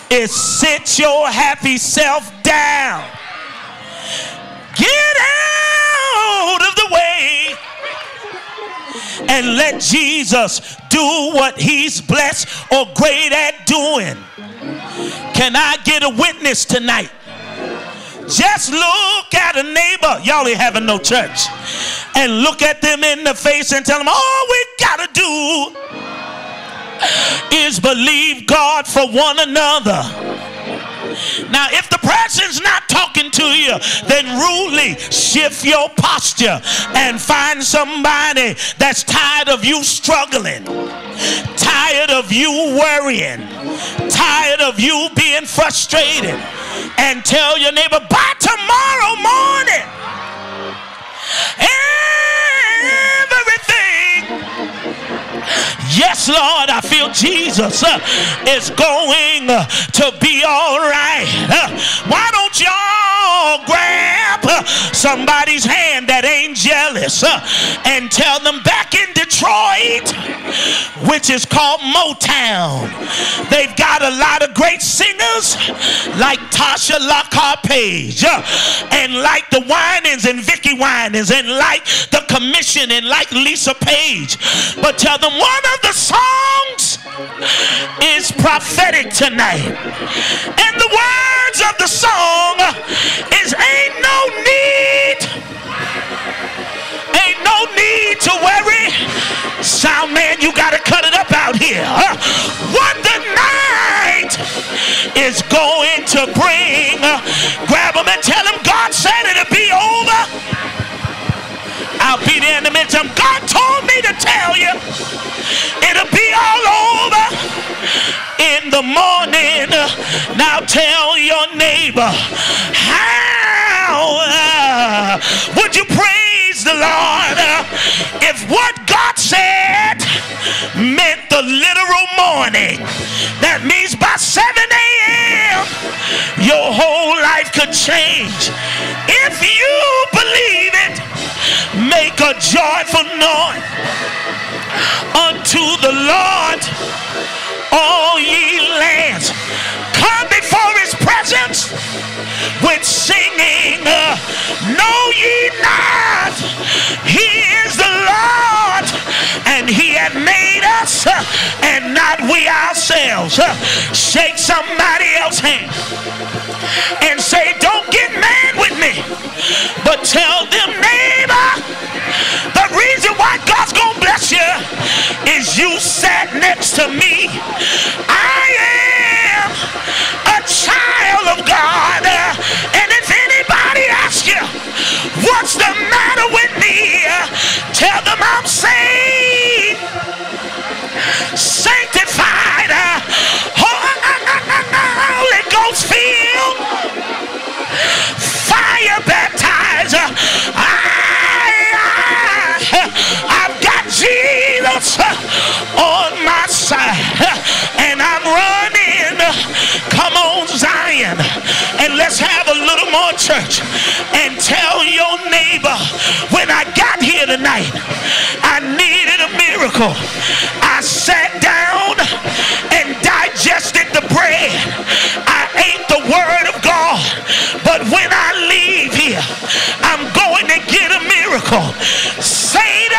is sit your happy self down. Get out of the way and let Jesus do what he's blessed or great at doing. Can I get a witness tonight? Just look at a neighbor. Y'all ain't having no church. And look at them in the face and tell them all we gotta do is believe God for one another. Now, if the person's not talking to you, then rudely shift your posture and find somebody that's tired of you struggling, tired of you worrying, tired of you being frustrated, and tell your neighbor, by tomorrow morning, everything, yes, Lord, I feel Jesus uh, is going uh, to be all right. Uh, why don't y'all grab uh, somebody's hand that ain't jealous uh, and tell them back in Detroit, which is called Motown, they've got a lot of great singers like Tasha Page uh, and like the Winans and Vicki Winans and like The Commission and like Lisa Page. But tell them one of the songs is prophetic tonight. And the words of the song is ain't no need, ain't no need to worry. Sound man, you gotta cut it up out here. Huh? What the night is going to bring. Grab them and tell them God said it'll be over. I'll be there in a minute. God told me to tell you it'll be all over in the morning. Now tell your neighbor, how would you praise the Lord if what God said meant the literal morning? That means by seven a m your whole life could change. If you believe it, make a joyful noise unto the Lord, all ye lands. Come before his presence with singing. Uh, know ye not, he is the Lord, and he hath made us, uh, and not we ourselves. Uh, shake somebody else's hand and say, don't get mad with me. to me, I am a child of God. And if anybody asks you, what's the matter with me? Tell them I'm saved, sanctified, Holy Ghost filled, fire baptized. I, I, I've got Jesus on my side, and I'm running. Come on, Zion, and let's have a little more church. And tell your neighbor, when I got here tonight, I needed a miracle. I sat down and digested the bread. I ate the word of God. But when I leave here, I'm going to get a miracle. Satan,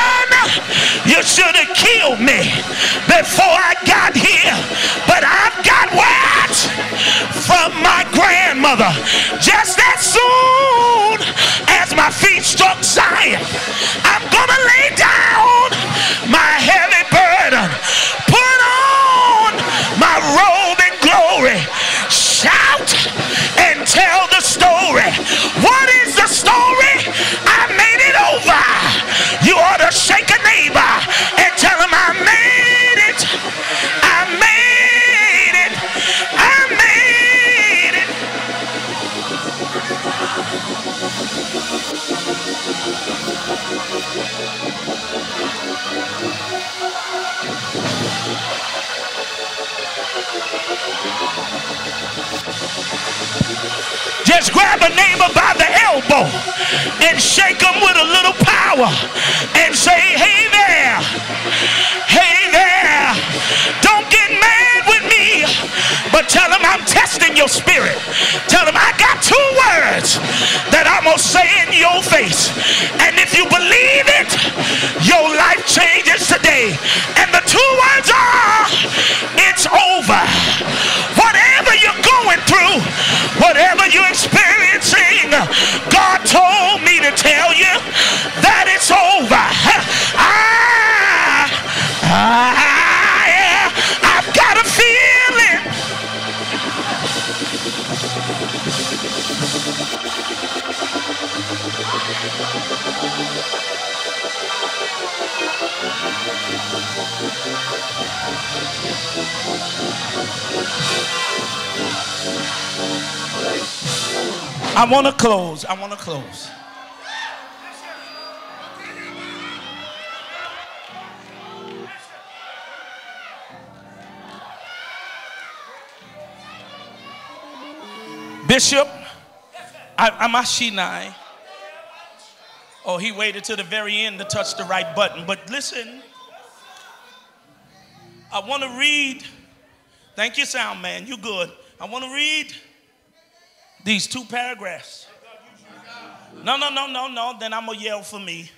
you should have killed me before I got here, but I've got what? From my grandmother. Just as soon as my feet struck Zion, I'm gonna lay down my heavy burden, put on my robe in glory, shout and tell the story. What is the story? I made it over. You ought to shake a neighbor and tell him, I made it, I made it, I made it. Just grab a neighbor by the elbow and shake them with a little power and say, hey there, hey there, don't get mad with me, but tell them I'm testing your spirit. Tell them I got two words that I'm going to say in your face, and if you believe it, your life changes today. And the two words are, it's over. Whatever you're going through, whatever you're experiencing, God told me to tell you that it's over. I, I, I've got a feeling. I want to close. I want to close. Bishop Amashinai. Oh, he waited till the very end to touch the right button. But listen, I want to read. Thank you, sound man. You good. I want to read these two paragraphs. No, no, no, no, no. Then I'm going to yell for me.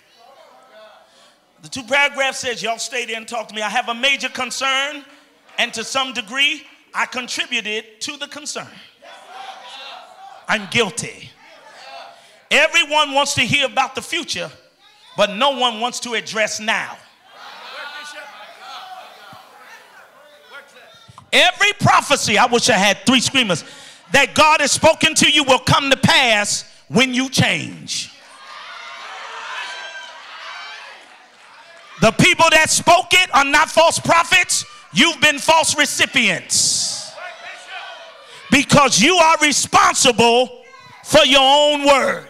The two paragraphs says, y'all stay there and talk to me. I have a major concern, and to some degree, I contributed to the concern. I'm guilty. Everyone wants to hear about the future, but no one wants to address now. Every prophecy, I wish I had three screamers, that God has spoken to you will come to pass when you change. The people that spoke it are not false prophets. You've been false recipients, because you are responsible for your own word.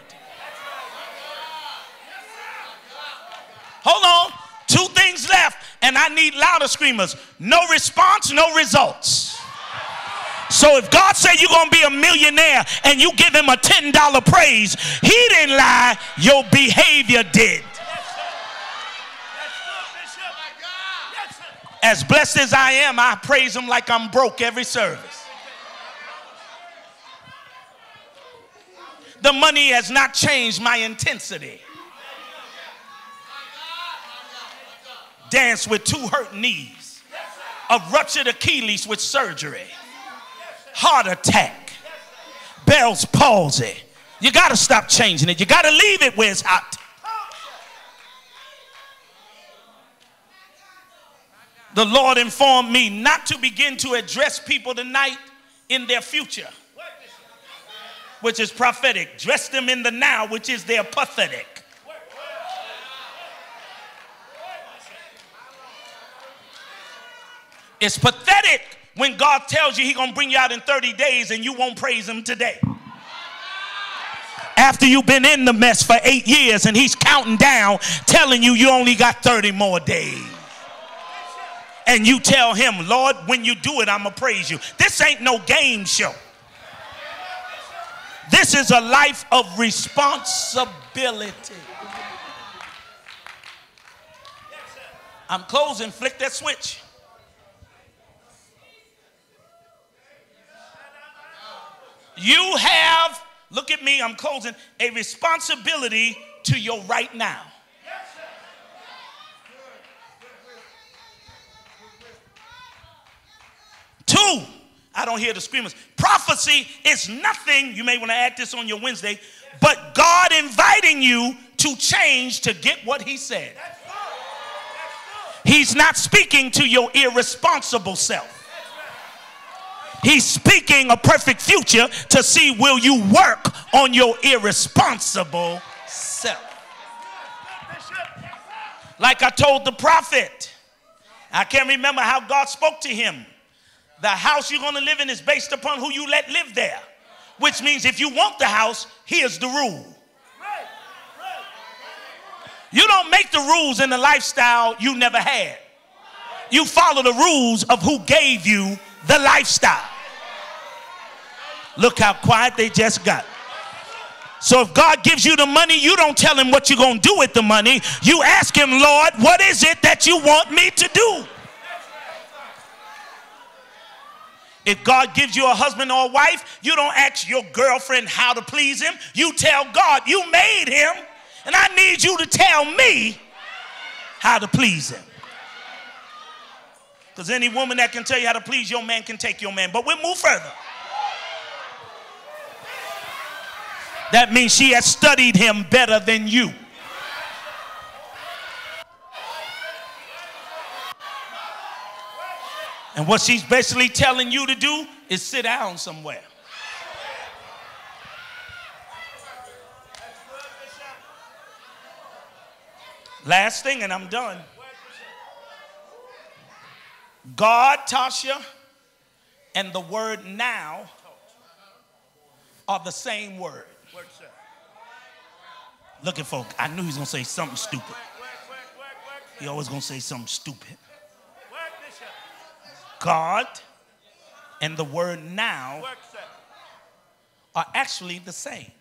Hold on. Two things left, and I need louder screamers. No response, no results. So if God said you're going to be a millionaire and you give him a ten dollar praise, he didn't lie, your behavior did. As blessed as I am, I praise him like I'm broke every service. The money has not changed my intensity. Dance with two hurt knees, a ruptured Achilles with surgery, heart attack, Bell's palsy. You got to stop changing it. You got to leave it where it's hot. the Lord informed me not to begin to address people tonight in their future, which is prophetic. Dress them in the now, which is their pathetic. It's pathetic when God tells you he's going to bring you out in thirty days and you won't praise him today. After you've been in the mess for eight years and he's counting down, telling you you only got thirty more days. And you tell him, Lord, when you do it, I'm going to praise you. This ain't no game show. This is a life of responsibility. I'm closing. Flick that switch. You have, look at me, I'm closing, a responsibility to your right now. Two, I don't hear the screamers. Prophecy is nothing, you may want to add this on your Wednesday, but God inviting you to change to get what he said. He's not speaking to your irresponsible self. He's speaking a perfect future to see, will you work on your irresponsible self? Like I told the prophet, I can't remember how God spoke to him. The house you're going to live in is based upon who you let live there, which means if you want the house, here's the rule. You don't make the rules in the lifestyle you never had. You follow the rules of who gave you the lifestyle. Look how quiet they just got. So if God gives you the money, you don't tell him what you're going to do with the money. You ask him, Lord, what is it that you want me to do? If God gives you a husband or a wife, you don't ask your girlfriend how to please him. You tell God, you made him, and I need you to tell me how to please him. Because any woman that can tell you how to please your man can take your man. But we'll move further. That means she has studied him better than you. And what she's basically telling you to do is sit down somewhere. Last thing, and I'm done. God, Tasha, and the word now are the same word. Look at folk. I knew he was going to say something stupid. He always going to say something stupid. God and the word now are actually the same.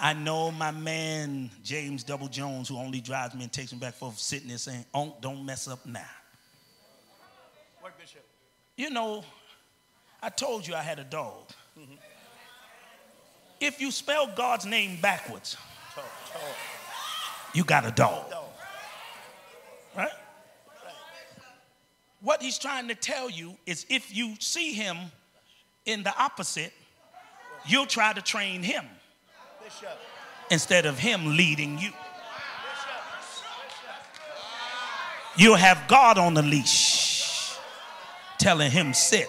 I know my man, James Double Jones, who only drives me and takes me back for sitting there saying, Onk, don't mess up now. You know, I told you I had a dog. Mm-hmm. If you spell God's name backwards, talk, talk. You got a dog. Dog. Right? Right? What he's trying to tell you is if you see him in the opposite, you'll try to train him Bishop. Instead of him leading you. Bishop. Bishop. You'll have God on the leash, telling him, sit,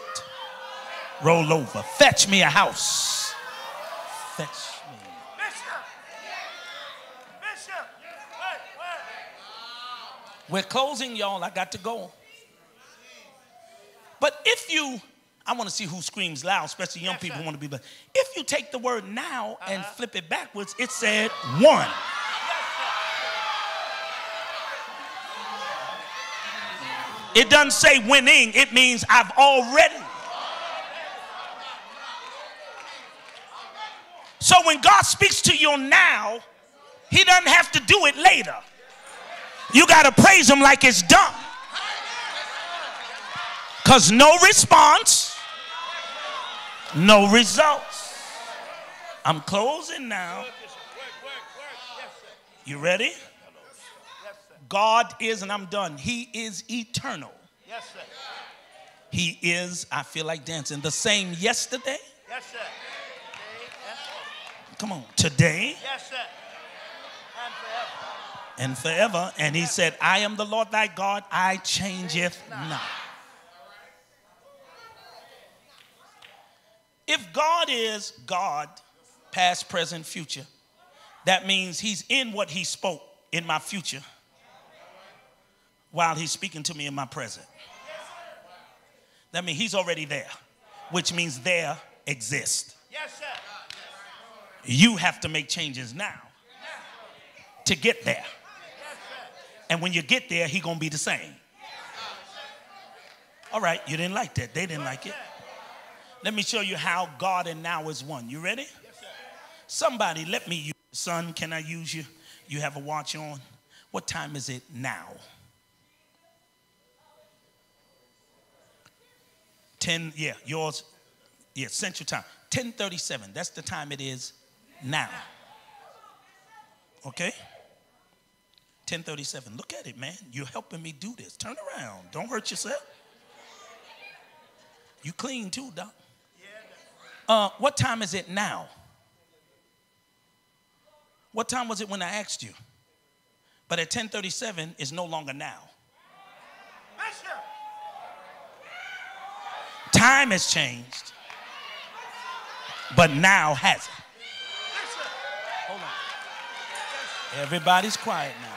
roll over, fetch me a house. Fetch me. Bishop. Bishop. We're closing, y'all. I got to go. But if you, I want to see who screams loud, especially young people want to be blessed. If you take the word now and flip it backwards, it said one. It doesn't say winning. It means I've already. So when God speaks to you now, he doesn't have to do it later. You got to praise him like it's done. Because no response, no results. I'm closing now. You ready? God is, and I'm done, he is eternal. Yes, sir. He is, I feel like dancing, the same yesterday. Yes, sir. Come on, today. Yes, sir. and forever. And he said, I am the Lord thy God, I changeth not. If God is God, past, present, future, that means he's in what he spoke in my future while he's speaking to me in my present. That means he's already there, which means there exists. You have to make changes now to get there. And when you get there, he's going to be the same. All right, you didn't like that. They didn't like it. Let me show you how God and now is one. You ready? Yes, sir. Somebody let me use. Son, can I use you? You have a watch on. What time is it now? ten, yeah, yours. Yeah, Central Time. ten thirty-seven. That's the time it is now. Okay? ten thirty-seven. Look at it, man. You're helping me do this. Turn around. Don't hurt yourself. You clean too, Doc. Uh, what time is it now? What time was it when I asked you? But at ten thirty-seven, it's no longer now. Time has changed, but now hasn't. Hold on. Everybody's quiet now.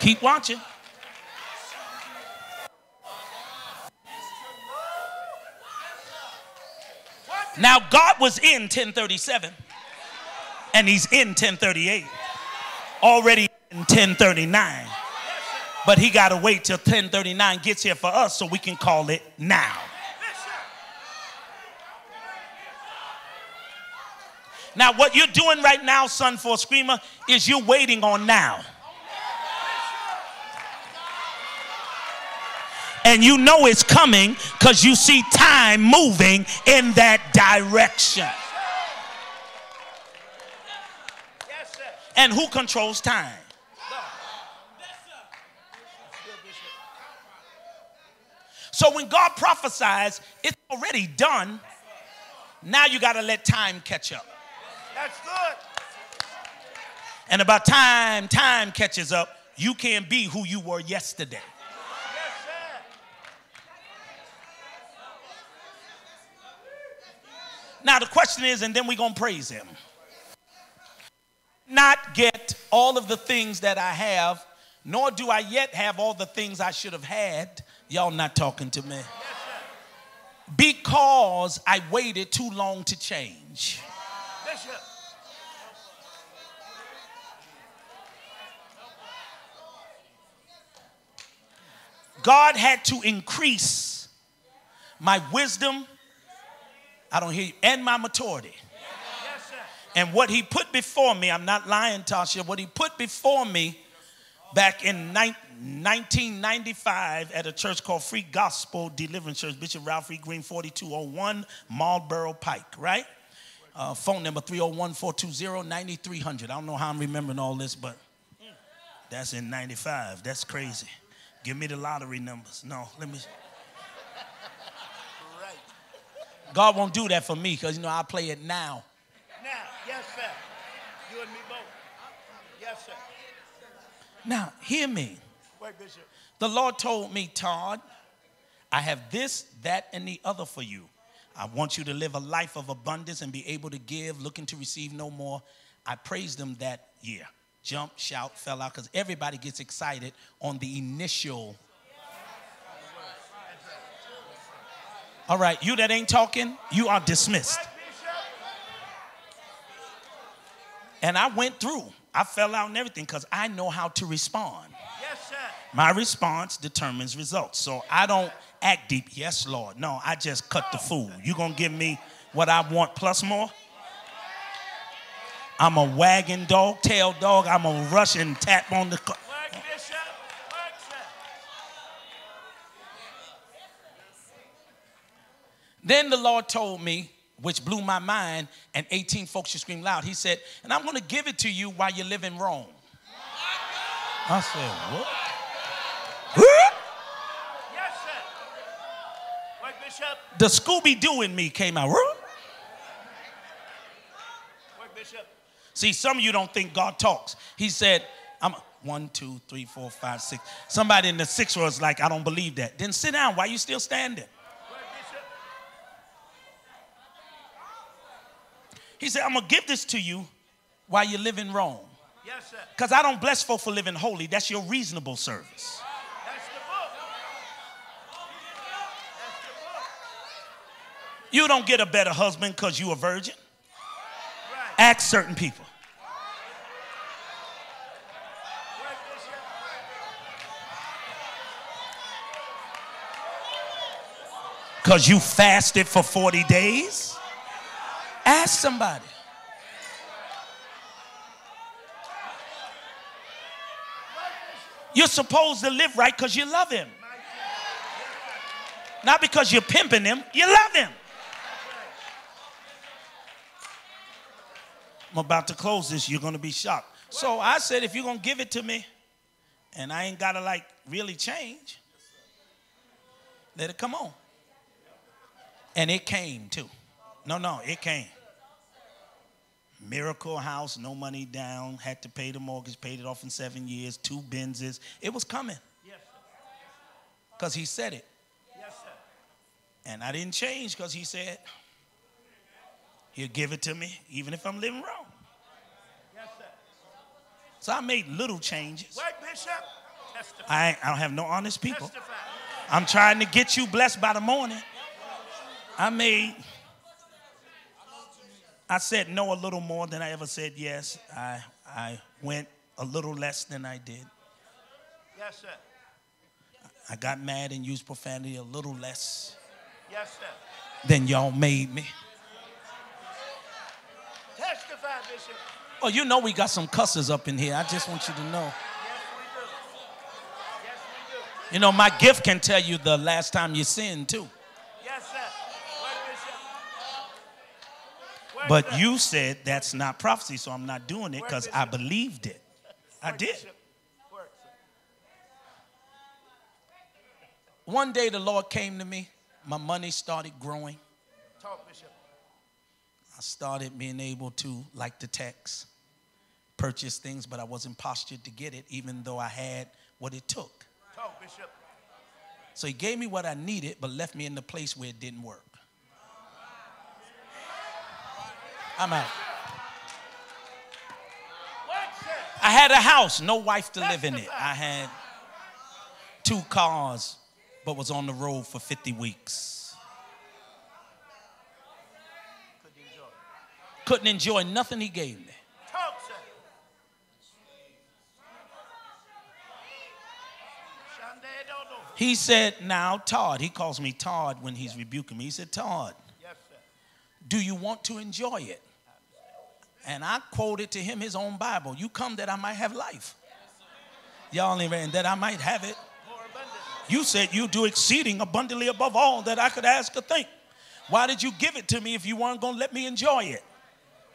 Keep watching. Now God was in ten thirty-seven. And he's in ten thirty-eight. Already in ten thirty-nine. But he got to wait till ten thirty-nine gets here for us so we can call it now. Now what you're doing right now, son, for a screamer, is you're waiting on now. And you know it's coming because you see time moving in that direction. And who controls time? So when God prophesies, it's already done. Now you got to let time catch up. That's good. And about time, time catches up, you can't be who you were yesterday. Now the question is, and then we're going to praise him. Not get all of the things that I have, nor do I yet have all the things I should have had. Y'all not talking to me. Because I waited too long to change. God had to increase my wisdom, I don't hear you, and my maturity. And what he put before me, I'm not lying, Tasha, what he put before me back in nineteen ninety-five at a church called Free Gospel Delivering Church, Bishop Ralph E. Green, forty-two oh one Marlboro Pike, right? Uh, phone number three oh one, four two oh, nine three hundred. I don't know how I'm remembering all this, but that's in ninety-five. That's crazy. Give me the lottery numbers. No, let me. God won't do that for me because, you know, I play it now. Yes, sir. You and me both. Yes, sir. Now, hear me. Wait, Bishop. The Lord told me, Todd, I have this, that, and the other for you. I want you to live a life of abundance and be able to give, looking to receive no more. I praised him that year. Jump, shout, fell out, because everybody gets excited on the initial. All right, you that ain't talking, you are dismissed. And I went through. I fell out and everything because I know how to respond. Yes, sir. My response determines results. So I don't act deep. Yes, Lord. No, I just cut the fool. You going to give me what I want plus more? I'm a wagging dog, tail dog. I'm going to rush and tap on the clock. Then the Lord told me, which blew my mind, and eighteen folks should scream loud. He said, and I'm going to give it to you while you're living wrong. I said, what? What? Yes, sir. Wait, Bishop. The Scooby-Doo in me came out. Wait, Bishop. See, some of you don't think God talks. He said, I'm one, two, three, four, five, six. Somebody in the sixth row is like, I don't believe that. Then sit down. Why are you still standing? He said, I'm going to give this to you while you live in Rome. Yes, sir. Because I don't bless folk for living holy. That's your reasonable service. That's the book. That's the book. You don't get a better husband because you a virgin. Right. Ask certain people. Because you fasted for forty days. Ask somebody. You're supposed to live right because you love him. Not because you're pimping him. You love him. I'm about to close this. You're going to be shocked. So I said, if you're going to give it to me and I ain't got to like really change, let it come on. And it came too. No, no, it came. Miracle house, no money down, had to pay the mortgage, paid it off in seven years, two Benzes. It was coming. Because he said it. Yes, sir. And I didn't change because he said, he'll give it to me even if I'm living wrong. Yes, sir. So I made little changes. Wait, Bishop. Testify. I, I don't have no honest people. Testify. I'm trying to get you blessed by the morning. I made... I said no a little more than I ever said yes. I, I went a little less than I did. Yes, sir. I got mad and used profanity a little less yes, sir. Than y'all made me. Testify, Bishop. Oh, you know we got some cussers up in here. I just want you to know. Yes, we do. Yes, we do. You know, my gift can tell you the last time you sinned, too. Yes, sir. But you said that's not prophecy, so I'm not doing it because I believed it. I did. One day the Lord came to me. My money started growing. I started being able to, like the text, purchase things, but I wasn't postured to get it, even though I had what it took. So he gave me what I needed, but left me in the place where it didn't work. I'm out. I had a house, no wife to live in it. I had two cars, but was on the road for fifty weeks. Couldn't enjoy nothing he gave me. He said, now, Todd, he calls me Todd when he's rebuking me. He said, Todd, do you want to enjoy it? And I quoted to him his own Bible. You come that I might have life. Y'all ain't read that I might have it. You said you do exceeding abundantly above all that I could ask or think. Why did you give it to me if you weren't going to let me enjoy it?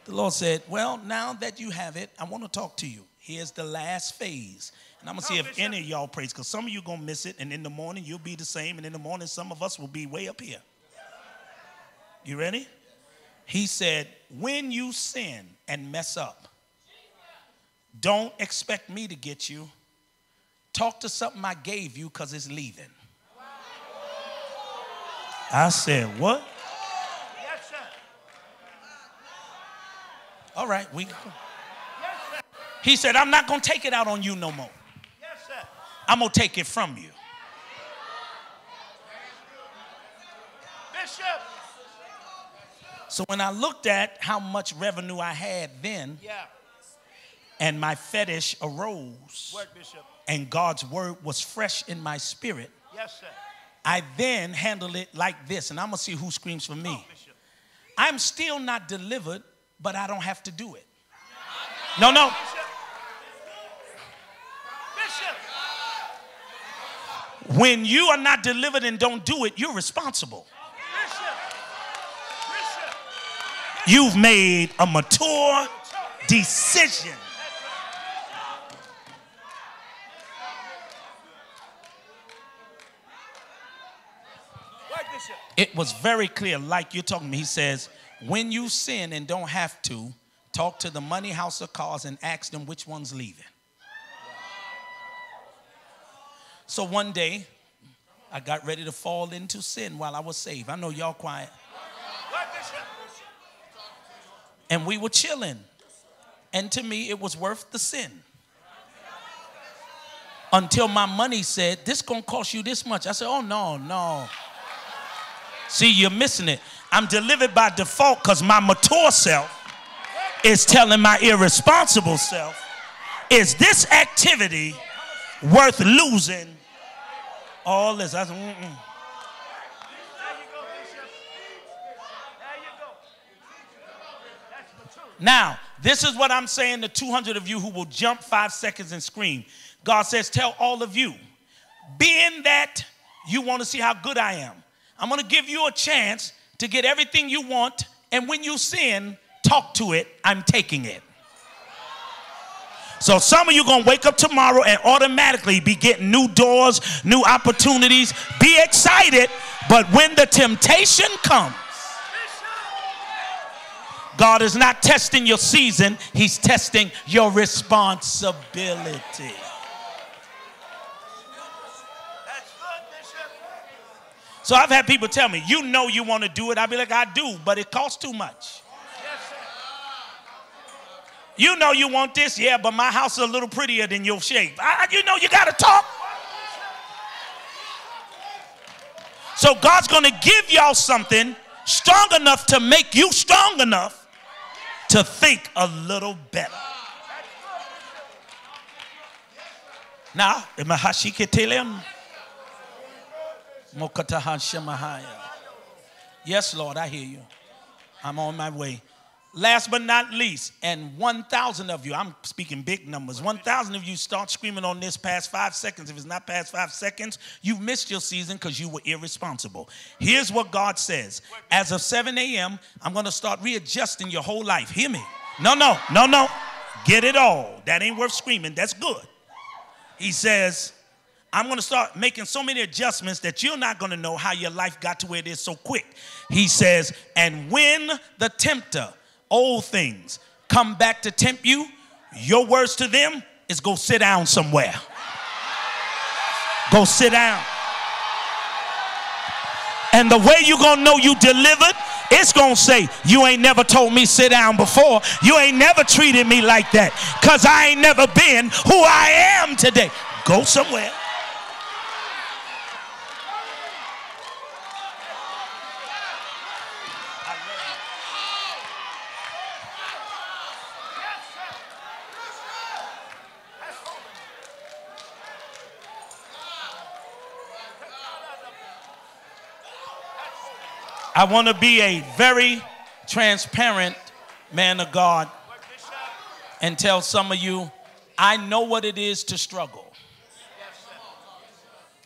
The Lord said, well, now that you have it, I want to talk to you. Here's the last phase. And I'm going to see if any of y'all praise, because some of you going to miss it. And in the morning, you'll be the same. And in the morning, some of us will be way up here. You ready? He said, when you sin and mess up, don't expect me to get you. Talk to something I gave you because it's leaving. I said, what? Yes, sir. All right. We. Yes, sir. He said, I'm not going to take it out on you no more. Yes, sir. I'm going to take it from you. Bishop. So when I looked at how much revenue I had then, yeah. and my fetish arose, word, Bishop. And God's word was fresh in my spirit, yes, sir. I then handled it like this, and I'm going to see who screams for me. Oh, I'm still not delivered, but I don't have to do it. No, no. Bishop. Bishop. When you are not delivered and don't do it, you're responsible. You've made a mature decision. It was very clear, like you're talking to me. He says, when you sin and don't have to, talk to the money, house, or cars and ask them which one's leaving. So one day, I got ready to fall into sin while I was saved. I know y'all quiet. And we were chilling. And to me, it was worth the sin. Until my money said, this going to cost you this much. I said, oh, no, no. See, you're missing it. I'm delivered by default because my mature self is telling my irresponsible self, is this activity worth losing all this? I said, mm-mm. Now, this is what I'm saying to two hundred of you who will jump five seconds and scream. God says, tell all of you, being that you want to see how good I am, I'm going to give you a chance to get everything you want. And when you sin, talk to it. I'm taking it. So some of you are going to wake up tomorrow and automatically be getting new doors, new opportunities. Be excited. But when the temptation comes, God is not testing your season. He's testing your responsibility. That's good, Bishop. So I've had people tell me, you know you want to do it. I'll be like, I do, but it costs too much. Yes, sir. You know you want this. Yeah, but my house is a little prettier than your shape. I, you know you got to talk. So God's going to give y'all something strong enough to make you strong enough to think a little better. Now, yes, Lord, I hear you. I'm on my way. Last but not least, and one thousand of you, I'm speaking big numbers, one thousand of you start screaming on this past five seconds. If it's not past five seconds, you've missed your season because you were irresponsible. Here's what God says. As of seven A M, I'm going to start readjusting your whole life. Hear me? No, no, no, no. Get it all. That ain't worth screaming. That's good. He says, I'm going to start making so many adjustments that you're not going to know how your life got to where it is so quick. He says, and when the tempter, old things come back to tempt you, your words to them is go sit down somewhere. Go sit down. And the way you're going to know you delivered, it's going to say, you ain't never told me sit down before. You ain't never treated me like that because I ain't never been who I am today. Go somewhere. I want to be a very transparent man of God and tell some of you, I know what it is to struggle.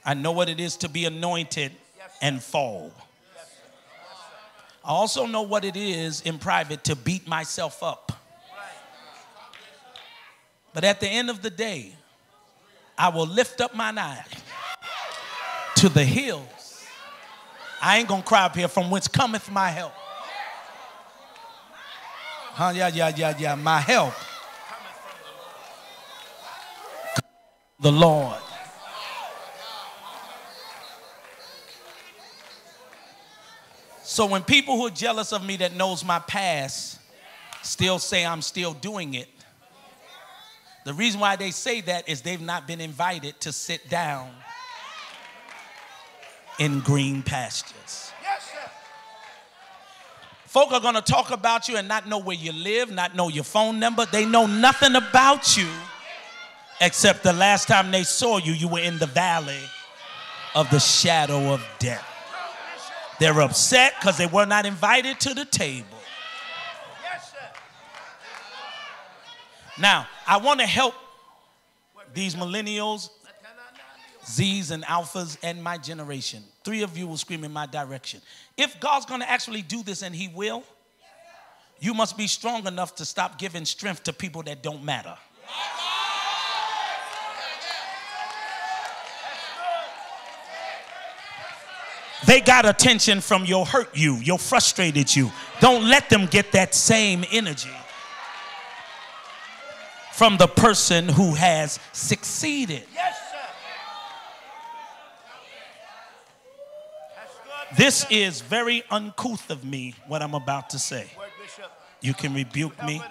I know what it is to be anointed and fall. I also know what it is in private to beat myself up. But at the end of the day, I will lift up mine eye to the hill. I ain't going to cry up here from whence cometh my help. Huh, yeah, yeah, yeah, yeah. My help. The Lord. So when people who are jealous of me that knows my past still say I'm still doing it, the reason why they say that is they've not been invited to sit down in green pastures. Yes, sir. Folk are going to talk about you and not know where you live, not know your phone number. They know nothing about you except the last time they saw you, you were in the valley of the shadow of death. They're upset because they were not invited to the table. Yes, sir. Now, I want to help these millennials, Z's and Alphas, and my generation. Three of you will scream in my direction. If God's going to actually do this, and he will, you must be strong enough to stop giving strength to people that don't matter. They got attention from your hurt you, your frustrated you. Don't let them get that same energy from the person who has succeeded. This is very uncouth of me, what I'm about to say. You can rebuke me.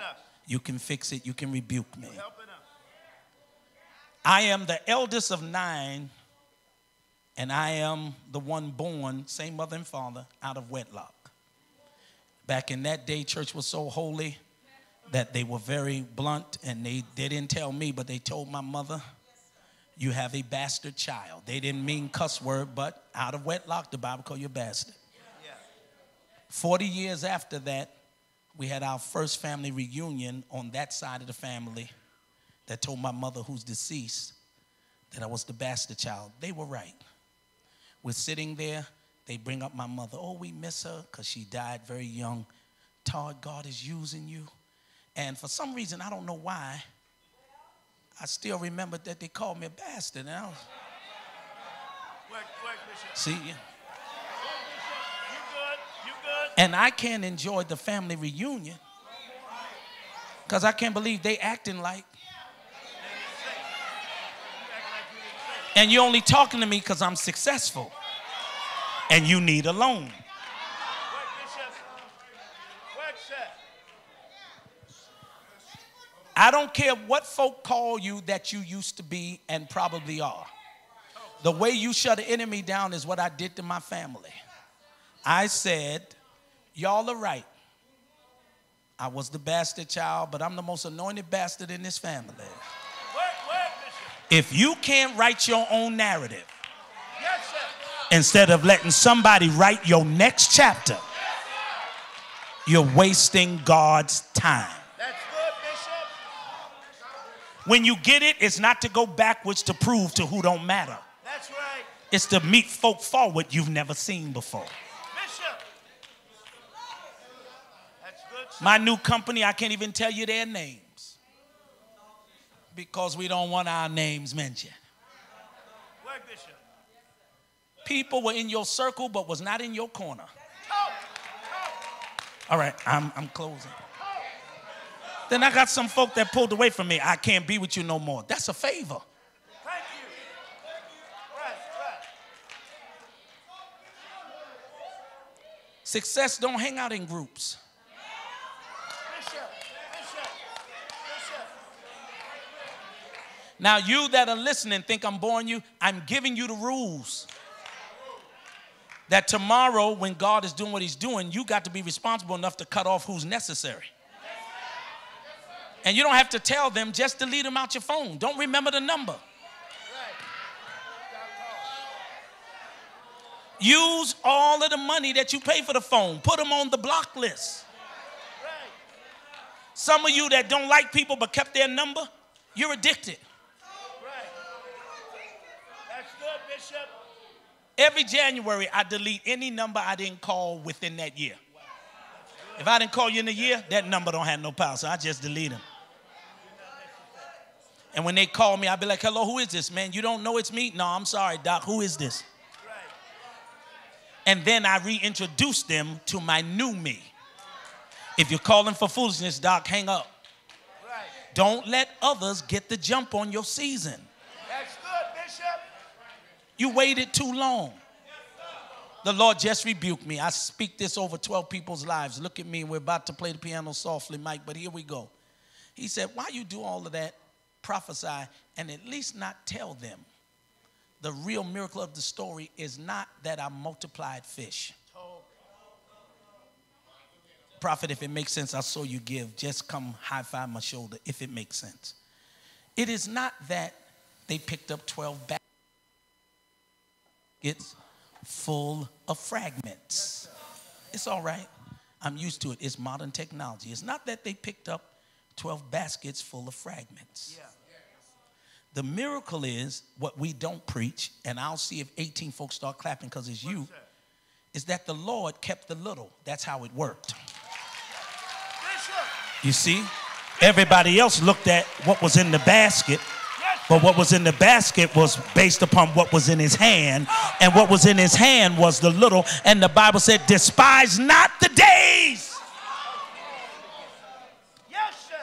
You can fix it. You can rebuke me. I am the eldest of nine, and I am the one born, same mother and father, out of wedlock. Back in that day, church was so holy that they were very blunt, and they, they didn't tell me, but they told my mother, you have a bastard child. They didn't mean cuss word, but out of wedlock, the Bible called you a bastard. Yeah. Forty years after that, we had our first family reunion on that side of the family that told my mother, who's deceased, that I was the bastard child. They were right. We're sitting there. They bring up my mother. Oh, we miss her because she died very young. Todd, God is using you. And for some reason, I don't know why, I still remember that they called me a bastard. And I was, work, work, Bishop. See, you good, you good. And I can't enjoy the family reunion because I can't believe they acting like. And you're only talking to me because I'm successful, and you need a loan. I don't care what folk call you that you used to be and probably are. The way you shut the enemy down is what I did to my family. I said, y'all are right. I was the bastard child, but I'm the most anointed bastard in this family. If you can't write your own narrative, instead of letting somebody write your next chapter, you're wasting God's time. When you get it, it's not to go backwards to prove to who don't matter. That's right. It's to meet folk forward you've never seen before. Bishop. That's good, sir. My new company, I can't even tell you their names because we don't want our names mentioned. Where, Bishop? People were in your circle but was not in your corner. Oh. Oh. All right, I'm, I'm closing. Then I got some folk that pulled away from me. I can't be with you no more. That's a favor. Thank you. Right, right. Success don't hang out in groups. Bishop, Bishop, Bishop. Now you that are listening think I'm boring you. I'm giving you the rules. That tomorrow when God is doing what he's doing, you got to be responsible enough to cut off who's necessary. And you don't have to tell them, just delete them out your phone. Don't remember the number. Use all of the money that you pay for the phone. Put them on the block list. Some of you that don't like people but kept their number, you're addicted. That's good, Bishop. Every January, I delete any number I didn't call within that year. If I didn't call you in a year, that number don't have no power, so I just delete them. And when they call me, I'll be like, hello, who is this, man? You don't know it's me? No, I'm sorry, Doc. Who is this? And then I reintroduce them to my new me. If you're calling for foolishness, Doc, hang up. Don't let others get the jump on your season. That's good, Bishop. You waited too long. The Lord just rebuked me. I speak this over twelve people's lives. Look at me. We're about to play the piano softly, Mike, but here we go. He said, why you do all of that, prophesy, and at least not tell them the real miracle of the story is not that I multiplied fish. Prophet, if it makes sense, I saw you give. Just come high-five my shoulder if it makes sense. It is not that they picked up twelve baskets full of fragments. It's all right. I'm used to it. It's modern technology. It's not that they picked up twelve baskets full of fragments. The miracle is what we don't preach, and I'll see if eighteen folks start clapping because it's you, is that the Lord kept the little. That's how it worked. You see, everybody else looked at what was in the basket. But what was in the basket was based upon what was in his hand. And what was in his hand was the little. And the Bible said, despise not the days. Yes, sir.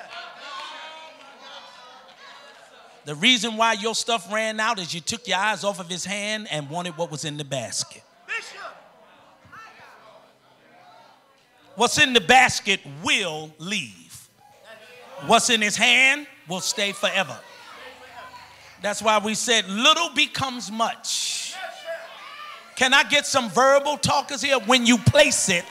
The reason why your stuff ran out is you took your eyes off of his hand and wanted what was in the basket. Bishop. What's in the basket will leave. What's in his hand will stay forever. That's why we said little becomes much. Can I get some verbal talkers here? When you place it.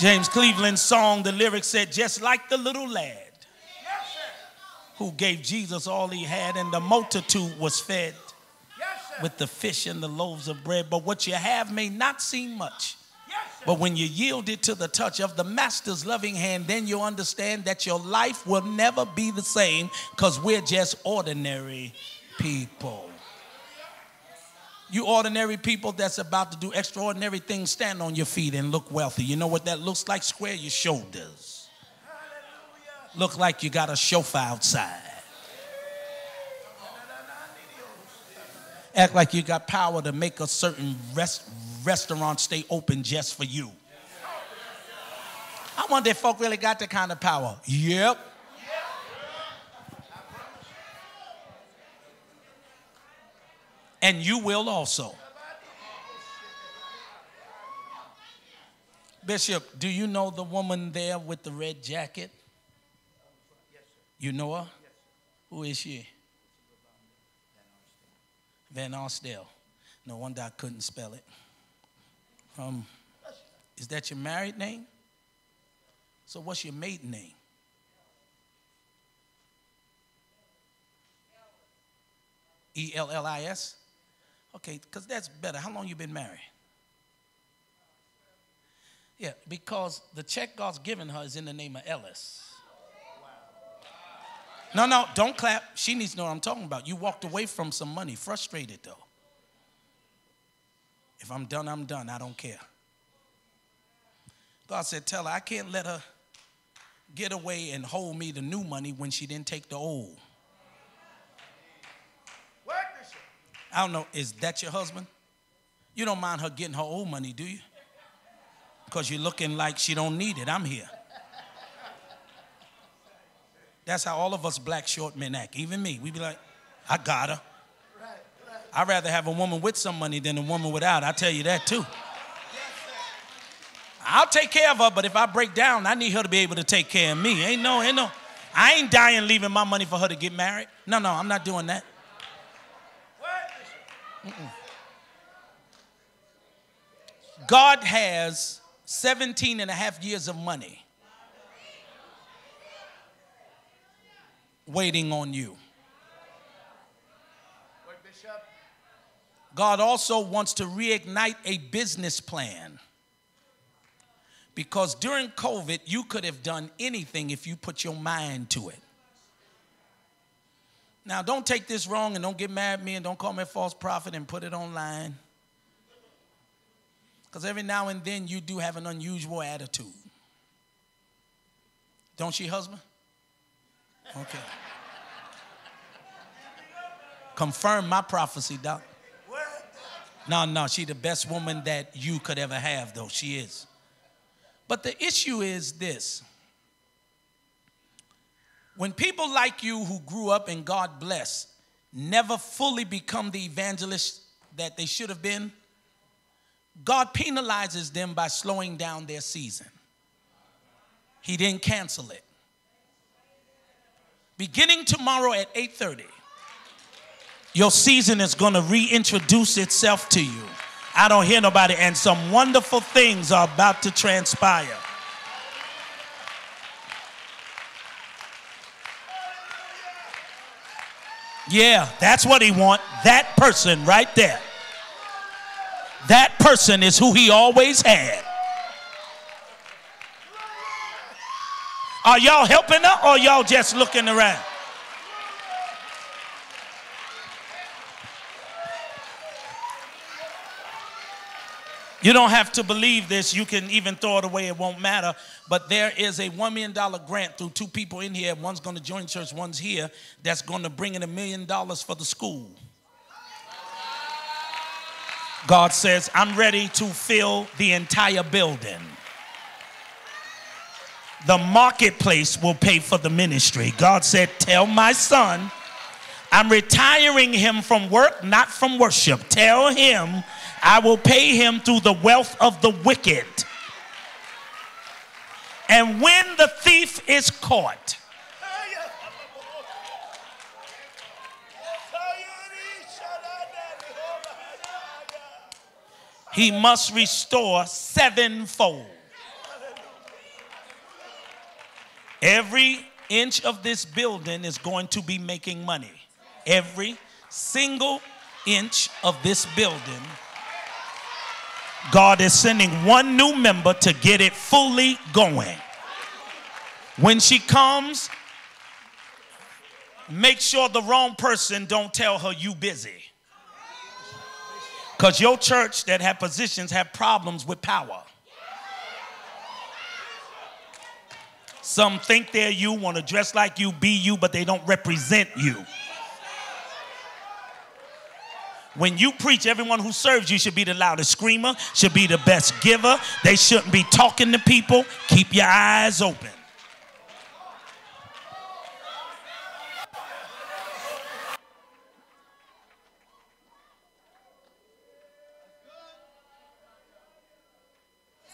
James Cleveland's song, the lyrics said, just like the little lad who gave Jesus all he had, and the multitude was fed with the fish and the loaves of bread. But what you have may not seem much. But when you yield it to the touch of the master's loving hand, then you understand that your life will never be the same, because we're just ordinary people. You ordinary people that's about to do extraordinary things, stand on your feet and look wealthy. You know what that looks like? Square your shoulders. Look like you got a chauffeur outside. Act like you got power to make a certain rest, restaurant stay open just for you. I wonder if folk really got that kind of power. Yep. And you will also. Bishop, do you know the woman there with the red jacket? You know her? Who is she? Van Arstel. No wonder I couldn't spell it. Um, is that your married name? So what's your maiden name? E L L I S? Okay, because that's better. How long you been married? Yeah, because the check God's given her is in the name of Ellis. No, no, don't clap. She needs to know what I'm talking about. You walked away from some money, frustrated though. If I'm done, I'm done. I don't care. God said, tell her I can't let her get away and hold me the new money when she didn't take the old. I don't know, is that your husband? You don't mind her getting her old money, do you? Because you're looking like she don't need it. I'm here. That's how all of us black short men act. Even me. We be like, I got her. Right, right. I'd rather have a woman with some money than a woman without. I tell you that too. Yes, I'll take care of her, but if I break down, I need her to be able to take care of me. Ain't no, ain't no. I ain't dying leaving my money for her to get married. No, no, I'm not doing that. What? Mm-mm. God has seventeen and a half years of money waiting on you. God also wants to reignite a business plan, because during COVID, you could have done anything if you put your mind to it. Now, don't take this wrong, and don't get mad at me, and don't call me a false prophet and put it online, because every now and then you do have an unusual attitude. Don't you, husband? Okay. Confirm my prophecy, Doc. No, no, she the best woman that you could ever have, though. She is. But the issue is this. When people like you who grew up and God bless never fully become the evangelists that they should have been, God penalizes them by slowing down their season. He didn't cancel it. Beginning tomorrow at eight thirty, your season is going to reintroduce itself to you. I don't hear nobody, and some wonderful things are about to transpire. Yeah, that's what he wants. That person right there. That person is who he always had. Are y'all helping her, or y'all just looking around? You don't have to believe this. You can even throw it away. It won't matter. But there is a one million dollar grant through two people in here. One's going to join church, one's here, that's going to bring in a million dollars for the school. God says, I'm ready to fill the entire building. The marketplace will pay for the ministry. God said, tell my son, I'm retiring him from work, not from worship. Tell him I will pay him through the wealth of the wicked. And when the thief is caught, he must restore sevenfold. Every inch of this building is going to be making money. Every single inch of this building, God is sending one new member to get it fully going. When she comes, make sure the wrong person don't tell her you busy. Because your church that have positions have problems with power. Some think they're you, want to dress like you, be you, but they don't represent you. When you preach, everyone who serves you should be the loudest screamer, should be the best giver. They shouldn't be talking to people. Keep your eyes open.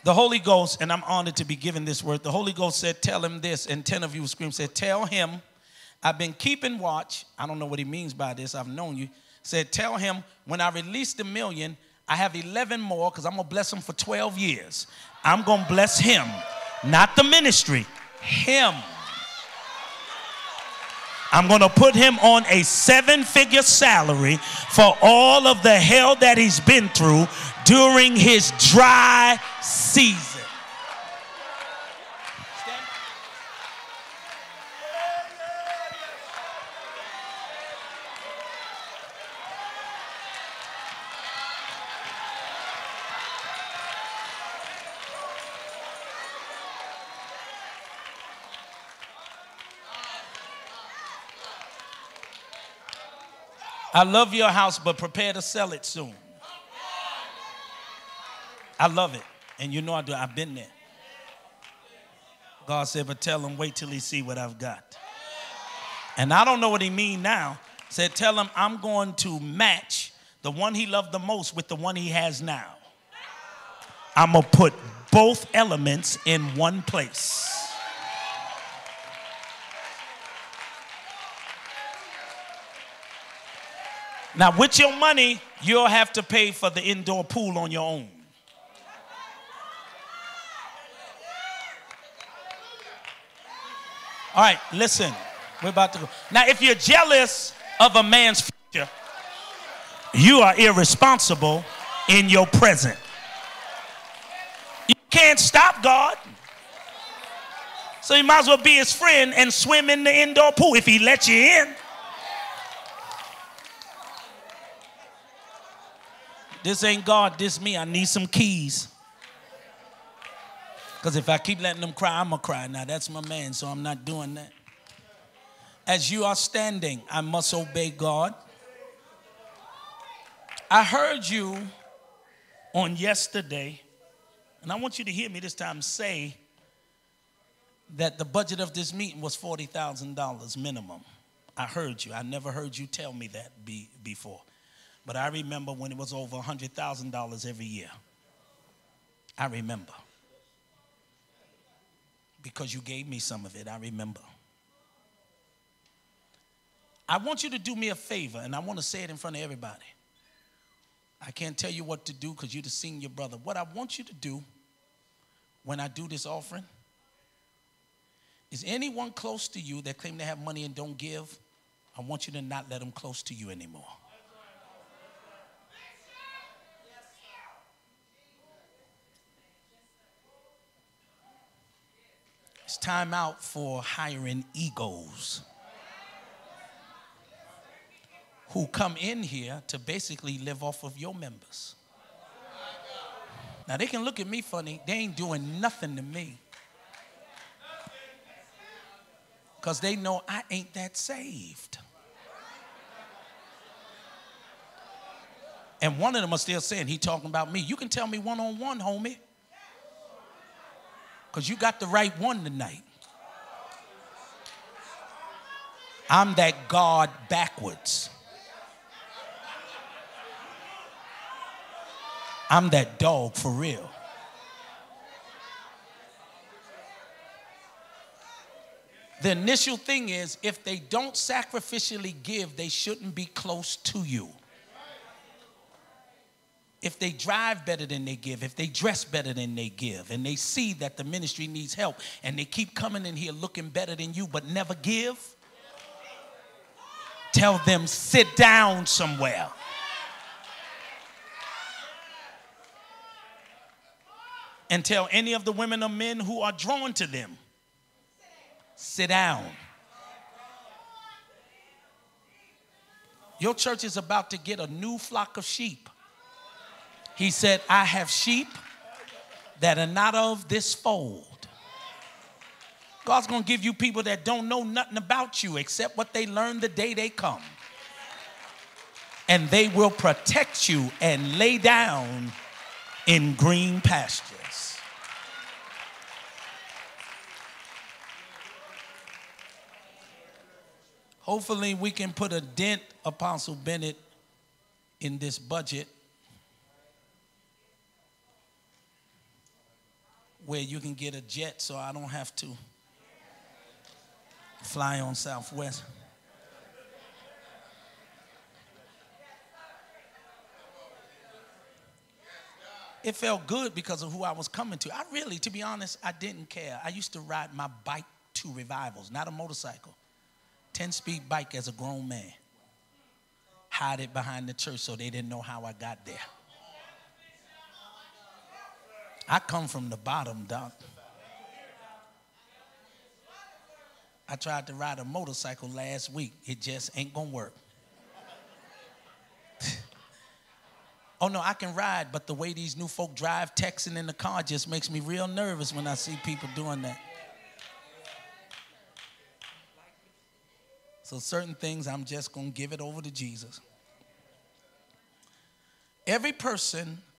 The Holy Ghost, and I'm honored to be given this word, the Holy Ghost said, tell him this, and ten of you screamed, said, tell him, I've been keeping watch. I don't know what he means by this. I've known you. Said, tell him, when I release the million, I have eleven more because I'm going to bless him for twelve years. I'm going to bless him, not the ministry, him. I'm going to put him on a seven-figure salary for all of the hell that he's been through during his dry season. I love your house, but prepare to sell it soon. I love it. And you know I do. I've been there. God said, but tell him, wait till he see what I've got. And I don't know what he mean now. Said, tell him I'm going to match the one he loved the most with the one he has now. I'm going to put both elements in one place. Now, with your money, you'll have to pay for the indoor pool on your own. All right, listen. We're about to go. Now, if you're jealous of a man's future, you are irresponsible in your present. You can't stop God. So you might as well be his friend and swim in the indoor pool if he lets you in. This ain't God, this me. I need some keys. Because if I keep letting them cry, I'm going to cry. Now, that's my man, so I'm not doing that. As you are standing, I must obey God. I heard you on yesterday, and I want you to hear me this time say that the budget of this meeting was forty thousand dollars minimum. I heard you. I never heard you tell me that be, before. But I remember when it was over one hundred thousand dollars every year. I remember. Because you gave me some of it, I remember. I want you to do me a favor, and I want to say it in front of everybody. I can't tell you what to do because you're the senior brother. What I want you to do when I do this offering is anyone close to you that claim they have money and don't give, I want you to not let them close to you anymore. It's time out for hiring egos who come in here to basically live off of your members. Now, they can look at me funny. They ain't doing nothing to me because they know I ain't that saved. And one of them are still saying, he talking about me. You can tell me one-on-one, homie. Because you got the right one tonight. I'm that God backwards. I'm that dog for real. The initial thing is, if they don't sacrificially give, they shouldn't be close to you. If they drive better than they give, if they dress better than they give, and they see that the ministry needs help, and they keep coming in here looking better than you but never give, tell them, sit down somewhere. And tell any of the women or men who are drawn to them, sit down. Your church is about to get a new flock of sheep. He said, I have sheep that are not of this fold. God's going to give you people that don't know nothing about you except what they learned the day they come. And they will protect you and lay down in green pastures. Hopefully we can put a dent, Apostle Bennett, in this budget, where you can get a jet so I don't have to fly on Southwest. It felt good because of who I was coming to. I really, to be honest, I didn't care. I used to ride my bike to revivals, not a motorcycle. ten-speed bike as a grown man. Hide it behind the church so they didn't know how I got there. I come from the bottom, doc. I tried to ride a motorcycle last week. It just ain't gonna work. Oh no, I can ride, but the way these new folk drive, texting in the car, just makes me real nervous when I see people doing that. So certain things, I'm just gonna give it over to Jesus. Every person